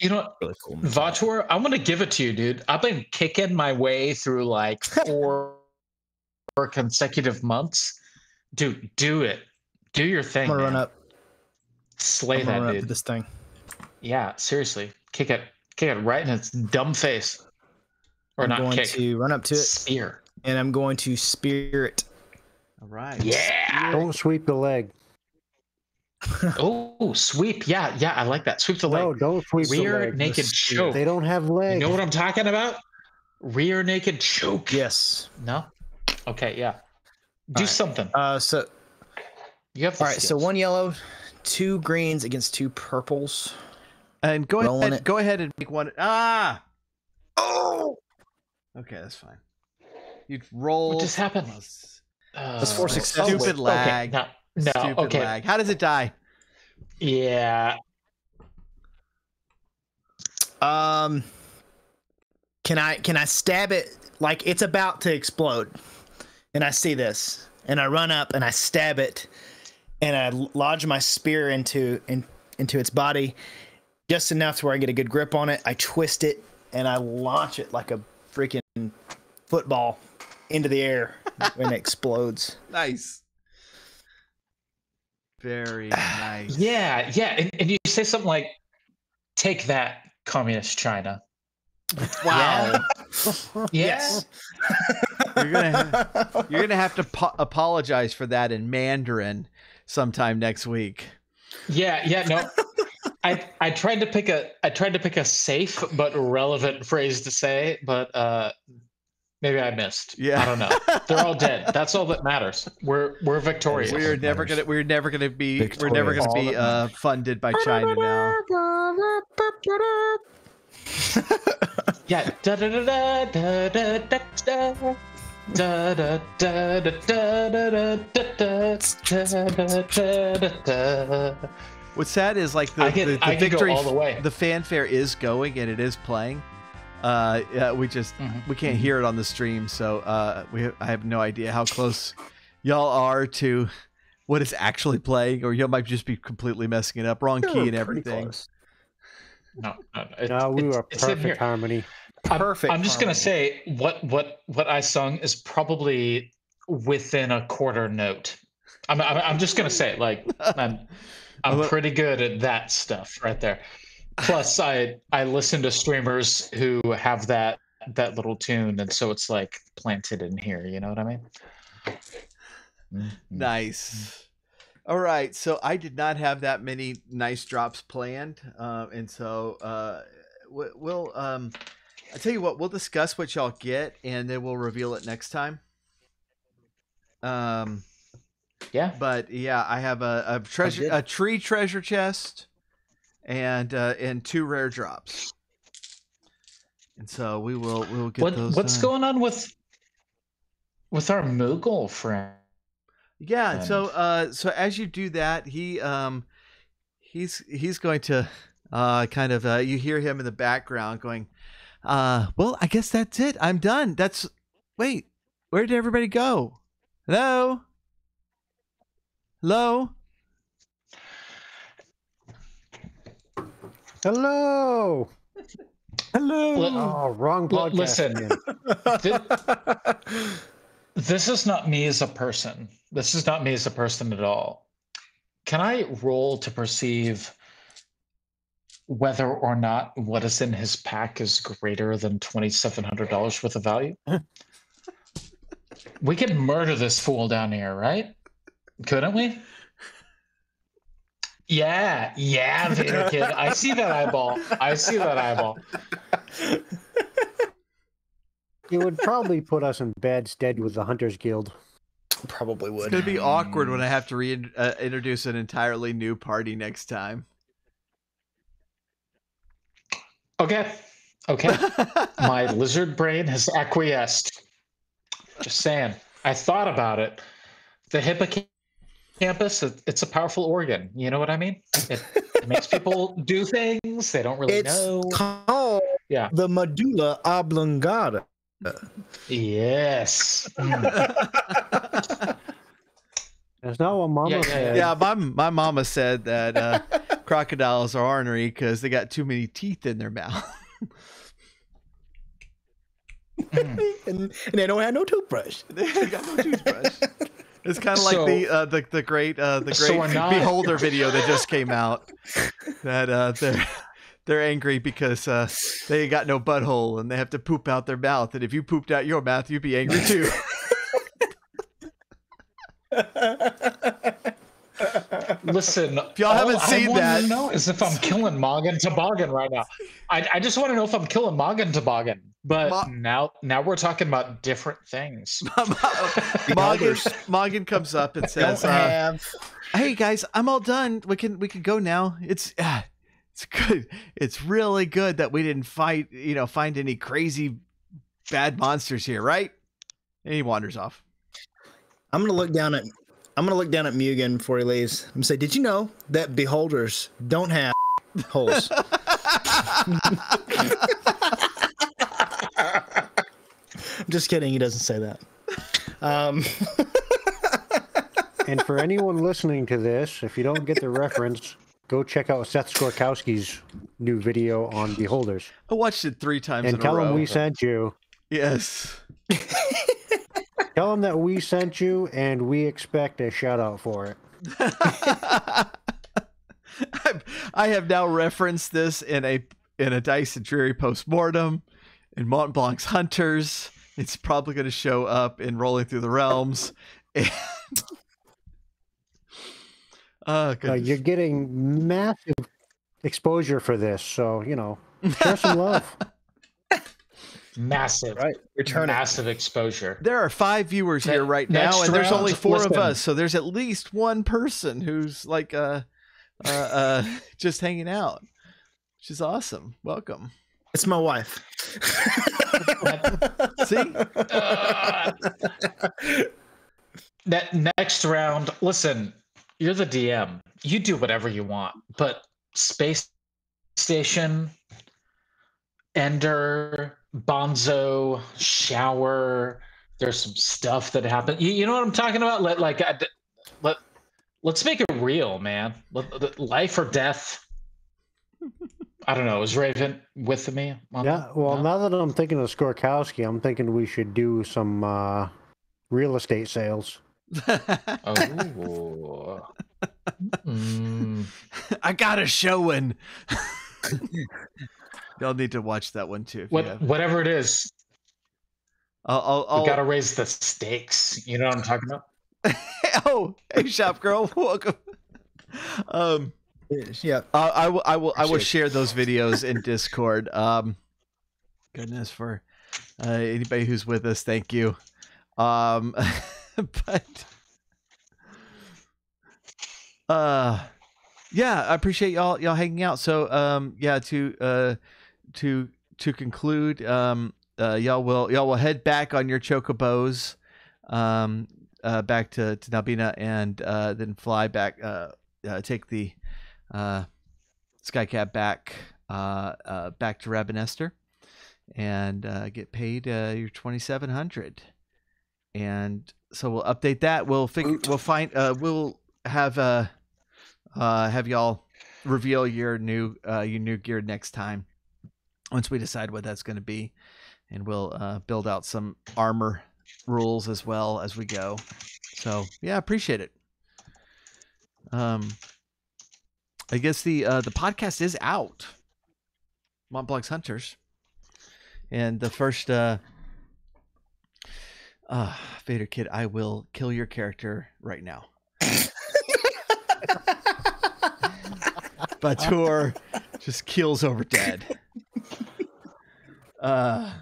You know, really cool, Vautour, I'm going to give it to you, dude. I've been kicking my way through like 4 consecutive months. Dude, do it. Do your thing. I'm going to run up. Slay that, dude. Run up to this thing. Yeah, seriously. Kick it right in its dumb face. Or not kick. I'm going to run up to it. Spear. And I'm going to spear it. All right. Yeah. Don't sweep the leg. Oh, sweep. Yeah, I like that. Sweep the leg. No, don't sweep the leg. Rear naked choke. They don't have legs. You know what I'm talking about? Rear naked choke. Yes. No? Okay, yeah. Do something. So you have so 1 yellow, 2 greens against 2 purples. And go ahead and make one. Oh! Okay, that's fine. You'd roll. What just happened? That's 4 success. Stupid lag. Okay, no, stupid lag. How does it die? Yeah. Can I stab it like it's about to explode? And I see this, and I run up and I stab it, and I lodge my spear into its body, just enough to where I get a good grip on it. I twist it and I launch it like a freaking football into the air when it explodes. Nice. Very nice. Yeah. And you say something like, "Take that, communist China." Wow. Yeah. Yes. You're gonna have to apologize for that in Mandarin sometime next week. Yeah. No. I tried to pick a safe but relevant phrase to say, but maybe I missed. Yeah, I don't know. They're all dead. That's all that matters. We're victorious. We're never gonna be victorious. We're never gonna be funded by China now. Yeah. Da da da da da da da. What's sad is like the victory, all the way. The fanfare is going and it is playing. We can't hear it on the stream, so I have no idea how close y'all are to what is actually playing, or y'all might just be completely messing it up, wrong key and everything. No, we were perfect harmony. Perfect. I'm just gonna say what I sung is probably within a quarter note. I'm just gonna say it, like I'm pretty good at that stuff right there. Plus, I listen to streamers who have that little tune, and so it's like planted in here. You know what I mean? Nice. All right. So I did not have that many nice drops planned, and so we'll. I tell you what, we'll discuss what y'all get, and then we'll reveal it next time. But yeah, I have a tree treasure chest, and 2 rare drops, and so we'll get those. What's going on with our Moogle friend? Yeah, so as you do that, he's going to you hear him in the background going, well, I guess that's it. I'm done. Wait, where did everybody go? Hello? Hello? Hello? Oh, wrong podcast. Listen, this is not me as a person. This is not me as a person at all. Can I roll to perceive whether or not what is in his pack is greater than $2,700 worth of value? We could murder this fool down here, right? Couldn't we? Yeah, Vader Kid. I see that eyeball. It would probably put us in bad stead with the Hunters Guild. Probably would. It's going to be awkward when I have to introduce an entirely new party next time. Okay. My lizard brain has acquiesced. Just saying. I thought about it. The hippocampus, it's a powerful organ. You know what I mean? It makes people do things they don't really know. It's called the medulla oblongata. Yes. That's not what Mama said. Yeah, my mama said that crocodiles are ornery because they got too many teeth in their mouth. and they don't have no toothbrush. They got no toothbrush. It's kind of like the great Beholder video that just came out. That they're angry because they got no butthole and they have to poop out their mouth. And if you pooped out your mouth, you'd be angry too. Listen, if y'all haven't seen that, to know is if I'm killing Moggin Toboggan right now. I just want to know if I'm killing Moggin Toboggan. But now we're talking about different things. Moggin comes up and says, "Hey guys, I'm all done. We can go now. It's good. It's really good that we didn't find any crazy bad monsters here, right?" And he wanders off. I'm gonna look down at Mugen before he leaves. I'm gonna say, "Did you know that beholders don't have holes?" I'm just kidding. He doesn't say that. And for anyone listening to this, if you don't get the reference, go check out Seth Skorkowski's new video on beholders. I watched it 3 times in a row. And tell him we sent you. Yes. Tell them that we sent you, and we expect a shout-out for it. I have now referenced this in a Dice and Dreary postmortem, in Montblanc's Hunters. It's probably going to show up in Rolling Through the Realms. And... you're getting massive exposure for this, so, you know, share some love. Massive, right? Return massive exposure. There are 5 viewers here right now, and there's only 4 of us, so there's at least 1 person who's like just hanging out, which is awesome. Welcome. It's my wife. See? Next round, listen, you're the DM. You do whatever you want, but Space Station, Ender, Bonzo, Shower, there's some stuff that happened. You know what I'm talking about? Let's make it real, man. Life or death. I don't know. Is Raven with me? Yeah. Well, now that I'm thinking of Skorkowski, I'm thinking we should do some real estate sales. Oh. Mm. I got a showing. Y'all need to watch that one too. Whatever it is, we gotta raise the stakes. You know what I'm talking about? Oh, hey, shop girl, welcome. Yeah, I will share those videos in Discord. Goodness, for anybody who's with us, thank you. But yeah, I appreciate y'all hanging out. So yeah, to conclude, y'all will head back on your chocobos, back to Nalbina, and then fly back, take the Skycab back back to Rabanastre, and get paid your 2,700. And so we'll update that. We'll have y'all reveal your new gear next time, once we decide what that's going to be, and we'll build out some armor rules as well as we go. So yeah, appreciate it. I guess the podcast is out, Montblanc's Hunters, and the first Vader Kid, I will kill your character right now. Bator just keels over dead. But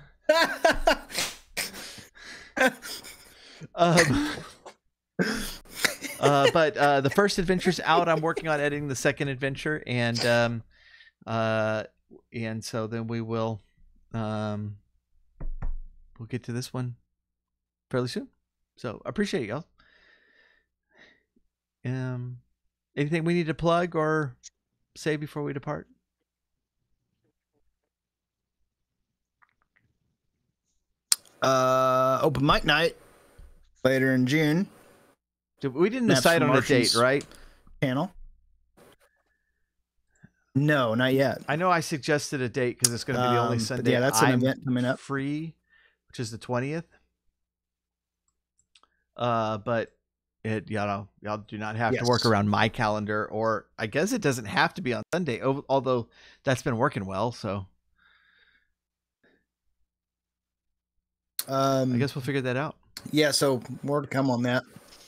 the first adventure's out. I'm working on editing the second adventure, and so then we will we'll get to this one fairly soon. So I appreciate y'all. Anything we need to plug or say before we depart? Open mic night later in June. We didn't decide on a date, right? Panel? No, not yet. I know I suggested a date because it's going to be the only Sunday. Yeah, that's an event coming up. Free, which is the 20th. But y'all do not have to work around my calendar, or I guess it doesn't have to be on Sunday. Although that's been working well, so I guess we'll figure that out. Yeah, so more to come on that.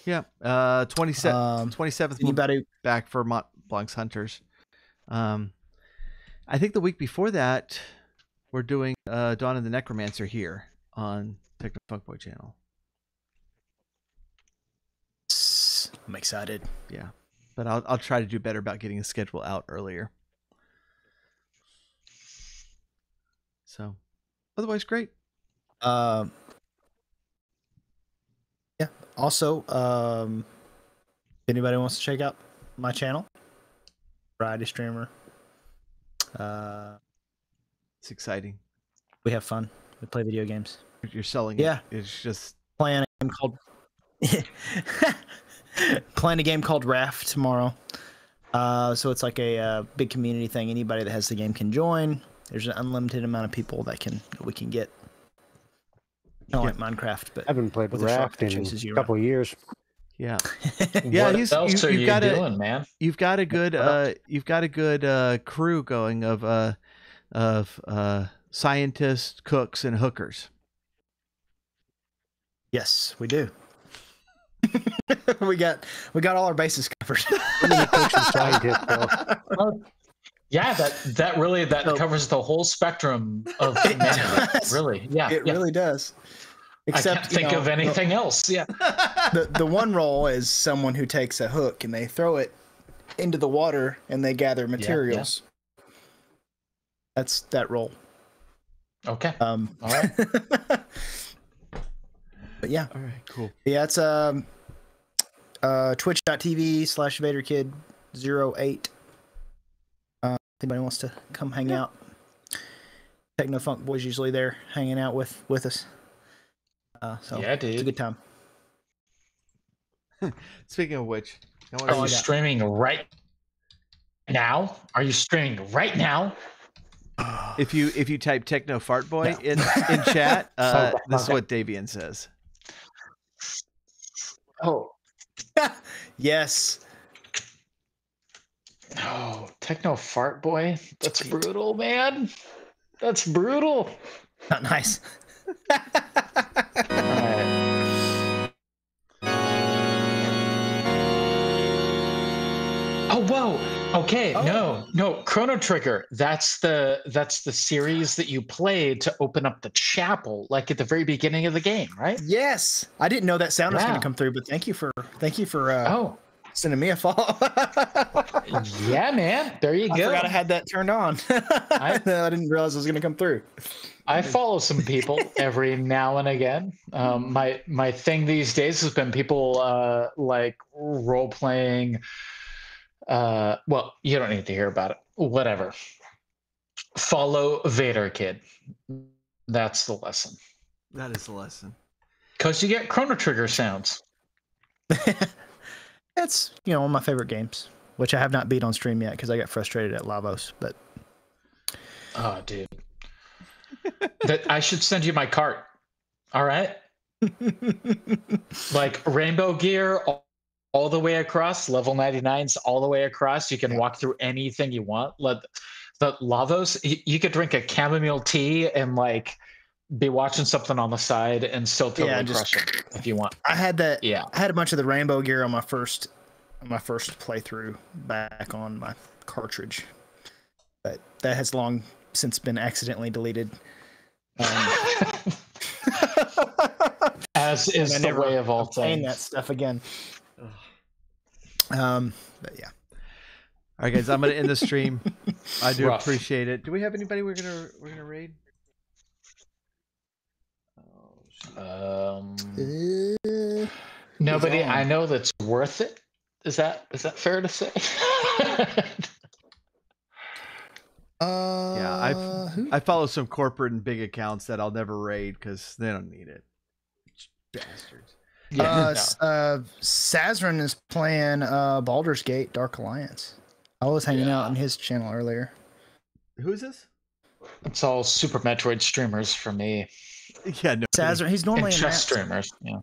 Yeah, 27th. Anybody back for Montblanc's Hunters? I think the week before that, we're doing Dawn of the Necromancer here on Technofunkboy channel. I'm excited. Yeah, but I'll try to do better about getting a schedule out earlier. So, otherwise, great. Yeah. Also, if anybody wants to check out my channel, variety streamer, it's exciting. We have fun. We play video games. You're selling. Yeah. It's just playing a game called. Playing a game called Raft tomorrow. So it's like a big community thing. Anybody that has the game can join. There's an unlimited amount of people that we can get. Not like Minecraft, but I haven't played Raft in a couple years. Yeah, yeah. You've got a good crew going of scientists, cooks, and hookers. Yes, we do. we got all our bases covered. Yeah, that really covers the whole spectrum of humanity. Really, yeah, it really does. Except, I can't think of anything else. Yeah, the one role is someone who takes a hook and they throw it into the water and they gather materials. Yeah, yeah. That's that role. Okay. All right. But yeah. All right. Cool. Yeah, it's twitch.tv/VaderKid08. If anybody wants to come hang out, Techno Funk Boy's usually there hanging out with us. So yeah, dude, it's a good time. Speaking of which, are you streaming right now? Are you streaming right now? If you type Techno Fart Boy in chat, this is what Davian says. Oh, yes. Oh, Techno Fart Boy. That's brutal, man. That's brutal. Not nice. All right. Oh, whoa. Okay. Oh. No. Chrono Trigger. That's the series that you played to open up the chapel, like at the very beginning of the game, right? Yes. I didn't know that sound was going to come through, but thank you for sending me a follow. Yeah, man. There you go. I forgot I had that turned on. I didn't realize it was going to come through. I follow some people every now and again. My thing these days has been people like role playing. Well, you don't need to hear about it. Whatever. Follow Vader Kid. That's the lesson. That is the lesson. Because you get Chrono Trigger sounds. That's, one of my favorite games, which I have not beat on stream yet because I got frustrated at Lavos. But oh, dude, I should send you my cart. All right, like rainbow gear all the way across, level 99s all the way across. You can walk through anything you want. The Lavos, you could drink a chamomile tea and like be watching something on the side and still totally crush it if you want. I had that. Yeah, I had a bunch of the rainbow gear on my first playthrough back on my cartridge, but that has long since been accidentally deleted. As is the way of all things. That stuff again. But yeah. All right, guys, I'm gonna end the stream. I do appreciate it. Do we have anybody we're gonna raid? Nobody I know that's worth it. Is that fair to say? Yeah, I follow some corporate and big accounts that I'll never raid because they don't need it. Bastards. Yeah. Sazrin is playing Baldur's Gate Dark Alliance. I was hanging out on his channel earlier. Who is this? It's all Super Metroid streamers for me. Yeah, no. Sazrin, he's normally in chess streamers. Yeah.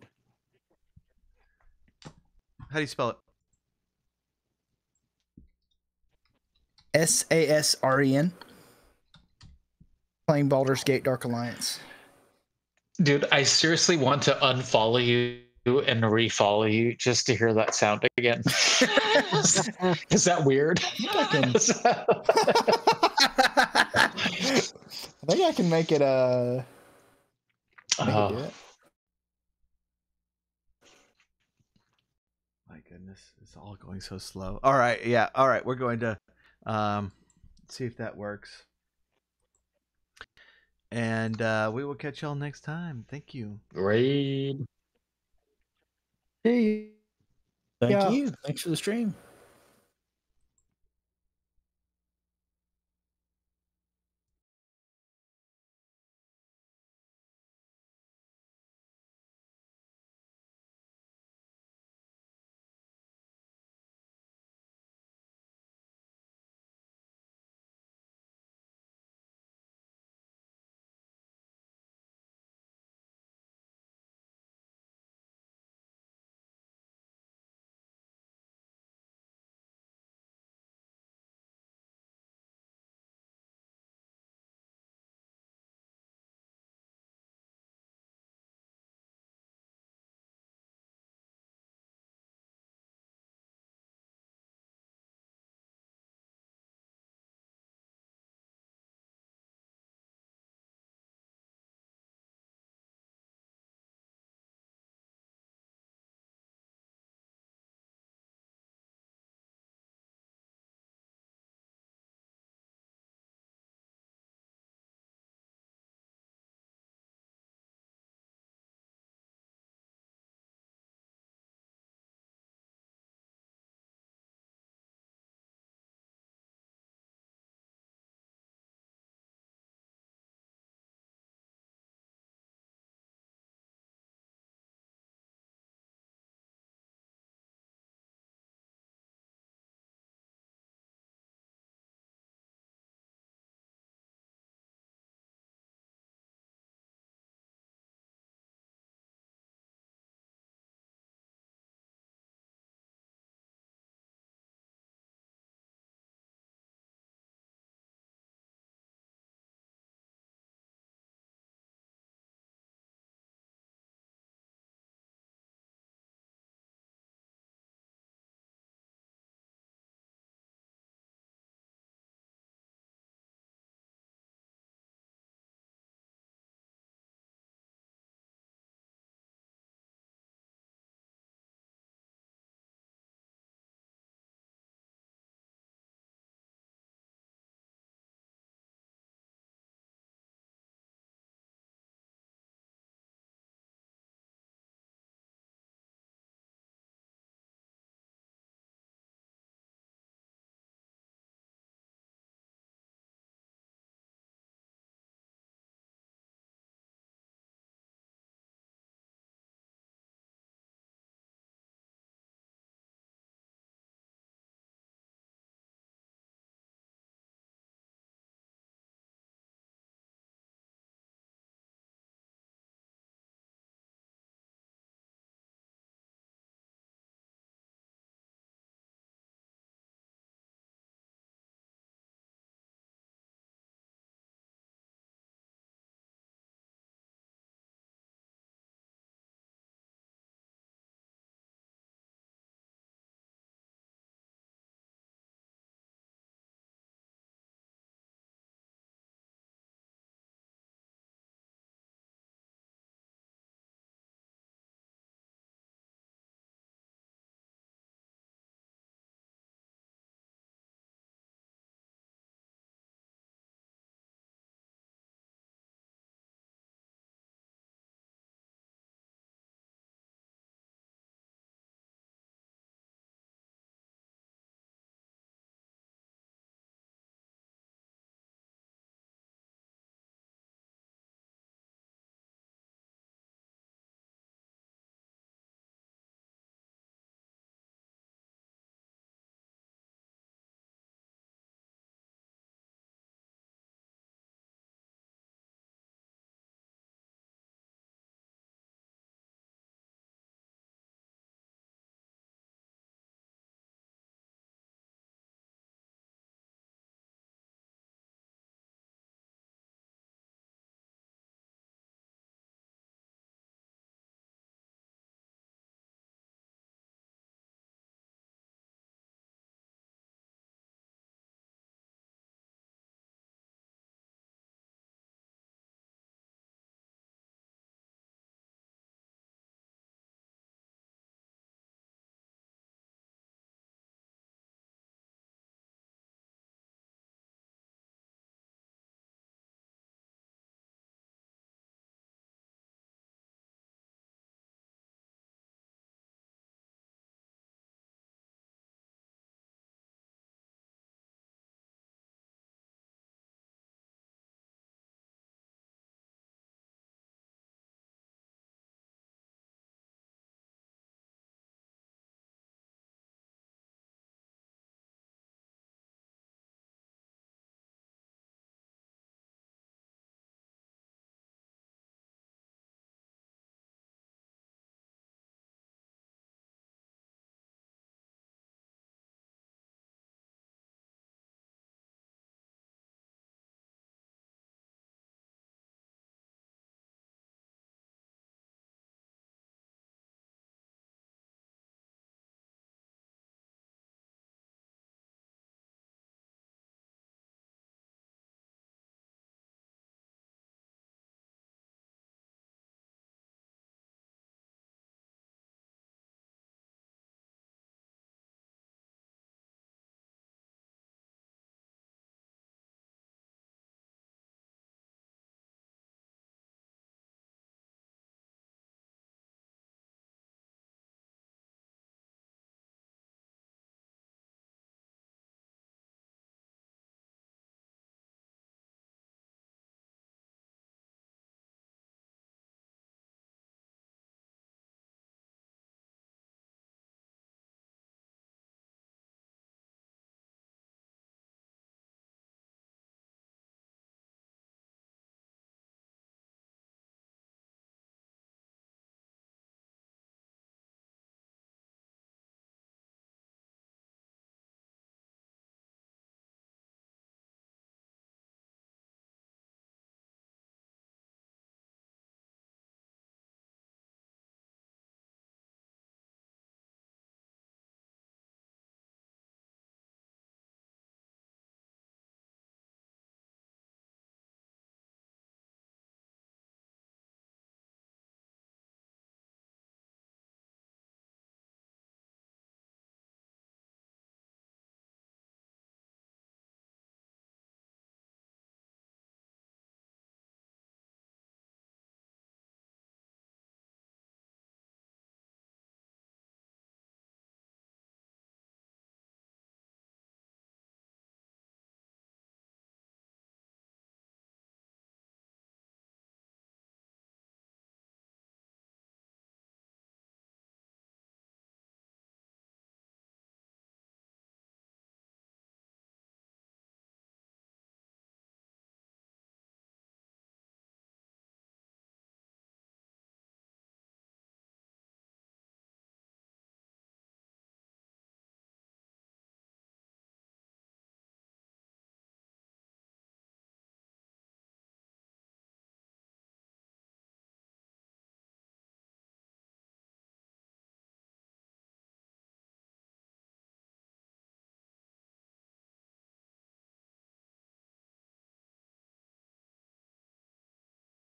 How do you spell it? SASREN. Playing Baldur's Gate Dark Alliance. Dude, I seriously want to unfollow you and refollow you just to hear that sound again. Is that weird? I think I can make it a. My goodness, it's all going so slow. All right, yeah, all right. We're going to see if that works. And we will catch y'all next time. Thank you. Great. Hey. Thank you. Thanks for the stream.